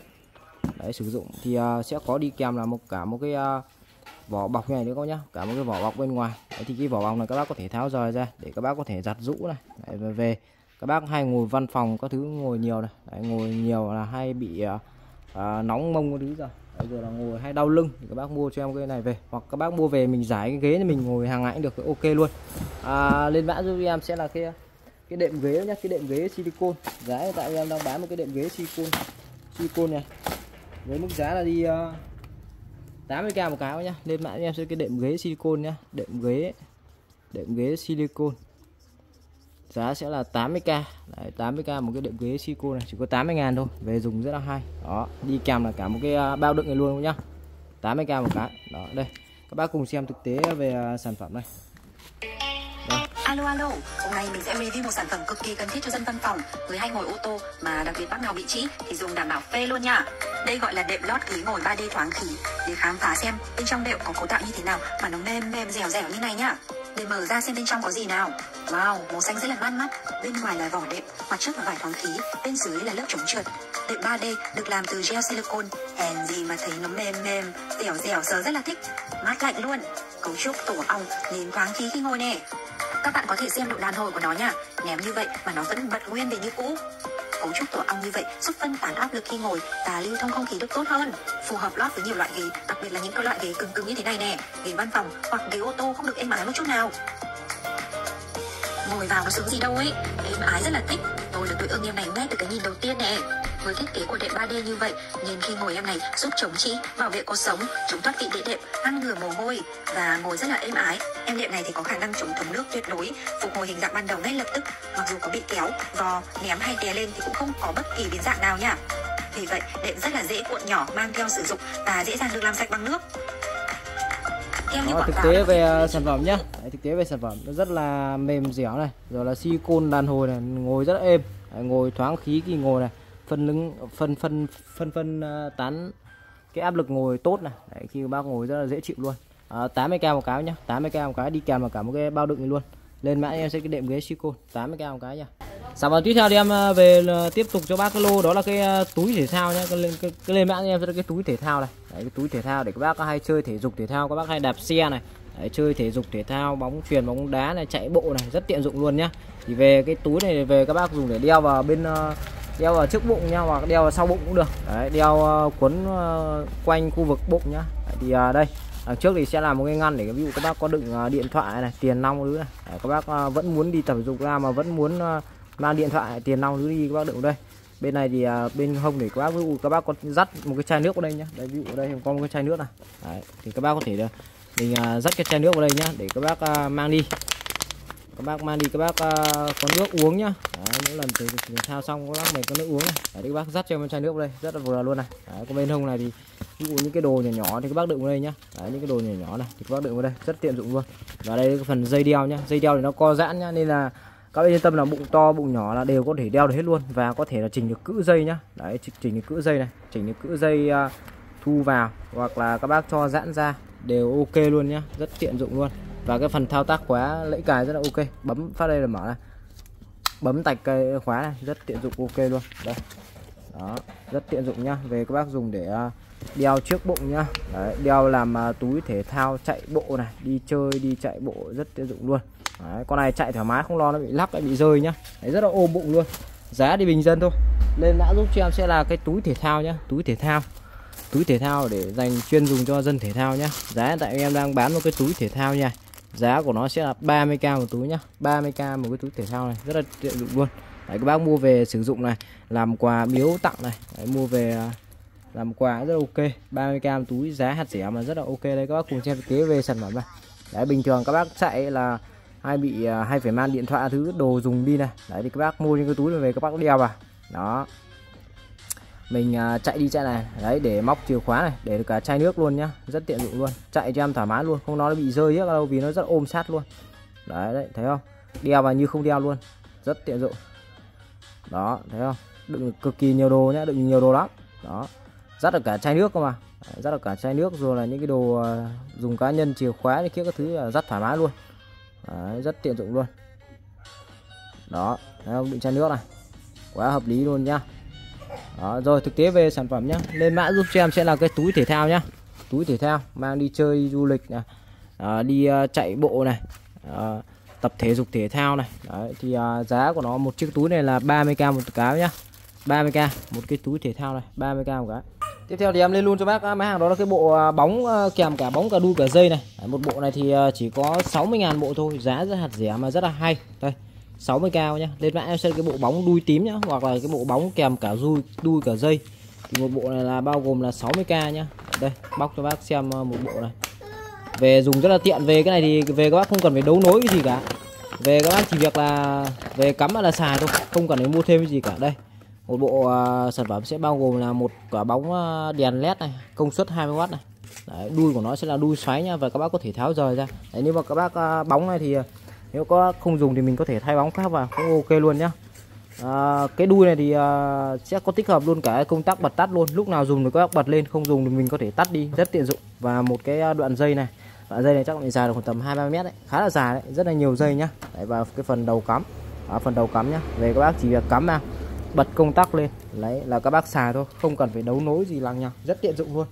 Đấy, sử dụng thì uh, sẽ có đi kèm là một cả một cái uh, vỏ bọc này nữa các nhá, cả một cái vỏ bọc bên ngoài. Đấy, thì cái vỏ bọc này các bác có thể tháo rời ra để các bác có thể giặt rũ này. Đấy, và về các bác hay ngồi văn phòng các thứ, ngồi nhiều này, đấy, ngồi nhiều là hay bị uh, uh, nóng mông các thứ rồi. Bây giờ là ngồi hay đau lưng thì các bác mua cho em cái này về, hoặc các bác mua về mình giải cái ghế thì mình ngồi hàng ngày cũng được, ok luôn. À, lên mã giúp em sẽ là cái cái đệm ghế nhá, cái đệm ghế silicon. Giá hiện tại em đang bán một cái đệm ghế silicon silicon này với mức giá là đi uh, tám mươi k một cái nhá. Lên mã em sẽ cái đệm ghế silicon nhá, đệm ghế đệm ghế silicon giá sẽ là tám mươi k. Đấy, tám mươi k một cái đệm ghế silicon này, chỉ có tám mươi ngàn thôi, về dùng rất là hay. Đó, đi kèm là cả một cái bao đựng này luôn nhá, tám mươi k một cái. Đó, đây các bác cùng xem thực tế về sản phẩm này. Đây. Alo alo, hôm nay mình sẽ review một sản phẩm cực kỳ cần thiết cho dân văn phòng, người hay ngồi ô tô mà đặc biệt bác nào bị trĩ thì dùng đảm bảo phê luôn nha. Đây gọi là đệm lót ghế ngồi ba D thoáng khí, để khám phá xem bên trong đệm có cấu tạo như thế nào mà nó mềm mềm dẻo dẻo như này nhá. Để mở ra xem bên trong có gì nào. Wow, màu xanh rất là bắt mắt. Bên ngoài là vỏ đệm, mặt trước là vải thoáng khí, bên dưới là lớp chống trượt. Đệm ba D được làm từ gel silicone. Hèn gì mà thấy nó mềm mềm, dẻo dẻo, sờ rất là thích, mát lạnh luôn. Cấu trúc tổ ong nên thoáng khí khi ngồi nè. Các bạn có thể xem độ đàn hồi của nó nha. Ném như vậy mà nó vẫn bật nguyên về như cũ. Cấu trúc tổ ong như vậy giúp phân tán áp lực khi ngồi và lưu thông không khí được tốt hơn, phù hợp lót với nhiều loại ghế, đặc biệt là những cái loại ghế cứng cứng như thế này nè, ghế văn phòng hoặc ghế ô tô không được êm ái một chút nào. Ngồi vào nó sướng gì đâu ấy, êm ái rất là thích. Tôi là tôi ưng em này ngay từ cái nhìn đầu tiên nè. Với thiết kế của đệm ba D như vậy nên khi ngồi em này giúp chống trĩ, bảo vệ cột sống, chống thoát vị đĩa đệm, ngăn ngừa mồ hôi và ngồi rất là êm ái. Em đệm này thì có khả năng chống thấm nước tuyệt đối, phục hồi hình dạng ban đầu ngay lập tức, mặc dù có bị kéo, vò, ném hay té lên thì cũng không có bất kỳ biến dạng nào nha. Vì vậy đệm rất là dễ cuộn nhỏ mang theo sử dụng và dễ dàng được làm sạch bằng nước. Đó, thực tế về sản phẩm nhá. Đấy, thực tế về sản phẩm nó rất là mềm dẻo này, rồi là silicon đàn hồi này, ngồi rất êm. Đấy, ngồi thoáng khí khi ngồi này, phân lưng phân phân phân phân uh, tán cái áp lực ngồi tốt này. Đấy, khi bác ngồi rất là dễ chịu luôn. À, tám mươi k một cái nhá, tám mươi k một cái, đi kèm vào cả một cái bao đựng này luôn. Lên mã em sẽ cái đệm ghế silicon tám mươi k một cái nhá. Sản phẩm tiếp theo thì em về tiếp tục cho bác cái lô đó là cái túi thể thao nhé. Cái lên mã em sẽ cái túi thể thao này. Đấy, cái túi thể thao để các bác hay chơi thể dục thể thao, các bác hay đạp xe này. Đấy, chơi thể dục thể thao, bóng chuyền, bóng đá này, chạy bộ này, rất tiện dụng luôn nhá. Thì về cái túi này về các bác dùng để đeo vào bên đeo vào trước bụng nha, hoặc đeo vào sau bụng cũng được. Đấy, đeo quấn quanh khu vực bụng nhá. Đấy, thì đây đằng trước thì sẽ là một cái ngăn để ví dụ các bác có đựng điện thoại này, tiền nong thứ này. Đấy, các bác vẫn muốn đi tập dục ra mà vẫn muốn mang điện thoại, tiền nong thứ đi, các bác đựng đây. Bên này thì à, bên hông để các bác, ví dụ các bác có dắt một cái chai nước vào đây nhá. Đây, ví dụ ở đây em có một cái chai nước này. Đấy, thì các bác có thể mình à, dắt cái chai nước vào đây nhá, để các bác à, mang đi. Các bác mang đi, các bác à, có nước uống nhá. Đấy, mỗi lần từ thể thao xong các bác mình có nước uống này. Đấy, các bác dắt cho em chai nước vào đây, rất là vừa luôn này. Đấy, còn bên hông này thì Ví dụ những cái đồ nhỏ nhỏ thì các bác đựng vào đây nhá. Đấy, những cái đồ nhỏ nhỏ này thì các bác đựng vào đây rất tiện dụng luôn. Và đây cái phần dây đeo nhá, dây đeo thì nó co giãn nhá, nên là các bạn yên tâm là bụng to bụng nhỏ là đều có thể đeo được hết luôn, và có thể là chỉnh được cữ dây nhá. Đấy, chỉnh được cữ dây này, chỉnh được cữ dây uh, thu vào hoặc là các bác cho giãn ra đều ok luôn nhá, rất tiện dụng luôn. Và cái phần thao tác khóa lẫy cài rất là ok, bấm phát đây là mở này, bấm tạch cái khóa này rất tiện dụng, ok luôn đây. Đó, rất tiện dụng nhá, về các bác dùng để đeo trước bụng nhá. Đấy, đeo làm túi thể thao chạy bộ này, đi chơi đi chạy bộ rất tiện dụng luôn. Đấy, con này chạy thoải mái không lo nó bị lắc lại bị rơi nhá. Đấy, rất là ôm bụng luôn, giá thì bình dân thôi, nên đã giúp cho em sẽ là cái túi thể thao nhá, túi thể thao túi thể thao để dành chuyên dùng cho dân thể thao nhá. Giá tại em đang bán một cái túi thể thao nha, giá của nó sẽ là ba mươi k một túi nhá, ba mươi k một cái túi thể thao này, rất là tiện dụng luôn. Đấy, các bác mua về sử dụng này, làm quà biếu tặng này. Đấy, mua về làm quà rất là ok, ba mươi k túi giá hạt rẻ mà rất là ok. Đây các bác cùng xem kế về sản phẩm này. Đấy, bình thường các bác chạy là hay bị hay phải mang điện thoại thứ đồ dùng đi này. Đấy thì các bác mua những cái túi này về các bác đeo vào. Đó, mình chạy đi chạy này, đấy để móc chìa khóa này, để được cả chai nước luôn nhá, rất tiện dụng luôn, chạy cho em thoải mái luôn, không nó bị rơi hết đâu vì nó rất ôm sát luôn. Đấy, đấy thấy không, đeo vào như không đeo luôn, rất tiện dụng. Đó, thấy không, đựng cực kỳ nhiều đồ nhá, đựng nhiều đồ lắm. Đó, rất được cả chai nước cơ mà, rất được cả chai nước, rồi là những cái đồ dùng cá nhân, chìa khóa này kia các thứ rất thoải mái luôn. Đấy, rất tiện dụng luôn. Đó, thấy không, đựng chai nước này, quá hợp lý luôn nhá. Đó, rồi thực tế về sản phẩm nhá, lên mã giúp cho em sẽ là cái túi thể thao nhá, túi thể thao mang đi chơi đi du lịch này, à, đi uh, chạy bộ này, à, tập thể dục thể thao này. Đấy, thì uh, giá của nó một chiếc túi này là ba mươi k một cái nhá, ba mươi k một cái túi thể thao này, ba mươi k một cái. Tiếp theo thì em lên luôn cho bác máy hàng đó là cái bộ bóng kèm cả bóng cả đu cả dây này. Đấy, một bộ này thì chỉ có sáu mươi ngàn bộ thôi, giá rất hạt rẻ mà rất là hay. Đây sáu mươi k nhá, lên mã em sẽ cái bộ bóng đuôi tím nhá, hoặc là cái bộ bóng kèm cả đuôi đuôi cả dây. Thì một bộ này là bao gồm là sáu mươi k nhá. Đây, bóc cho bác xem một bộ này. Về dùng rất là tiện, về cái này thì về các bác không cần phải đấu nối cái gì cả. Về các bác chỉ việc là về cắm là xài thôi, không cần phải mua thêm cái gì cả. Đây, một bộ uh, sản phẩm sẽ bao gồm là một quả bóng uh, đèn led này, công suất hai mươi oát này. Đấy, đuôi của nó sẽ là đuôi xoáy nhá, và các bác có thể tháo rời ra. Đấy, nếu mà các bác uh, bóng này thì nếu có không dùng thì mình có thể thay bóng khác vào cũng ok luôn nhá. À, cái đuôi này thì uh, sẽ có tích hợp luôn cả công tắc bật tắt luôn, lúc nào dùng thì các bác bật lên, không dùng thì mình có thể tắt đi, rất tiện dụng. Và một cái đoạn dây này, đoạn dây này chắc mình dài được khoảng tầm hai ba mét đấy, khá là dài đấy, rất là nhiều dây nhá. Đấy, và cái phần đầu cắm, à, phần đầu cắm nhá, về các bác chỉ việc cắm vào, bật công tắc lên, lấy là các bác xài thôi, không cần phải đấu nối gì lằng nhằng, rất tiện dụng luôn.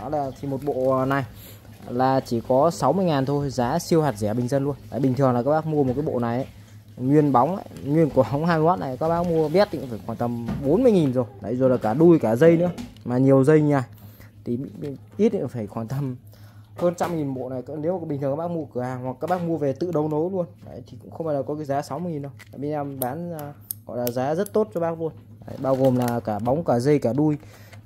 Đó là thì một bộ này là chỉ có sáu mươi ngàn thôi, giá siêu hạt rẻ bình dân luôn. Đấy, bình thường là các bác mua một cái bộ này ấy, nguyên bóng ấy, nguyên của bóng hai mươi oát này các bác mua bét thì cũng phải khoảng tầm bốn mươi nghìn rồi. Đấy, rồi là cả đuôi cả dây nữa, mà nhiều dây nha thì ít thì phải khoảng tầm hơn trăm nghìn bộ này. Nếu mà bình thường các bác mua cửa hàng hoặc các bác mua về tự đấu nối luôn, đấy, thì cũng không phải là có cái giá sáu mươi nghìn đâu. Đấy, bên em bán gọi là giá rất tốt cho bác luôn. Đấy, bao gồm là cả bóng cả dây cả đuôi,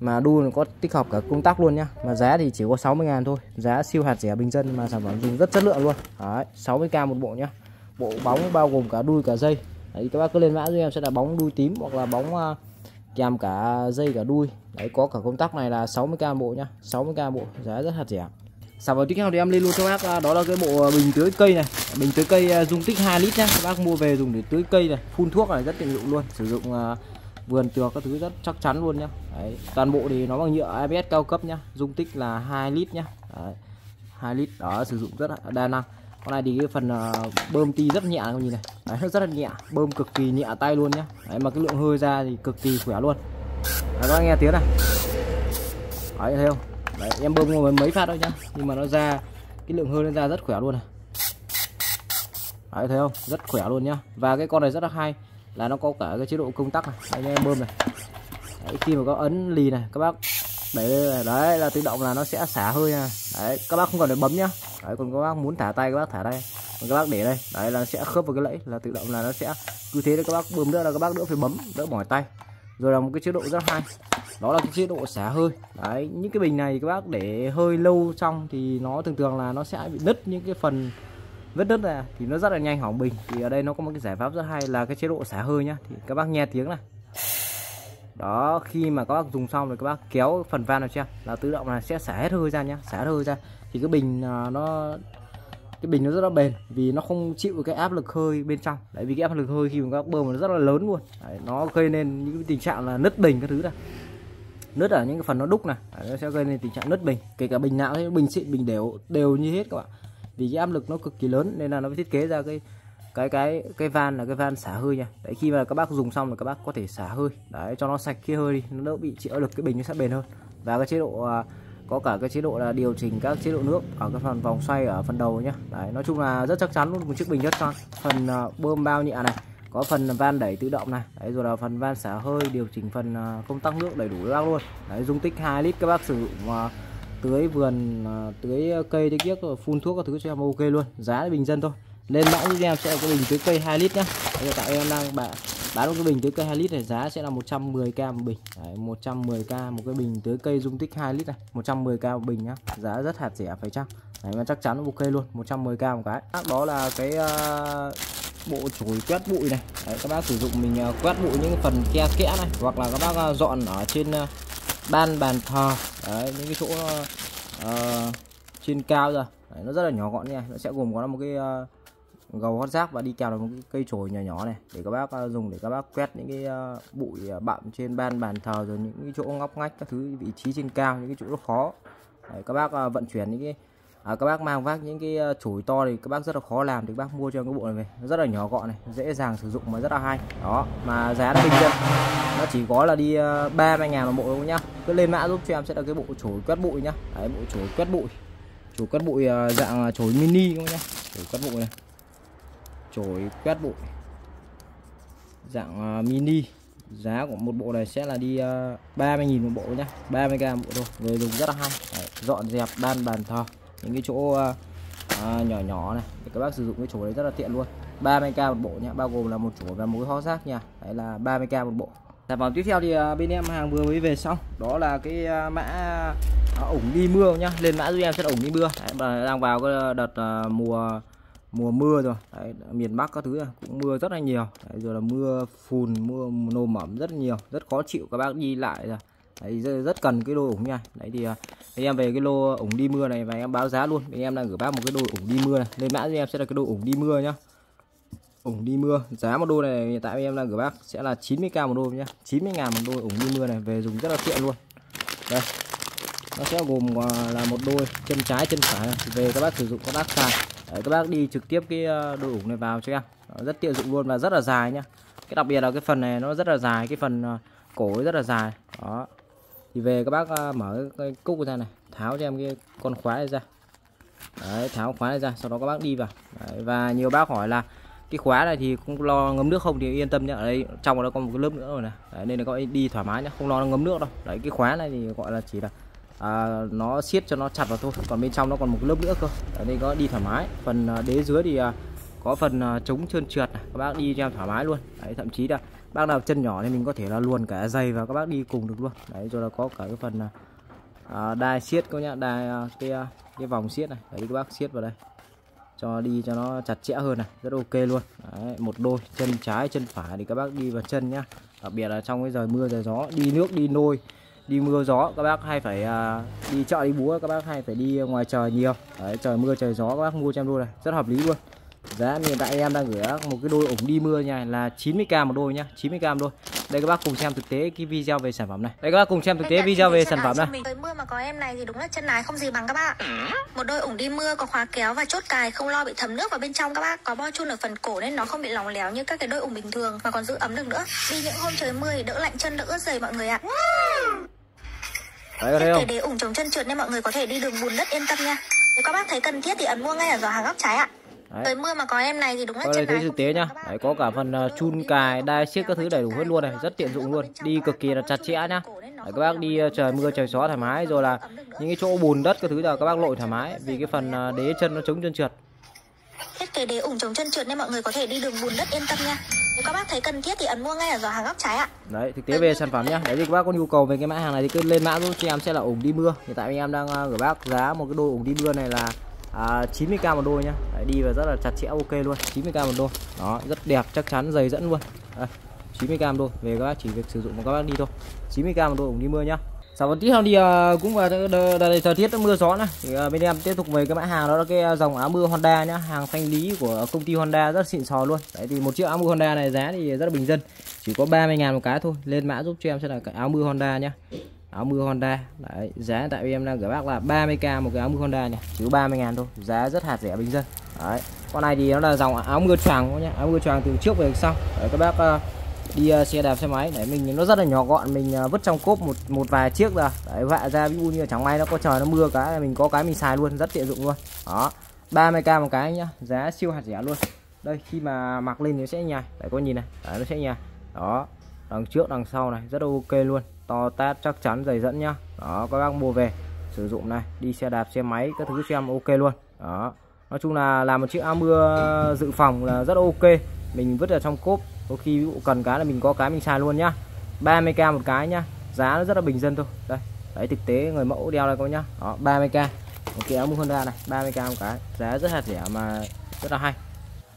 mà đu có tích hợp cả công tắc luôn nhá, mà giá thì chỉ có sáu mươi ngàn thôi, giá siêu hạt rẻ bình dân mà sản phẩm dùng rất chất lượng luôn. Đấy, sáu mươi k một bộ nhá, bộ bóng bao gồm cả đuôi cả dây. Đấy, các bác cứ lên mã giúp em sẽ là bóng đuôi tím hoặc là bóng uh, kèm cả dây cả đuôi. Đấy, có cả công tắc này là sáu mươi k một bộ nhá, sáu mươi k một bộ, giá rất hạt rẻ. Sản phẩm tiếp theo thì em lên luôn cho bác đó là cái bộ bình tưới cây này, bình tưới cây dung tích hai lít nhá, các bác mua về dùng để tưới cây này, phun thuốc này, rất tiện dụng luôn, sử dụng uh, vườn tược các thứ rất chắc chắn luôn nhá. Đấy, toàn bộ thì nó bằng nhựa a bê ét cao cấp nhá, dung tích là hai lít nhá. Đấy, hai lít đó, sử dụng rất là đa năng. Con này thì cái phần uh, bơm ti rất nhẹ, không nhìn này, đấy, nó rất là nhẹ, bơm cực kỳ nhẹ tay luôn nhá. Đấy, mà cái lượng hơi ra thì cực kỳ khỏe luôn. Đấy, các bạn nghe tiếng này, đấy thấy không, đấy, em bơm ngồi mấy phát thôi nhá, nhưng mà nó ra cái lượng hơi nó ra rất khỏe luôn này. Đấy, thấy không, rất khỏe luôn nhá. Và cái con này rất là hay là nó có cả cái chế độ công tắc này, anh em bơm này. Đấy, khi mà có ấn lì này các bác đẩy lên này, đấy là tự động là nó sẽ xả hơi này. Đấy, các bác không cần phải bấm nhá. Đấy, còn các bác muốn thả tay các bác thả đây, còn các bác để đây, đấy là sẽ khớp vào cái lẫy là tự động là nó sẽ cứ thế. Đấy, các bác bơm nữa là các bác đỡ phải bấm, đỡ mỏi tay. Rồi là một cái chế độ rất hay, đó là cái chế độ xả hơi. Đấy, những cái bình này các bác để hơi lâu xong thì nó thường thường là nó sẽ bị nứt những cái phần vết đất này, thì nó rất là nhanh hỏng bình. Thì ở đây nó có một cái giải pháp rất hay là cái chế độ xả hơi nhá, thì các bác nghe tiếng này, Đó, khi mà các bác dùng xong rồi các bác kéo phần van này ra là tự động là sẽ xả hết hơi ra nhá, xả hơi ra thì cái bình nó cái bình nó rất là bền vì nó không chịu cái áp lực hơi bên trong. Đấy, vì cái áp lực hơi khi mà các bác bơm nó rất là lớn luôn. Đấy, nó gây nên những tình trạng là nứt bình các thứ này, nứt ở những cái phần nó đúc này, nó sẽ gây nên tình trạng nứt bình. Kể cả bình nào thế, bình xịn bình đều đều như hết các bạn. Vì cái áp lực nó cực kỳ lớn nên là nó mới thiết kế ra cái cái cái cái van là cái van xả hơi nha. Đấy, khi mà các bác dùng xong là các bác có thể xả hơi đấy cho nó sạch cái hơi đi, nó đỡ bị chịu lực, cái bình nó sẽ bền hơn. Và cái chế độ có cả cái chế độ là điều chỉnh các chế độ nước ở cái phần vòng xoay ở phần đầu nhá. Đấy, nói chung là rất chắc chắn luôn, một chiếc bình rất ngon. Phần bơm bao nhẹ này, có phần van đẩy tự động này, đấy, rồi là phần van xả hơi, điều chỉnh phần công tắc nước đầy đủ các bác luôn. Đấy, dung tích hai lít các bác sử dụng tưới vườn, tưới cây tưới kiếc, phun thuốc các thứ cho em ok luôn. Giá bình dân thôi. Lên mẫu giúp em sẽ có bình tưới cây hai lít nhá. Hiện tại em đang bán bán một cái bình tưới cây hai lít này, giá sẽ là một trăm mười k một bình. Đấy, một trăm mười k một cái bình tưới cây dung tích hai lít này, một trăm mười k một bình nhá. Giá rất hạt rẻ phải chăng? Đấy, mà chắc chắn ok luôn, một trăm mười k một cái. Đó là cái uh, bộ chổi quét bụi này. Đấy, các bác sử dụng mình uh, quét bụi những phần ke kẽ này, hoặc là các bác uh, dọn ở trên uh, ban bàn thờ. Đấy, những cái chỗ uh, trên cao ra. Đấy, nó rất là nhỏ gọn nha. Nó sẽ gồm có một cái uh, gầu hót rác và đi kèm là một cái cây chổi nhỏ nhỏ này để các bác dùng để các bác quét những cái bụi bặm trên ban bàn thờ, rồi những cái chỗ ngóc ngách các thứ, vị trí trên cao, những cái chỗ nó khó. Đấy, các bác vận chuyển những cái à, các bác mang vác những cái chổi to thì các bác rất là khó làm, thì các bác mua cho cái bộ này về, nó rất là nhỏ gọn này, dễ dàng sử dụng mà rất là hay. Đó, mà giá nó bình dân, nó chỉ có là đi ba mươi ngàn một bộ thôi nhá. Cứ lên mã giúp cho em sẽ là cái bộ chổi quét bụi nhá. Đấy, bộ chổi quét bụi, chổi quét bụi dạng chổi mini các bác nhá, chổi quét bụi này, chổi quét bụi dạng uh, mini. Giá của một bộ này sẽ là đi uh, ba mươi nghìn một bộ nhá, ba mươi k một bộ thôi, người dùng rất là hay. Đấy, dọn dẹp ban bàn thờ, những cái chỗ uh, uh, nhỏ nhỏ này thì các bác sử dụng cái chổi đấy rất là tiện luôn. Ba mươi k một bộ nhá, bao gồm là một chổi và một hó rác nha. Đấy là ba mươi k một bộ. Sản phẩm tiếp theo thì uh, bên em hàng vừa mới về xong, đó là cái uh, mã uh, ủng đi mưa nhá. Lên mã giúp em sẽ ủng đi mưa. Đấy, đang vào cái đợt uh, mùa mùa mưa rồi. Đấy, miền Bắc các thứ cũng mưa rất là nhiều. Đấy, rồi là mưa phùn, mưa nồm ẩm rất nhiều, rất khó chịu các bác đi lại rồi. Đấy, rất, rất cần cái lô ủng nha. Đấy thì em về cái lô ủng đi mưa này và em báo giá luôn. Đấy, em đang gửi bác một cái đồ ủng đi mưa này. Lên mã em sẽ là cái đồ ủng đi mưa nhá. Ủng đi mưa, giá một đôi này hiện tại em đang gửi bác sẽ là chín mươi k một đôi nhá. chín mươi ngàn một đôi ủng đi mưa này, về dùng rất là tiện luôn. Đây, nó sẽ gồm là một đôi chân trái chân phải này. Về các bác sử dụng các bác xài. Đấy, các bác đi trực tiếp cái đôi ủng này vào cho em, nó rất tiện dụng luôn và rất là dài nhá. Cái đặc biệt là cái phần này nó rất là dài, cái phần cổ rất là dài. Đó, thì về các bác mở cái cúc ra này, tháo cho em cái con khóa này ra. Đấy, tháo khóa này ra, sau đó các bác đi vào. Đấy, và nhiều bác hỏi là cái khóa này thì cũng lo ngấm nước không, thì yên tâm nhá, ở đây trong nó có một cái lớp nữa rồi này. Đấy, nên là các bạn đi thoải mái nhá, không lo nó ngấm nước đâu. Đấy, cái khóa này thì gọi là chỉ là À, nó siết cho nó chặt vào thôi, còn bên trong nó còn một lớp nữa cơ. Đấy, nên có đi thoải mái. Phần đế dưới thì à, có phần à, chống trơn trượt này, các bác đi cho em thoải mái luôn. Đấy, thậm chí là bác nào chân nhỏ thì mình có thể là luồn cả giày và các bác đi cùng được luôn. Đấy, rồi là có cả cái phần à, đai siết các nhá, đai à, cái cái vòng siết này. Đấy, các bác siết vào đây cho đi cho nó chặt chẽ hơn này, rất ok luôn. Đấy, một đôi chân trái chân phải thì các bác đi vào chân nhá. Đặc biệt là trong cái giờ mưa giờ gió, đi nước đi nôi đi mưa gió các bác hay phải uh, đi chợ đi búa, các bác hay phải đi ngoài trời nhiều. Đấy, trời mưa trời gió các bác mua cho em đôi này rất hợp lý luôn. Giá hiện tại em đang gửi một cái đôi ủng đi mưa nha là chín mươi k một đôi nhá, chín mươi k một đôi. Đây các bác cùng xem thực tế cái video về sản phẩm này. Đây các bác cùng xem thực tế video về sản phẩm này. Mình tới mưa mà có em này thì đúng là chân ái không gì bằng các bạn. Một đôi ủng đi mưa có khóa kéo và chốt cài, không lo bị thấm nước vào bên trong các bác. Có bo chun ở phần cổ nên nó không bị lỏng lẻo như các cái đôi ủng bình thường mà còn giữ ấm được nữa. Đi những hôm trời mưa thì đỡ lạnh chân đỡ ướt giày mọi người ạ. Đấy, thiết kế đế ủng chống chân trượt nên mọi người có thể đi đường bùn đất yên tâm nha. Nếu các bác thấy cần thiết thì ấn mua ngay ở giỏ hàng góc trái ạ. Tới mưa mà có em này thì đúng là chân thực tế nhá. Đấy, có cả phần uh, chun cài, đai siết các thứ đầy đủ hết luôn này, rất tiện dụng luôn. Đi cực kỳ là chặt chẽ nhá. Đấy, các bác đi uh, trời mưa trời gió thoải mái, rồi là những cái chỗ bùn đất các thứ là các bác lội thoải mái vì cái phần uh, đế chân nó chống chân trượt. Thiết kế đế ủng chống chân trượt nên mọi người có thể đi đường bùn đất yên tâm nha. Nếu các bác thấy cần thiết thì ấn mua ngay ở giỏ hàng góc trái ạ. Đấy, thực tế về sản phẩm nhá. Đấy thì các bác có nhu cầu về cái mã hàng này thì cứ lên mã giúp cho em sẽ là ủng đi mưa. Hiện tại em đang uh, gửi bác giá một cái đôi ủng đi mưa này là À, chín mươi k một đôi nhá. Đấy, đi và rất là chặt chẽ ok luôn, chín mươi k một đôi. Đó, rất đẹp, chắc chắn, dày dẫn luôn. Đây, chín mươi ki lô gam thôi. Về các bác chỉ việc sử dụng mà các bác đi thôi. chín mươi ki lô gam thôi, ủng đi mưa nhá. Sau phần tiếp theo thì uh, cũng vào đây thời tiết mưa gió này thì uh, bên em tiếp tục về cái mã hàng đó là cái dòng áo mưa Honda nhá, hàng thanh lý của công ty Honda rất xịn sò luôn. Đấy thì một chiếc áo mưa Honda này giá thì rất là bình dân, chỉ có ba mươi ngàn một cái thôi. Lên mã giúp cho em sẽ là cái áo mưa Honda nhá. Áo mưa Honda. Đấy, giá tại em đang gửi bác là ba mươi k một cái áo mưa Honda này, chỉ có ba mươi ngàn thôi. Giá rất hạt rẻ bình dân. Đấy. Con này thì nó là dòng áo mưa choàng nhá, áo mưa choàng từ trước về sau. Đấy, các bác uh, đi uh, xe đạp xe máy để mình nó rất là nhỏ gọn, mình uh, vứt trong cốp một một vài chiếc ra. Đấy, vạ ra ví dụ như chẳng may nó có trời nó mưa cái mình có cái mình xài luôn, rất tiện dụng luôn. Đó. ba mươi k một cái nhá, giá siêu hạt rẻ luôn. Đây khi mà mặc lên thì nó sẽ nhài. Đấy có nhìn này, đấy, nó sẽ nhài. Đó. Đằng trước đằng sau này rất là ok luôn. To tát chắc chắn dày dẫn nhá. Đó các bác mua về sử dụng này, đi xe đạp xe máy các thứ cho em ok luôn. Đó. Nói chung là làm một chiếc áo mưa dự phòng là rất ok. Mình vứt ở trong cốp, có khi cần cái là mình có cái mình xài luôn nhá. ba mươi k một cái nhá. Giá nó rất là bình dân thôi. Đây. Đấy thực tế người mẫu đeo này các bác nhá. Đó ba mươi k. Một cái áo mưa Honda này, ba mươi k một cái. Giá rất hạt rẻ mà rất là hay.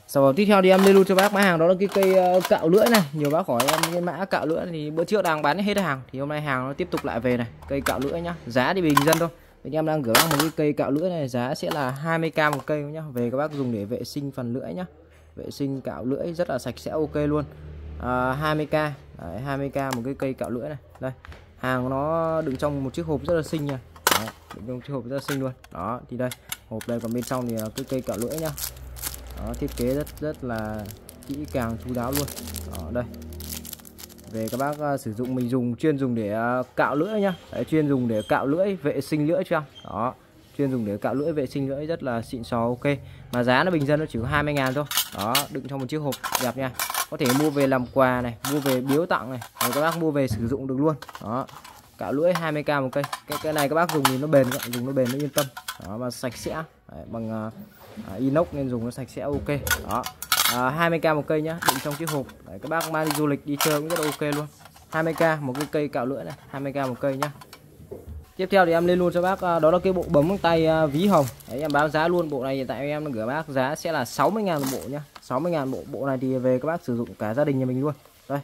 Sau đó tiếp theo thì em lên luôn cho bác mã hàng đó là cái cây uh, cạo lưỡi này. Nhiều bác hỏi em cái mã cạo lưỡi thì bữa trước đang bán hết hàng thì hôm nay hàng nó tiếp tục lại về này, cây cạo lưỡi nhá. Giá thì bình dân thôi. Thì em đang gửi bác một cái cây cạo lưỡi này, giá sẽ là hai mươi k một cây nhá. Về các bác dùng để vệ sinh phần lưỡi nhá. Vệ sinh cạo lưỡi rất là sạch sẽ ok luôn. À, hai mươi k. Đấy, hai mươi k một cái cây cạo lưỡi này. Đây. Hàng nó đựng trong một chiếc hộp rất là xinh nha. Đấy, đựng trong chiếc hộp rất là xinh luôn. Đó, thì đây, hộp đây còn bên trong thì cái cây cạo lưỡi nhá. Đó, thiết kế rất rất là kỹ càng chú đáo luôn. Đó, đây về các bác uh, sử dụng mình dùng chuyên dùng để uh, cạo lưỡi nhá. Đấy, chuyên dùng để cạo lưỡi vệ sinh lưỡi cho em. Đó chuyên dùng để cạo lưỡi vệ sinh lưỡi rất là xịn sò ok, mà giá nó bình dân nó chỉ có hai mươi ngàn thôi. Đó đựng trong một chiếc hộp đẹp nha, có thể mua về làm quà này, mua về biếu tặng này, rồi các bác mua về sử dụng được luôn. Đó cạo lưỡi hai mươi k một cây. Cái cái này các bác dùng thì nó bền, dùng nó bền nó yên tâm. Đó mà sạch sẽ. Đấy, bằng uh, À, inox nên dùng nó sạch sẽ ok. Đó à, hai mươi k một cây nhá, đựng trong chiếc hộp. Đấy, các bác mang đi du lịch đi chơi cũng rất ok luôn. Hai mươi k một cái cây cạo lưỡi này, hai mươi k một cây nhá. Tiếp theo thì em lên luôn cho bác đó là cái bộ bấm tay ví hồng. Đấy, em báo giá luôn bộ này hiện tại em gửi bác giá sẽ là sáu mươi ngàn một bộ nhá. Sáu mươi ngàn bộ bộ này thì về các bác sử dụng cả gia đình nhà mình luôn. Đây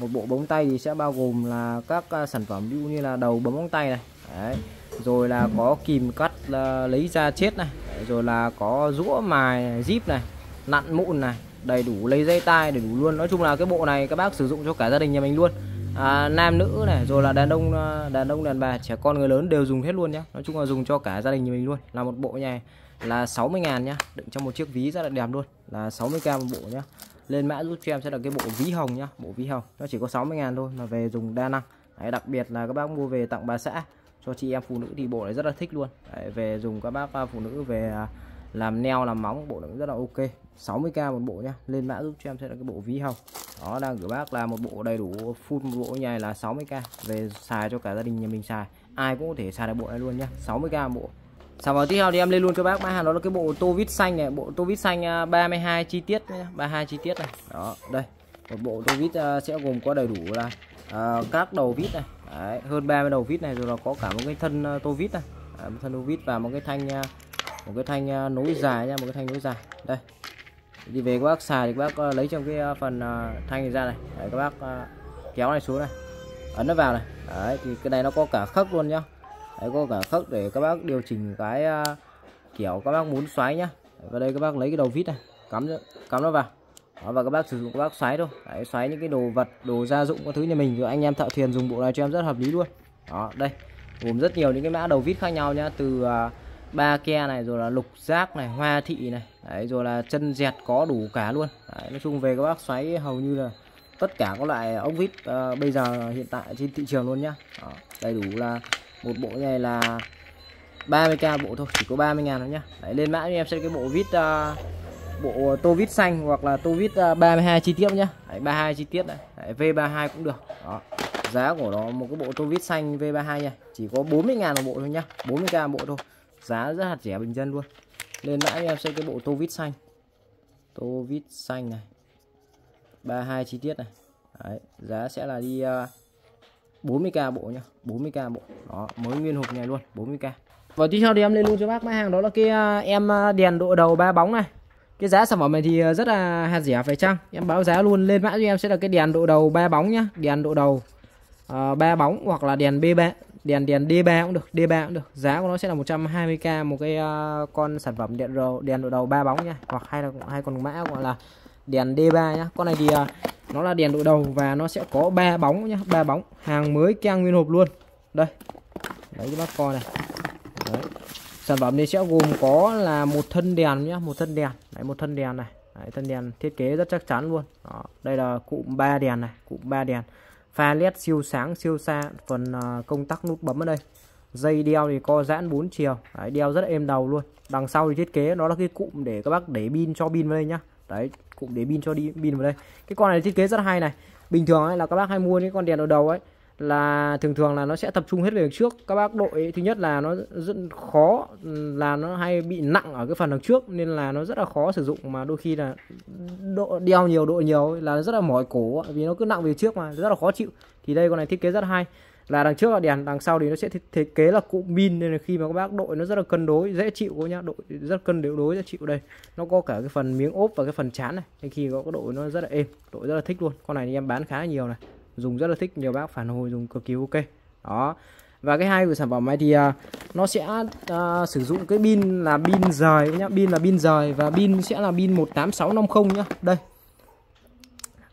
một bộ bấm tay thì sẽ bao gồm là các sản phẩm ví dụ như là đầu bấm móng tay này. Đấy rồi là có kìm cắt là lấy da chết này. Đấy, rồi là có rũa mài zip này, nặn mụn này, đầy đủ lấy dây tai đầy đủ luôn. Nói chung là cái bộ này các bác sử dụng cho cả gia đình nhà mình luôn. À, nam nữ này rồi là đàn ông đàn ông đàn bà trẻ con người lớn đều dùng hết luôn nhá. Nói chung là dùng cho cả gia đình nhà mình luôn. Là một bộ này là sáu mươi ngàn nhá, đựng trong một chiếc ví rất là đẹp luôn, là sáu mươi k một bộ nhá. Lên mã giúp cho em sẽ là cái bộ ví hồng nhá, bộ ví hồng nó chỉ có sáu mươi ngàn thôi mà về dùng đa năng. Đấy, đặc biệt là các bác mua về tặng bà xã cho chị em phụ nữ thì bộ này rất là thích luôn. Đấy, về dùng các bác phụ nữ về làm neo làm móng bộ này cũng rất là ok. sáu mươi k một bộ nhá, lên mã giúp cho em sẽ là cái bộ ví hồng. Đó đang gửi bác là một bộ đầy đủ full một bộ này là sáu mươi k, về xài cho cả gia đình nhà mình xài, ai cũng có thể xài được bộ này luôn nhá, sáu mươi k một bộ. Sau đó tiếp theo thì em lên luôn cho bác mã hàng đó là cái bộ tô vít xanh này, bộ tô vít xanh ba mươi hai chi tiết nhá, ba mươi hai chi tiết này. Đó, đây. Một bộ tô vít sẽ gồm có đầy đủ là uh, các đầu vít này. Đấy, hơn ba mươi đầu vít này, rồi nó có cả một cái thân tô vít này, à, một thân tô vít và một cái thanh một cái thanh nối dài nha, một cái thanh nối dài. Đây. Đi về các bác xài thì các bác lấy trong cái phần thanh này ra này. Đấy, các bác kéo này xuống này. Ấn nó vào này. Đấy, thì cái này nó có cả khớp luôn nhá. Đấy, có cả khớp để các bác điều chỉnh cái kiểu các bác muốn xoáy nhá. Và đây các bác lấy cái đầu vít này, cắm cắm nó vào. Đó, và các bác sử dụng các bác xoáy thôi. Đấy, xoáy những cái đồ vật, đồ gia dụng các thứ nhà mình. Rồi anh em thợ thuyền dùng bộ này cho em rất hợp lý luôn. Đó, đây. Gồm rất nhiều những cái mã đầu vít khác nhau nhá, từ uh, ba ke này rồi là lục giác này, hoa thị này. Đấy, rồi là chân dẹt có đủ cả luôn. Đấy, nói chung về các bác xoáy hầu như là tất cả các loại ốc vít uh, bây giờ hiện tại trên thị trường luôn nhá. Đó, đầy đủ là một bộ này là ba mươi k bộ thôi, chỉ có ba mươi ngàn thôi nhá. Đấy, lên mã cho em sẽ cái bộ vít uh, bộ tô vít xanh hoặc là tô vít ba mươi hai chi tiết nhá. Đấy, ba mươi hai chi tiết này. Đấy, vê ba mươi hai cũng được. Đó. Giá của nó một cái bộ tô vít xanh vê ba mươi hai nha, chỉ có bốn mươi ngàn một bộ thôi nhá, bốn mươi k một bộ thôi. Giá rất hạt rẻ bình dân luôn. Lên mã em sẽ cái bộ tô vít xanh. Tô vít xanh này. ba mươi hai chi tiết này. Đấy, giá sẽ là đi bốn mươi k bộ nhá, bốn mươi k bộ. Đó, mới nguyên hộp này luôn, bốn mươi k. Và tiếp theo thì em lên luôn cho bác mã hàng đó là cái em đèn đội đầu ba bóng này. Cái giá sản phẩm này thì rất là hạt rẻ phải chăng. Em báo giá luôn, lên mã cho em sẽ là cái đèn độ đầu ba bóng nhá, đèn độ đầu uh, ba bóng hoặc là đèn bê ba, đèn đèn đê ba cũng được, đê ba cũng được. Giá của nó sẽ là một trăm hai mươi k một cái uh, con sản phẩm đèn độ đèn độ đầu ba bóng nha, hoặc hay là hai con mã gọi là đèn đê ba nhá. Con này thì uh, nó là đèn độ đầu và nó sẽ có ba bóng nhá, ba bóng, hàng mới keng nguyên hộp luôn. Đây. Đấy cái bác coi này. Đấy. Sản phẩm này sẽ gồm có là một thân đèn nhá, một thân đèn. Đấy một thân đèn này. Đấy, thân đèn thiết kế rất chắc chắn luôn. Đó, đây là cụm ba đèn này, cụm ba đèn. Pha led siêu sáng siêu xa, phần uh, công tắc nút bấm ở đây. Dây đeo thì co giãn bốn chiều. Đấy, đeo rất là êm đầu luôn. Đằng sau thì thiết kế nó là cái cụm để các bác để pin cho pin vào đây nhá. Đấy, cụm để pin cho đi pin vào đây. Cái con này thiết kế rất hay này. Bình thường ấy là các bác hay mua những con đèn đầu đầu ấy là thường thường là nó sẽ tập trung hết về đằng trước. Các bác đội ấy, thứ nhất là nó rất khó, là nó hay bị nặng ở cái phần đằng trước nên là nó rất là khó sử dụng, mà đôi khi là độ đeo nhiều độ nhiều là rất là mỏi cổ vì nó cứ nặng về trước mà rất là khó chịu. Thì đây con này thiết kế rất hay, là đằng trước là đèn, đằng sau thì nó sẽ thiết kế là cụm pin nên là khi mà các bác đội nó rất là cân đối dễ chịu nhá, đội rất cân đối dễ chịu. Đây nó có cả cái phần miếng ốp và cái phần trán này nên khi có đội nó rất là êm, đội rất là thích luôn. Con này thì em bán khá là nhiều này, dùng rất là thích, nhiều bác phản hồi dùng cực kỳ ok đó. Và cái hai của sản phẩm này thì uh, nó sẽ uh, sử dụng cái pin là pin rời nhá, pin là pin rời và pin sẽ là pin một tám sáu năm không nhá. Đây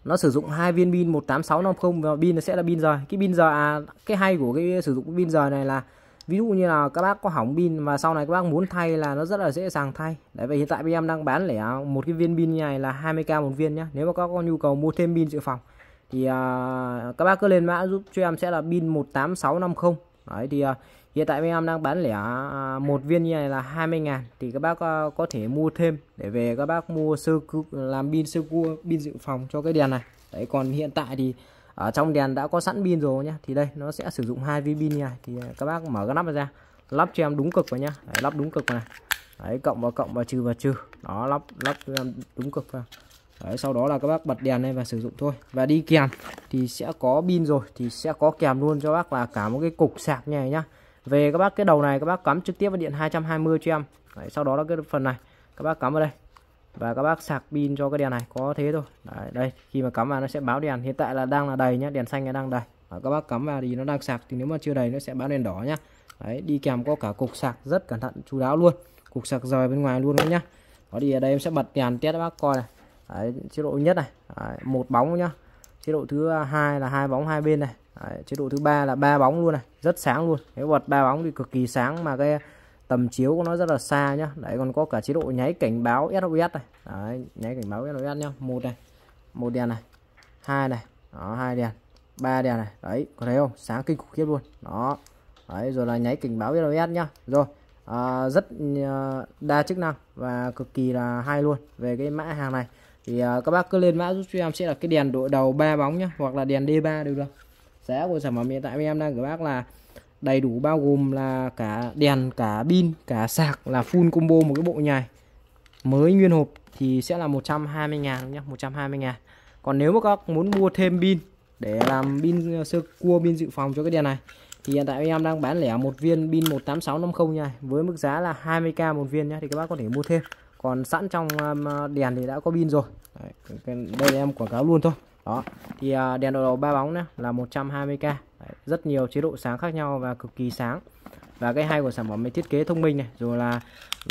nó sử dụng hai viên pin một tám sáu năm không và pin nó sẽ là pin rời. Cái pin rời à, cái hay của cái sử dụng pin rời này là ví dụ như là các bác có hỏng pin mà sau này các bác muốn thay là nó rất là dễ dàng thay. Đấy vậy hiện tại bên em đang bán lẻ một cái viên pin này là hai mươi k một viên nhá. Nếu mà các có nhu cầu mua thêm pin dự phòng thì uh, các bác cứ lên mã giúp cho em sẽ là pin một tám sáu năm không. Đấy thì uh, hiện tại bên em đang bán lẻ uh, một viên như này là hai mươi ngàn, thì các bác uh, có thể mua thêm để về các bác mua sơ cứu, làm pin sơ cua, pin dự phòng cho cái đèn này. Đấy còn hiện tại thì ở trong đèn đã có sẵn pin rồi nhá. Thì đây nó sẽ sử dụng hai viên pin như này, thì uh, các bác mở cái nắp ra, lắp cho em đúng cực vào nhá. Đấy, lắp đúng cực vào này. Đấy cộng vào cộng và trừ và trừ. Đó lắp lắp cho em đúng cực vào. Đấy, sau đó là các bác bật đèn lên và sử dụng thôi. Và đi kèm thì sẽ có pin rồi thì sẽ có kèm luôn cho bác là cả một cái cục sạc như này nhá. Về các bác cái đầu này các bác cắm trực tiếp vào điện hai trăm hai mươi cho em. Đấy, sau đó là cái phần này các bác cắm vào đây và các bác sạc pin cho cái đèn này, có thế thôi. Đấy, đây khi mà cắm vào nó sẽ báo đèn, hiện tại là đang là đầy nhá, đèn xanh là đang đầy. Đấy, các bác cắm vào thì nó đang sạc, thì nếu mà chưa đầy nó sẽ báo đèn đỏ nhá. Đấy, đi kèm có cả cục sạc rất cẩn thận chú đáo luôn, cục sạc rời bên ngoài luôn nhá. Đó thì ở đây em sẽ bật đèn test các bác coi này. Đấy, chế độ nhất này, đấy, một bóng nhá. Chế độ thứ hai là hai bóng hai bên này. Đấy, chế độ thứ ba là ba bóng luôn này, rất sáng luôn. Nếu bật ba bóng thì cực kỳ sáng mà cái tầm chiếu của nó rất là xa nhá. Đấy còn có cả chế độ nháy cảnh báo ét o ét này. Đấy, nháy cảnh báo ét o ét nhá. Một này, một đèn này, hai này, đó hai đèn, ba đèn này. Đấy, có thấy không? Sáng kinh khủng khiếp luôn. Đó. Đấy rồi là nháy cảnh báo ét o ét nhá. Rồi. À, rất đa chức năng và cực kỳ là hay luôn. Về cái mã hàng này thì uh, các bác cứ lên mã giúp cho em sẽ là cái đèn độ đầu ba bóng nhá, hoặc là đèn đê ba đều được. Giá của sản phẩm hiện tại em đang gửi bác là đầy đủ, bao gồm là cả đèn, cả pin, cả sạc, là full combo một cái bộ nhài mới nguyên hộp thì sẽ là một trăm hai mươi ngàn nhá, một trăm hai mươi ngàn. Còn nếu mà các muốn mua thêm pin để làm pin sơ cua, pin dự phòng cho cái đèn này thì hiện tại em đang bán lẻ một viên pin một tám sáu năm không nha, với mức giá là hai mươi k một viên nhá, thì các bác có thể mua thêm. Còn sẵn trong đèn thì đã có pin rồi. Đấy, đây em quảng cáo luôn thôi. Đó. Thì đèn đầu đầu ba bóng này là một trăm hai mươi k. Đấy, rất nhiều chế độ sáng khác nhau và cực kỳ sáng. Và cái hay của sản phẩm mình thiết kế thông minh này, rồi là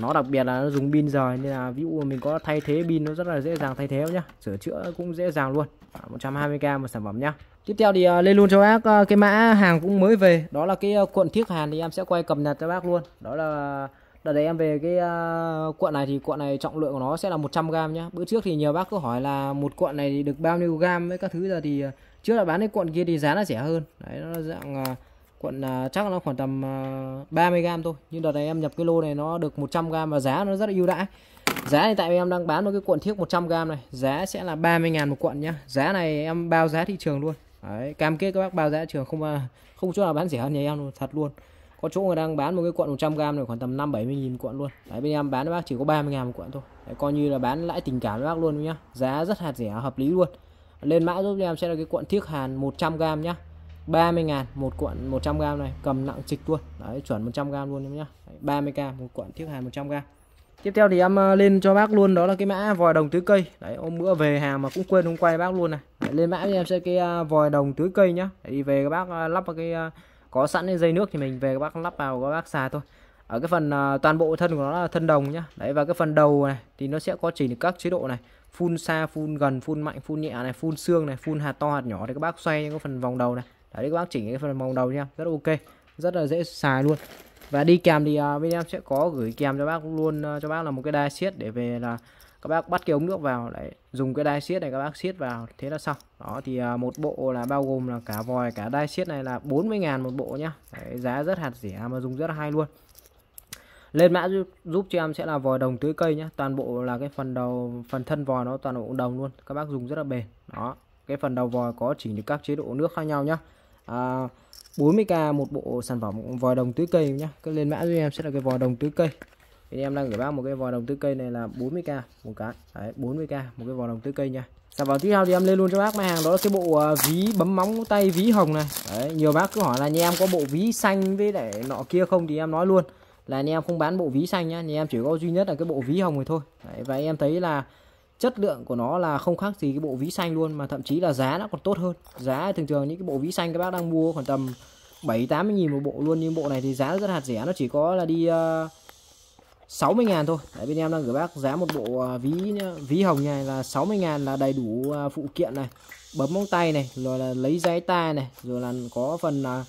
nó đặc biệt là nó dùng pin rồi nên là ví dụ mình có thay thế pin nó rất là dễ dàng thay thế nhá, sửa chữa cũng dễ dàng luôn. một trăm hai mươi k một sản phẩm nhá. Tiếp theo thì lên luôn cho bác cái mã hàng cũng mới về, đó là cái cuộn thiếc Hàn thì em sẽ quay cập nhật cho bác luôn. Đó là đợt đấy em về cái uh, cuộn này thì cuộn này trọng lượng của nó sẽ là một trăm gam nhá. Bữa trước thì nhiều bác cứ hỏi là một cuộn này thì được bao nhiêu gam với các thứ, giờ thì uh, trước là bán cái cuộn kia thì giá nó rẻ hơn. Đấy nó dạng uh, cuộn uh, chắc nó khoảng tầm uh, ba mươi gam thôi. Nhưng đợt này em nhập cái lô này nó được một trăm gam và giá nó rất là ưu đãi. Giá thì tại em đang bán một cái cuộn thiếc một trăm gam này, giá sẽ là ba mươi ngàn một cuộn nhá. Giá này em bao giá thị trường luôn. Đấy, cam kết các bác bao giá thị trường, không không chỗ nào bán rẻ hơn nhà em thật luôn. Có chỗ người đang bán một cái cuộn một trăm gam này khoảng tầm năm bảy mươi nghìn cuộn luôn. Đấy bên em bán các bác chỉ có ba mươi ngàn một cuộn thôi. Đấy, coi như là bán lãi tình cảm các bác luôn nhá. Giá rất hạt rẻ hợp lý luôn. Lên mã giúp em sẽ là cái cuộn thiếc Hàn một trăm gam nhá. ba mươi ngàn một cuộn một trăm gam này, cầm nặng trịch luôn. Đấy chuẩn một trăm gam luôn nhá. Đấy, ba mươi k một cuộn thiếc Hàn một trăm gam. Tiếp theo thì em lên cho bác luôn, đó là cái mã vòi đồng tưới cây. Đấy, hôm bữa về hàng mà cũng quên không quay bác luôn này. Để lên mã cho em sẽ cái vòi đồng tưới cây nhá. Để đi về các bác lắp vào cái có sẵn cái dây nước thì mình về các bác lắp vào các bác xài thôi. Ở cái phần toàn bộ thân của nó là thân đồng nhá. Đấy, và cái phần đầu này thì nó sẽ có chỉ các chế độ này, phun xa, phun gần, phun mạnh, phun nhẹ này, phun xương này, phun hạt to hạt nhỏ để các bác xoay những cái phần vòng đầu này. Đấy, các bác chỉnh cái phần vòng đầu nha, rất ok, rất là dễ xài luôn. Và đi kèm thì bên em sẽ có gửi kèm cho bác luôn cho bác là một cái đai siết để về là các bác bắt cái ống nước vào đấy, dùng cái đai siết này các bác siết vào, thế là xong. Đó thì một bộ là bao gồm là cả vòi cả đai siết này là bốn mươi ngàn một bộ nhá. Đấy, giá rất hạt rẻ mà dùng rất là hay luôn. Lên mã giúp, giúp cho em sẽ là vòi đồng tưới cây nhá. Toàn bộ là cái phần đầu, phần thân vòi nó toàn bộ đồng luôn, các bác dùng rất là bền. Đó, cái phần đầu vòi có chỉ được các chế độ nước khác nhau nhá. À, bốn mươi k một bộ sản phẩm vòi đồng tưới cây nhá. Cái lên mã giúp em sẽ là cái vòi đồng tưới cây. Thì em đang gửi bác một cái vòi đồng tưới cây này là bốn mươi k một cái. Đấy, bốn mươi k một cái vòi đồng tưới cây nha. Sản phẩm tiếp theo thì em lên luôn cho bác máy hàng, đó là cái bộ ví bấm móng tay ví hồng này. Đấy, nhiều bác cứ hỏi là nhà em có bộ ví xanh với lại nọ kia không, thì em nói luôn là nhà em không bán bộ ví xanh nhá, nhà em chỉ có duy nhất là cái bộ ví hồng này thôi. Đấy, và em thấy là chất lượng của nó là không khác gì cái bộ ví xanh luôn, mà thậm chí là giá nó còn tốt hơn. Giá thường thường những cái bộ ví xanh các bác đang mua khoảng tầm bảy tám mươi nghìn một bộ luôn, nhưng bộ này thì giá rất hạt rẻ, nó chỉ có là đi uh, sáu mươi ngàn thôi. Đấy, bên em đang gửi bác giá một bộ ví ví hồng này là sáu mươi ngàn, là đầy đủ phụ kiện này, bấm móng tay này, rồi là lấy giấy ta này, rồi là có phần uh,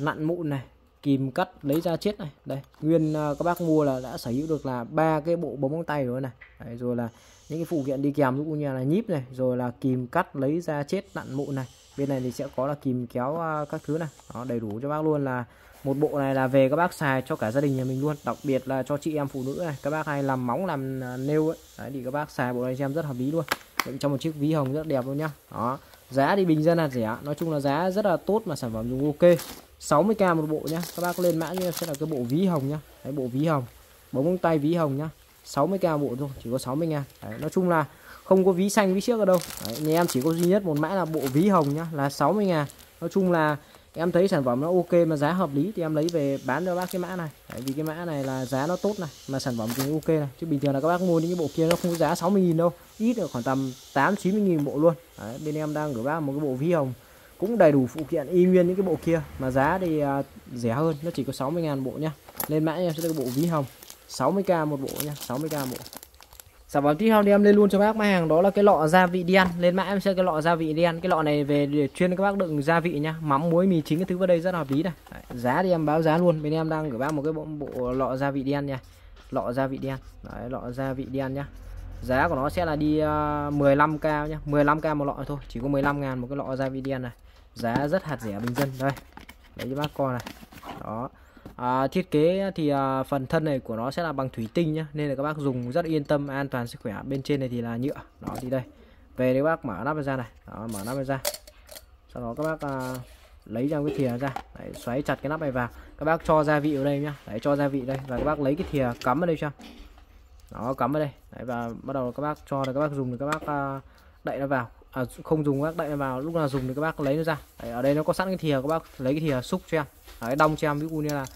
nặn mụn này, kìm cắt lấy ra chết này. Đây, nguyên uh, các bác mua là đã sở hữu được là ba cái bộ bấm móng tay rồi này. Đấy, rồi là những cái phụ kiện đi kèm, ví dụ như là nhíp này, rồi là kìm cắt lấy ra chết, nặn mụn này. Bên này thì sẽ có là kìm kéo uh, các thứ này. Đó, đầy đủ cho bác luôn. Là một bộ này là về các bác xài cho cả gia đình nhà mình luôn, đặc biệt là cho chị em phụ nữ này, các bác hay làm móng làm nail ấy. Đấy, thì các bác xài bộ này xem rất hợp lý luôn, đựng trong một chiếc ví hồng rất đẹp luôn nhá. Đó, giá thì bình dân là rẻ, nói chung là giá rất là tốt mà sản phẩm dùng ok. sáu mươi k một bộ nhá, các bác lên mã như sẽ là cái bộ ví hồng nhá. Đấy, bộ ví hồng bóng tay ví hồng nhá, sáu mươi k bộ thôi, chỉ có sáu mươi ngàn. Đấy, nói chung là không có ví xanh ví xiếc ở đâu. Đấy, nhà em chỉ có duy nhất một mã là bộ ví hồng nhá, là sáu mươi ngàn. Nói chung là em thấy sản phẩm nó ok mà giá hợp lý thì em lấy về bán cho bác cái mã này. Tại vì cái mã này là giá nó tốt này, mà sản phẩm cũng ok này. Chứ bình thường là các bác mua những cái bộ kia nó không có giá sáu mươi nghìn đâu, ít được khoảng tầm tám chín mươi nghìn bộ luôn. Đấy, bên em đang gửi bác một cái bộ ví hồng cũng đầy đủ phụ kiện y nguyên những cái bộ kia, mà giá thì uh, rẻ hơn, nó chỉ có sáu mươi ngàn bộ nhá. Lên mã em sẽ được cái bộ ví hồng sáu mươi k một bộ nhá, sáu mươi k bộ. Sản phẩm tiếp theo thì em lên luôn cho bác máy hàng, đó là cái lọ gia vị đen. Lên mã em sẽ cái lọ gia vị đen. Cái lọ này về để chuyên các bác đựng gia vị nhá, mắm muối mì chính cái thứ vào đây rất hợp lý này. Đấy, giá thì em báo giá luôn. Bên em đang gửi bác một cái bộ, bộ lọ gia vị đen nha. Lọ gia vị đen. Đấy, lọ gia vị đen nhá. Giá của nó sẽ là đi uh, mười lăm k nhá, mười lăm k một lọ thôi, chỉ có mười lăm ngàn một cái lọ gia vị đen này. Giá rất hạt rẻ bình dân đây. Đấy cho bác coi này. Đó. À, thiết kế thì à, phần thân này của nó sẽ là bằng thủy tinh nhá, nên là các bác dùng rất yên tâm, an toàn sức khỏe. Bên trên này thì là nhựa. Đó thì đây, về đấy bác mở nắp ra này. Đó, mở nắp ra, sau đó các bác à, lấy ra cái thìa ra. Đấy, xoáy chặt cái nắp này vào, các bác cho gia vị vào đây nhá. Đấy, cho gia vị đây, và các bác lấy cái thìa cắm vào đây cho. Đó, cắm vào đây. Đấy, và bắt đầu các bác cho là các bác dùng thì các bác à, đậy nó vào. À, không dùng các bác đậy nó vào, lúc nào dùng thì các bác lấy nó ra. Đấy, ở đây nó có sẵn cái thìa, các bác lấy cái thìa xúc cho em. Đấy, đong cho em, ví dụ như là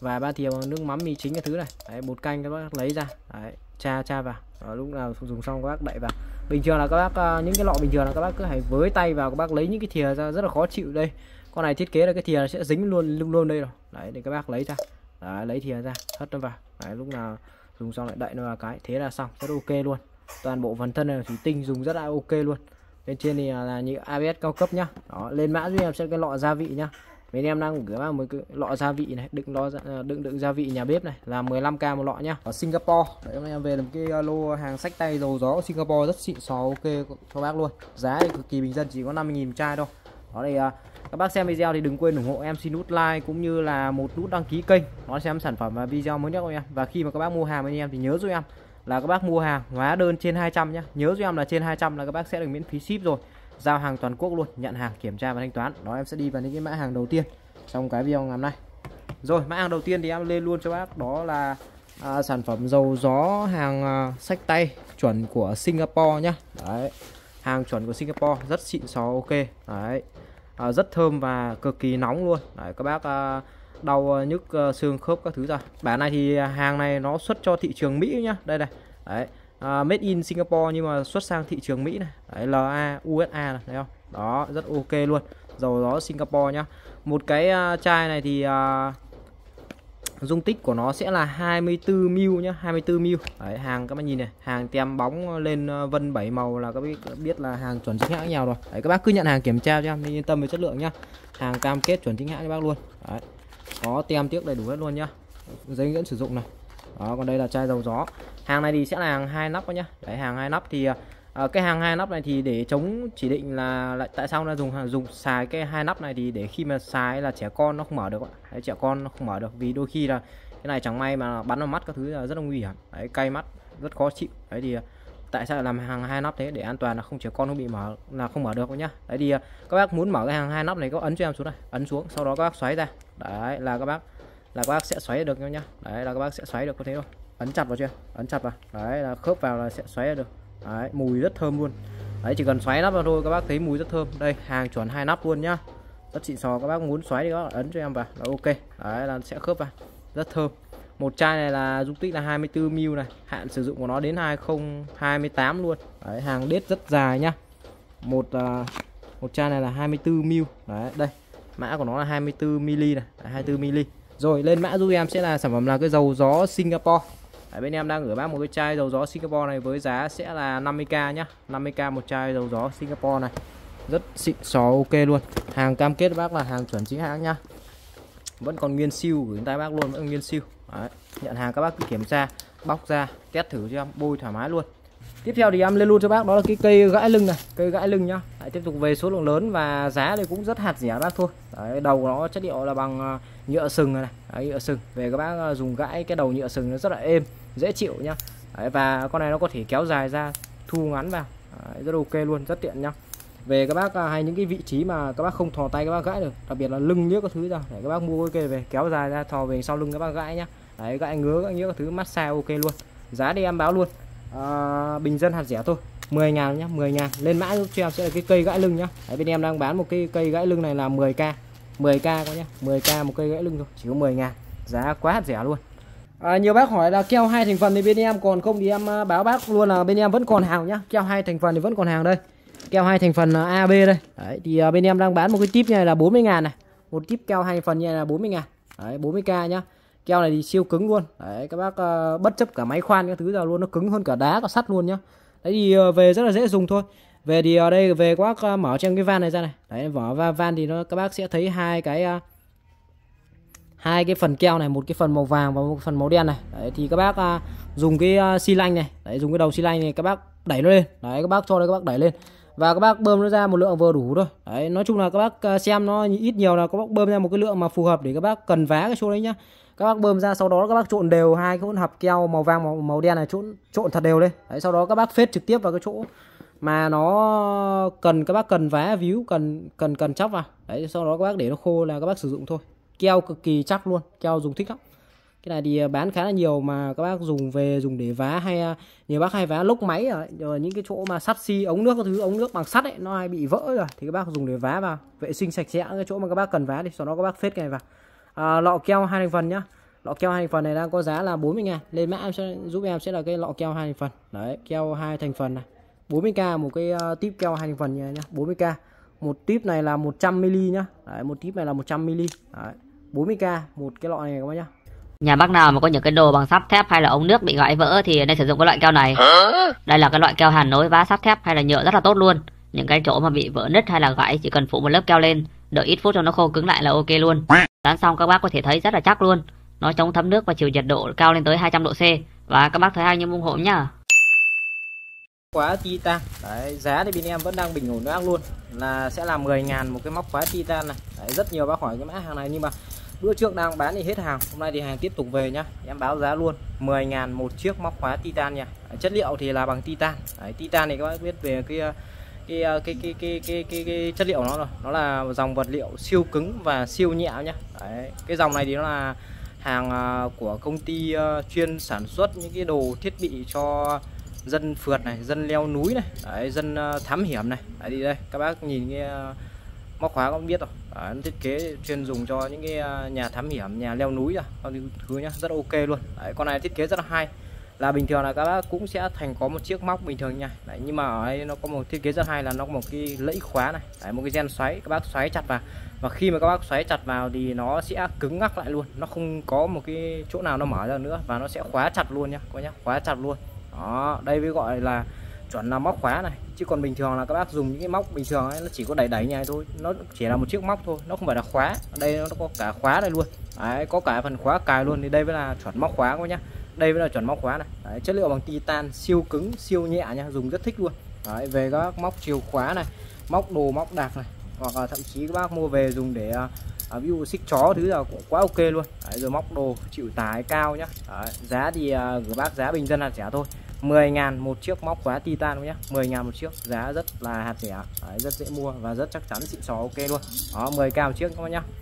và ba thìa nước mắm mì chính cái thứ này. Đấy, bột canh các bác lấy ra. Đấy, cha cha vào. Đó, lúc nào dùng xong các bác đậy vào. Bình thường là các bác những cái lọ bình thường là các bác cứ hãy với tay vào, các bác lấy những cái thìa ra rất là khó chịu đây. Con này thiết kế là cái thìa sẽ dính luôn luôn luôn đây rồi. Đấy, để các bác lấy ra. Đấy, lấy thìa ra, hất nó vào. Đấy, lúc nào dùng xong lại đậy nó vào cái, thế là xong, rất ok luôn. Toàn bộ phần thân này là thủy tinh, dùng rất là ok luôn. Bên trên thì là những a bê ét cao cấp nhá. Đó, lên mã giúp em sẽ cái lọ gia vị nhá. Bên em đang gửi vào một cái lọ gia vị này, đựng lọ đựng đựng gia vị nhà bếp này là mười lăm k một lọ nhá. Ở Singapore. Đấy, hôm nay em về làm cái lô hàng sách tay dầu gió của Singapore rất xịn sò, ok cho bác luôn. Giá thì cực kỳ bình dân, chỉ có năm mươi nghìn chai thôi. Đó thì các bác xem video thì đừng quên ủng hộ em xin nút like cũng như là một nút đăng ký kênh. Nó xem sản phẩm và video mới nhất của em. Và khi mà các bác mua hàng bên em thì nhớ giúp em là các bác mua hàng hóa đơn trên hai trăm nhá. Nhớ giúp em là trên hai trăm là các bác sẽ được miễn phí ship rồi. Giao hàng toàn quốc luôn, nhận hàng, kiểm tra và thanh toán. Đó, em sẽ đi vào những cái mã hàng đầu tiên trong cái video ngày hôm nay. Rồi, mã hàng đầu tiên thì em lên luôn cho bác, đó là à, sản phẩm dầu gió hàng à, sách tay chuẩn của Singapore nhá. Đấy, hàng chuẩn của Singapore rất xịn sò ok. Đấy, à, rất thơm và cực kỳ nóng luôn. Đấy, các bác à, đau nhức xương khớp các thứ ra. Bản này thì hàng này nó xuất cho thị trường Mỹ nhá, đây này, đấy, uh, made in Singapore nhưng mà xuất sang thị trường Mỹ này, đấy, lờ a u ét a này, thấy không? Đó, rất ok luôn, dầu đó Singapore nhá. Một cái uh, chai này thì uh, dung tích của nó sẽ là hai mươi tư mi li lít nhá, hai mươi tư mi li lít. Đấy, hàng các bạn nhìn này, hàng tem bóng lên vân bảy màu là các bác biết là hàng chuẩn chính hãng nhau rồi. Đấy, các bác cứ nhận hàng kiểm tra cho em, yên tâm về chất lượng nhá. Hàng cam kết chuẩn chính hãng các bác luôn. Đấy, có tem tiếc đầy đủ hết luôn nhá. Giấy hướng dẫn sử dụng này. Đó, còn đây là chai dầu gió. Hàng này thì sẽ là hàng hai nắp nhá. Đấy, hàng hai nắp thì à, cái hàng hai nắp này thì để chống chỉ định là lại tại sao nó dùng dùng xài cái hai nắp này thì để khi mà xài là trẻ con nó không mở được ạ. Đấy, trẻ con nó không mở được vì đôi khi là cái này chẳng may mà bắn vào mắt các thứ là rất là nguy hiểm. Đấy, cay mắt rất khó chịu. Đấy thì tại sao làm hàng hai nắp thế để an toàn là không trẻ con không bị mở là không mở được nhá. Đấy thì các bác muốn mở cái hàng hai nắp này có ấn cho em xuống này, ấn xuống sau đó các bác xoáy ra. Đấy là các bác là các bác sẽ xoáy được nhá. Đấy là các bác sẽ xoáy được có thế thôi. Ấn chặt vào chưa? Ấn chặt vào. Đấy là khớp vào là sẽ xoáy được. Đấy, mùi rất thơm luôn. Đấy, chỉ cần xoáy nắp vào thôi các bác thấy mùi rất thơm. Đây, hàng chuẩn hai nắp luôn nhá. Rất xịn sò, các bác muốn xoáy thì các bác ấn cho em vào là ok. Đấy là sẽ khớp vào. Rất thơm. Một chai này là dung tích là hai mươi tư mi li lít này, hạn sử dụng của nó đến hai không hai tám luôn. Đấy, hàng đết rất dài nhá. Một uh, một chai này là hai mươi tư mi li lít. Đấy, đây. Mã của nó là hai mươi tư mi li lít này, hai mươi tư mi li lít. Rồi, lên mã giúp em sẽ là sản phẩm là cái dầu gió Singapore. Ở bên em đang gửi bác một cái chai dầu gió Singapore này với giá sẽ là năm mươi k nhá, năm mươi k một chai dầu gió Singapore này. Rất xịn xò ok luôn. Hàng cam kết bác là hàng chuẩn chính hãng nhá. Vẫn còn nguyên siêu gửi tay bác luôn, vẫn nguyên siêu. Đấy, nhận hàng các bác cứ kiểm tra, bóc ra, test thử cho em, bôi thoải mái luôn. Tiếp theo thì em lên luôn cho bác đó là cái cây gãi lưng này, cây gãi lưng nhá. Đấy, tiếp tục về số lượng lớn và giá thì cũng rất hạt rẻ bác thôi. Đấy, đầu của nó chất liệu là bằng nhựa sừng này, này. Đấy, nhựa sừng. Về các bác dùng gãi cái đầu nhựa sừng nó rất là êm, dễ chịu nhá. Đấy, và con này nó có thể kéo dài ra, thu ngắn vào. Đấy, rất ok luôn, rất tiện nhá. Về các bác hay những cái vị trí mà các bác không thò tay các bác gãi được, đặc biệt là lưng nhức các thứ ra, để các bác mua cái cây về kéo dài ra thò về sau lưng các bác gãi nhá. Đấy, gãi ngứa các nhức các thứ massage ok luôn. Giá thì em báo luôn. À, bình dân hạt rẻ thôi, mười ngàn nhá, mười ngàn. Lên mã giúp cho em sẽ là cái cây gãi lưng nhá. Đấy, bên em đang bán một cái cây gãi lưng này là mười k, mười k có nhá, mười k một cây gãi lưng thôi, chỉ có mười ngàn. Giá quá hạt rẻ luôn. À, nhiều bác hỏi là keo hai thành phần thì bên em còn không thì em báo bác luôn là bên em vẫn còn hàng nhá. Keo hai thành phần thì vẫn còn hàng đây. Keo hai thành phần a bê đây. Đấy, thì bên em đang bán một cái tip này là bốn mươi ngàn này. Một tip keo hai phần như này là bốn mươi ngàn. Đấy, bốn mươi k nhá. Keo này thì siêu cứng luôn. Đấy, các bác uh, bất chấp cả máy khoan các thứ nào luôn, nó cứng hơn cả đá cả sắt luôn nhá. Đấy thì uh, về rất là dễ dùng thôi. Về thì ở uh, đây về các bác uh, mở trên cái van này ra này. Đấy, vỏ van thì nó các bác sẽ thấy hai cái uh, hai cái phần keo này, một cái phần màu vàng và một phần màu đen này. Đấy, thì các bác à, dùng cái uh, xi lanh này, đấy, dùng cái đầu xi lanh này các bác đẩy nó lên. Đấy, các bác cho đây các bác đẩy lên và các bác bơm nó ra một lượng vừa đủ thôi. Đấy, nói chung là các bác xem nó ít nhiều là các bác bơm ra một cái lượng mà phù hợp để các bác cần vá cái chỗ đấy nhá. Các bác bơm ra sau đó các bác trộn đều hai cái hỗn hợp keo màu vàng màu, màu đen này, trộn trộn thật đều lên. Đấy, sau đó các bác phết trực tiếp vào cái chỗ mà nó cần các bác cần vá víu, cần cần cần chóc vào. Đấy, sau đó các bác để nó khô là các bác sử dụng thôi. Keo cực kỳ chắc luôn, keo dùng thích lắm. Cái này thì bán khá là nhiều mà các bác dùng về dùng để vá hay nhiều bác hay vá lốc máy rồi, rồi những cái chỗ mà sắt xi ống nước các thứ, ống nước bằng sắt ấy nó hay bị vỡ rồi thì các bác dùng để vá vào, vệ sinh sạch sẽ cái chỗ mà các bác cần vá đi, sau đó các bác phết cái này vào. À, lọ keo hai thành phần nhá. Lọ keo hai thành phần này đang có giá là bốn mươi ngàn. Lên mã em sẽ giúp em sẽ là cái lọ keo hai thành phần. Đấy, keo hai thành phần này. bốn mươi k một cái tip keo hai thành phần nhá, bốn mươi k. Một tip này là một trăm mi li lít nhá. Đấy, một tip này là một trăm mi li lít. Đấy, bốn mươi k một cái lọ này các bác nhá. Nhà bác nào mà có những cái đồ bằng sắt thép hay là ống nước bị gãy vỡ thì nên sử dụng cái loại keo này. Đây là cái loại keo hàn nối vá sắt thép hay là nhựa rất là tốt luôn. Những cái chỗ mà bị vỡ nứt hay là gãy chỉ cần phủ một lớp keo lên, đợi ít phút cho nó khô cứng lại là ok luôn. Dán xong các bác có thể thấy rất là chắc luôn. Nó chống thấm nước và chịu nhiệt độ cao lên tới hai trăm độ C. Và các bác thấy hay như ủng hộ nhá. Khóa titan. Đấy, giá thì bên em vẫn đang bình ổn bác luôn, là sẽ là mười ngàn một cái móc khóa titan này. Đấy, rất nhiều bác hỏi cái mã hàng này nhưng mà bữa trước đang bán thì hết hàng, hôm nay thì hàng tiếp tục về nhá. Em báo giá luôn, mười ngàn một chiếc móc khóa titan nha. Đấy, chất liệu thì là bằng titan. Đấy, titan thì các bác biết về cái cái cái cái cái cái, cái, cái, cái chất liệu nó rồi. Nó là dòng vật liệu siêu cứng và siêu nhẹ nhá. Đấy, cái dòng này thì nó là hàng của công ty chuyên sản xuất những cái đồ thiết bị cho dân phượt này, dân leo núi này, đấy, dân thám hiểm này. Đấy, đi đây các bác nhìn cái móc khóa cũng biết rồi. Đấy, thiết kế chuyên dùng cho những cái nhà thám hiểm, nhà leo núi rồi thứ nhá, rất ok luôn. Đấy, con này thiết kế rất là hay, là bình thường là các bác cũng sẽ thành có một chiếc móc bình thường nha. Đấy, nhưng mà ở đây nó có một thiết kế rất hay là nó có một cái lẫy khóa này. Đấy, một cái gen xoáy, các bác xoáy chặt vào và khi mà các bác xoáy chặt vào thì nó sẽ cứng ngắc lại luôn, nó không có một cái chỗ nào nó mở ra nữa và nó sẽ khóa chặt luôn nhá, có nhá, khóa chặt luôn. Đó, đây mới gọi là chuẩn là móc khóa này, chứ còn bình thường là các bác dùng những cái móc bình thường ấy, nó chỉ có đẩy đẩy này thôi, nó chỉ là một chiếc móc thôi, nó không phải là khóa. Ở đây nó có cả khóa đây luôn. Đấy, có cả phần khóa cài luôn, thì đây mới là chuẩn móc khóa các bác nhá. Đây mới là chuẩn móc khóa này. Đấy, chất liệu bằng titan, siêu cứng, siêu nhẹ nha, dùng rất thích luôn. Đấy, về các móc chìa khóa này, móc đồ, móc đạc này, hoặc là thậm chí các bác mua về dùng để à, ví dụ xích chó thứ là cũng quá ok luôn. Đấy, rồi móc đồ chịu tải cao nhá. Đấy, giá thì à, gửi bác giá bình dân là rẻ thôi, mười ngàn một chiếc móc khóa titan nhá, mười ngàn một chiếc, giá rất là hạt rẻ. Đấy, rất dễ mua và rất chắc chắn, xịn sò ok luôn. Đó, mười k một chiếc các bác nhá.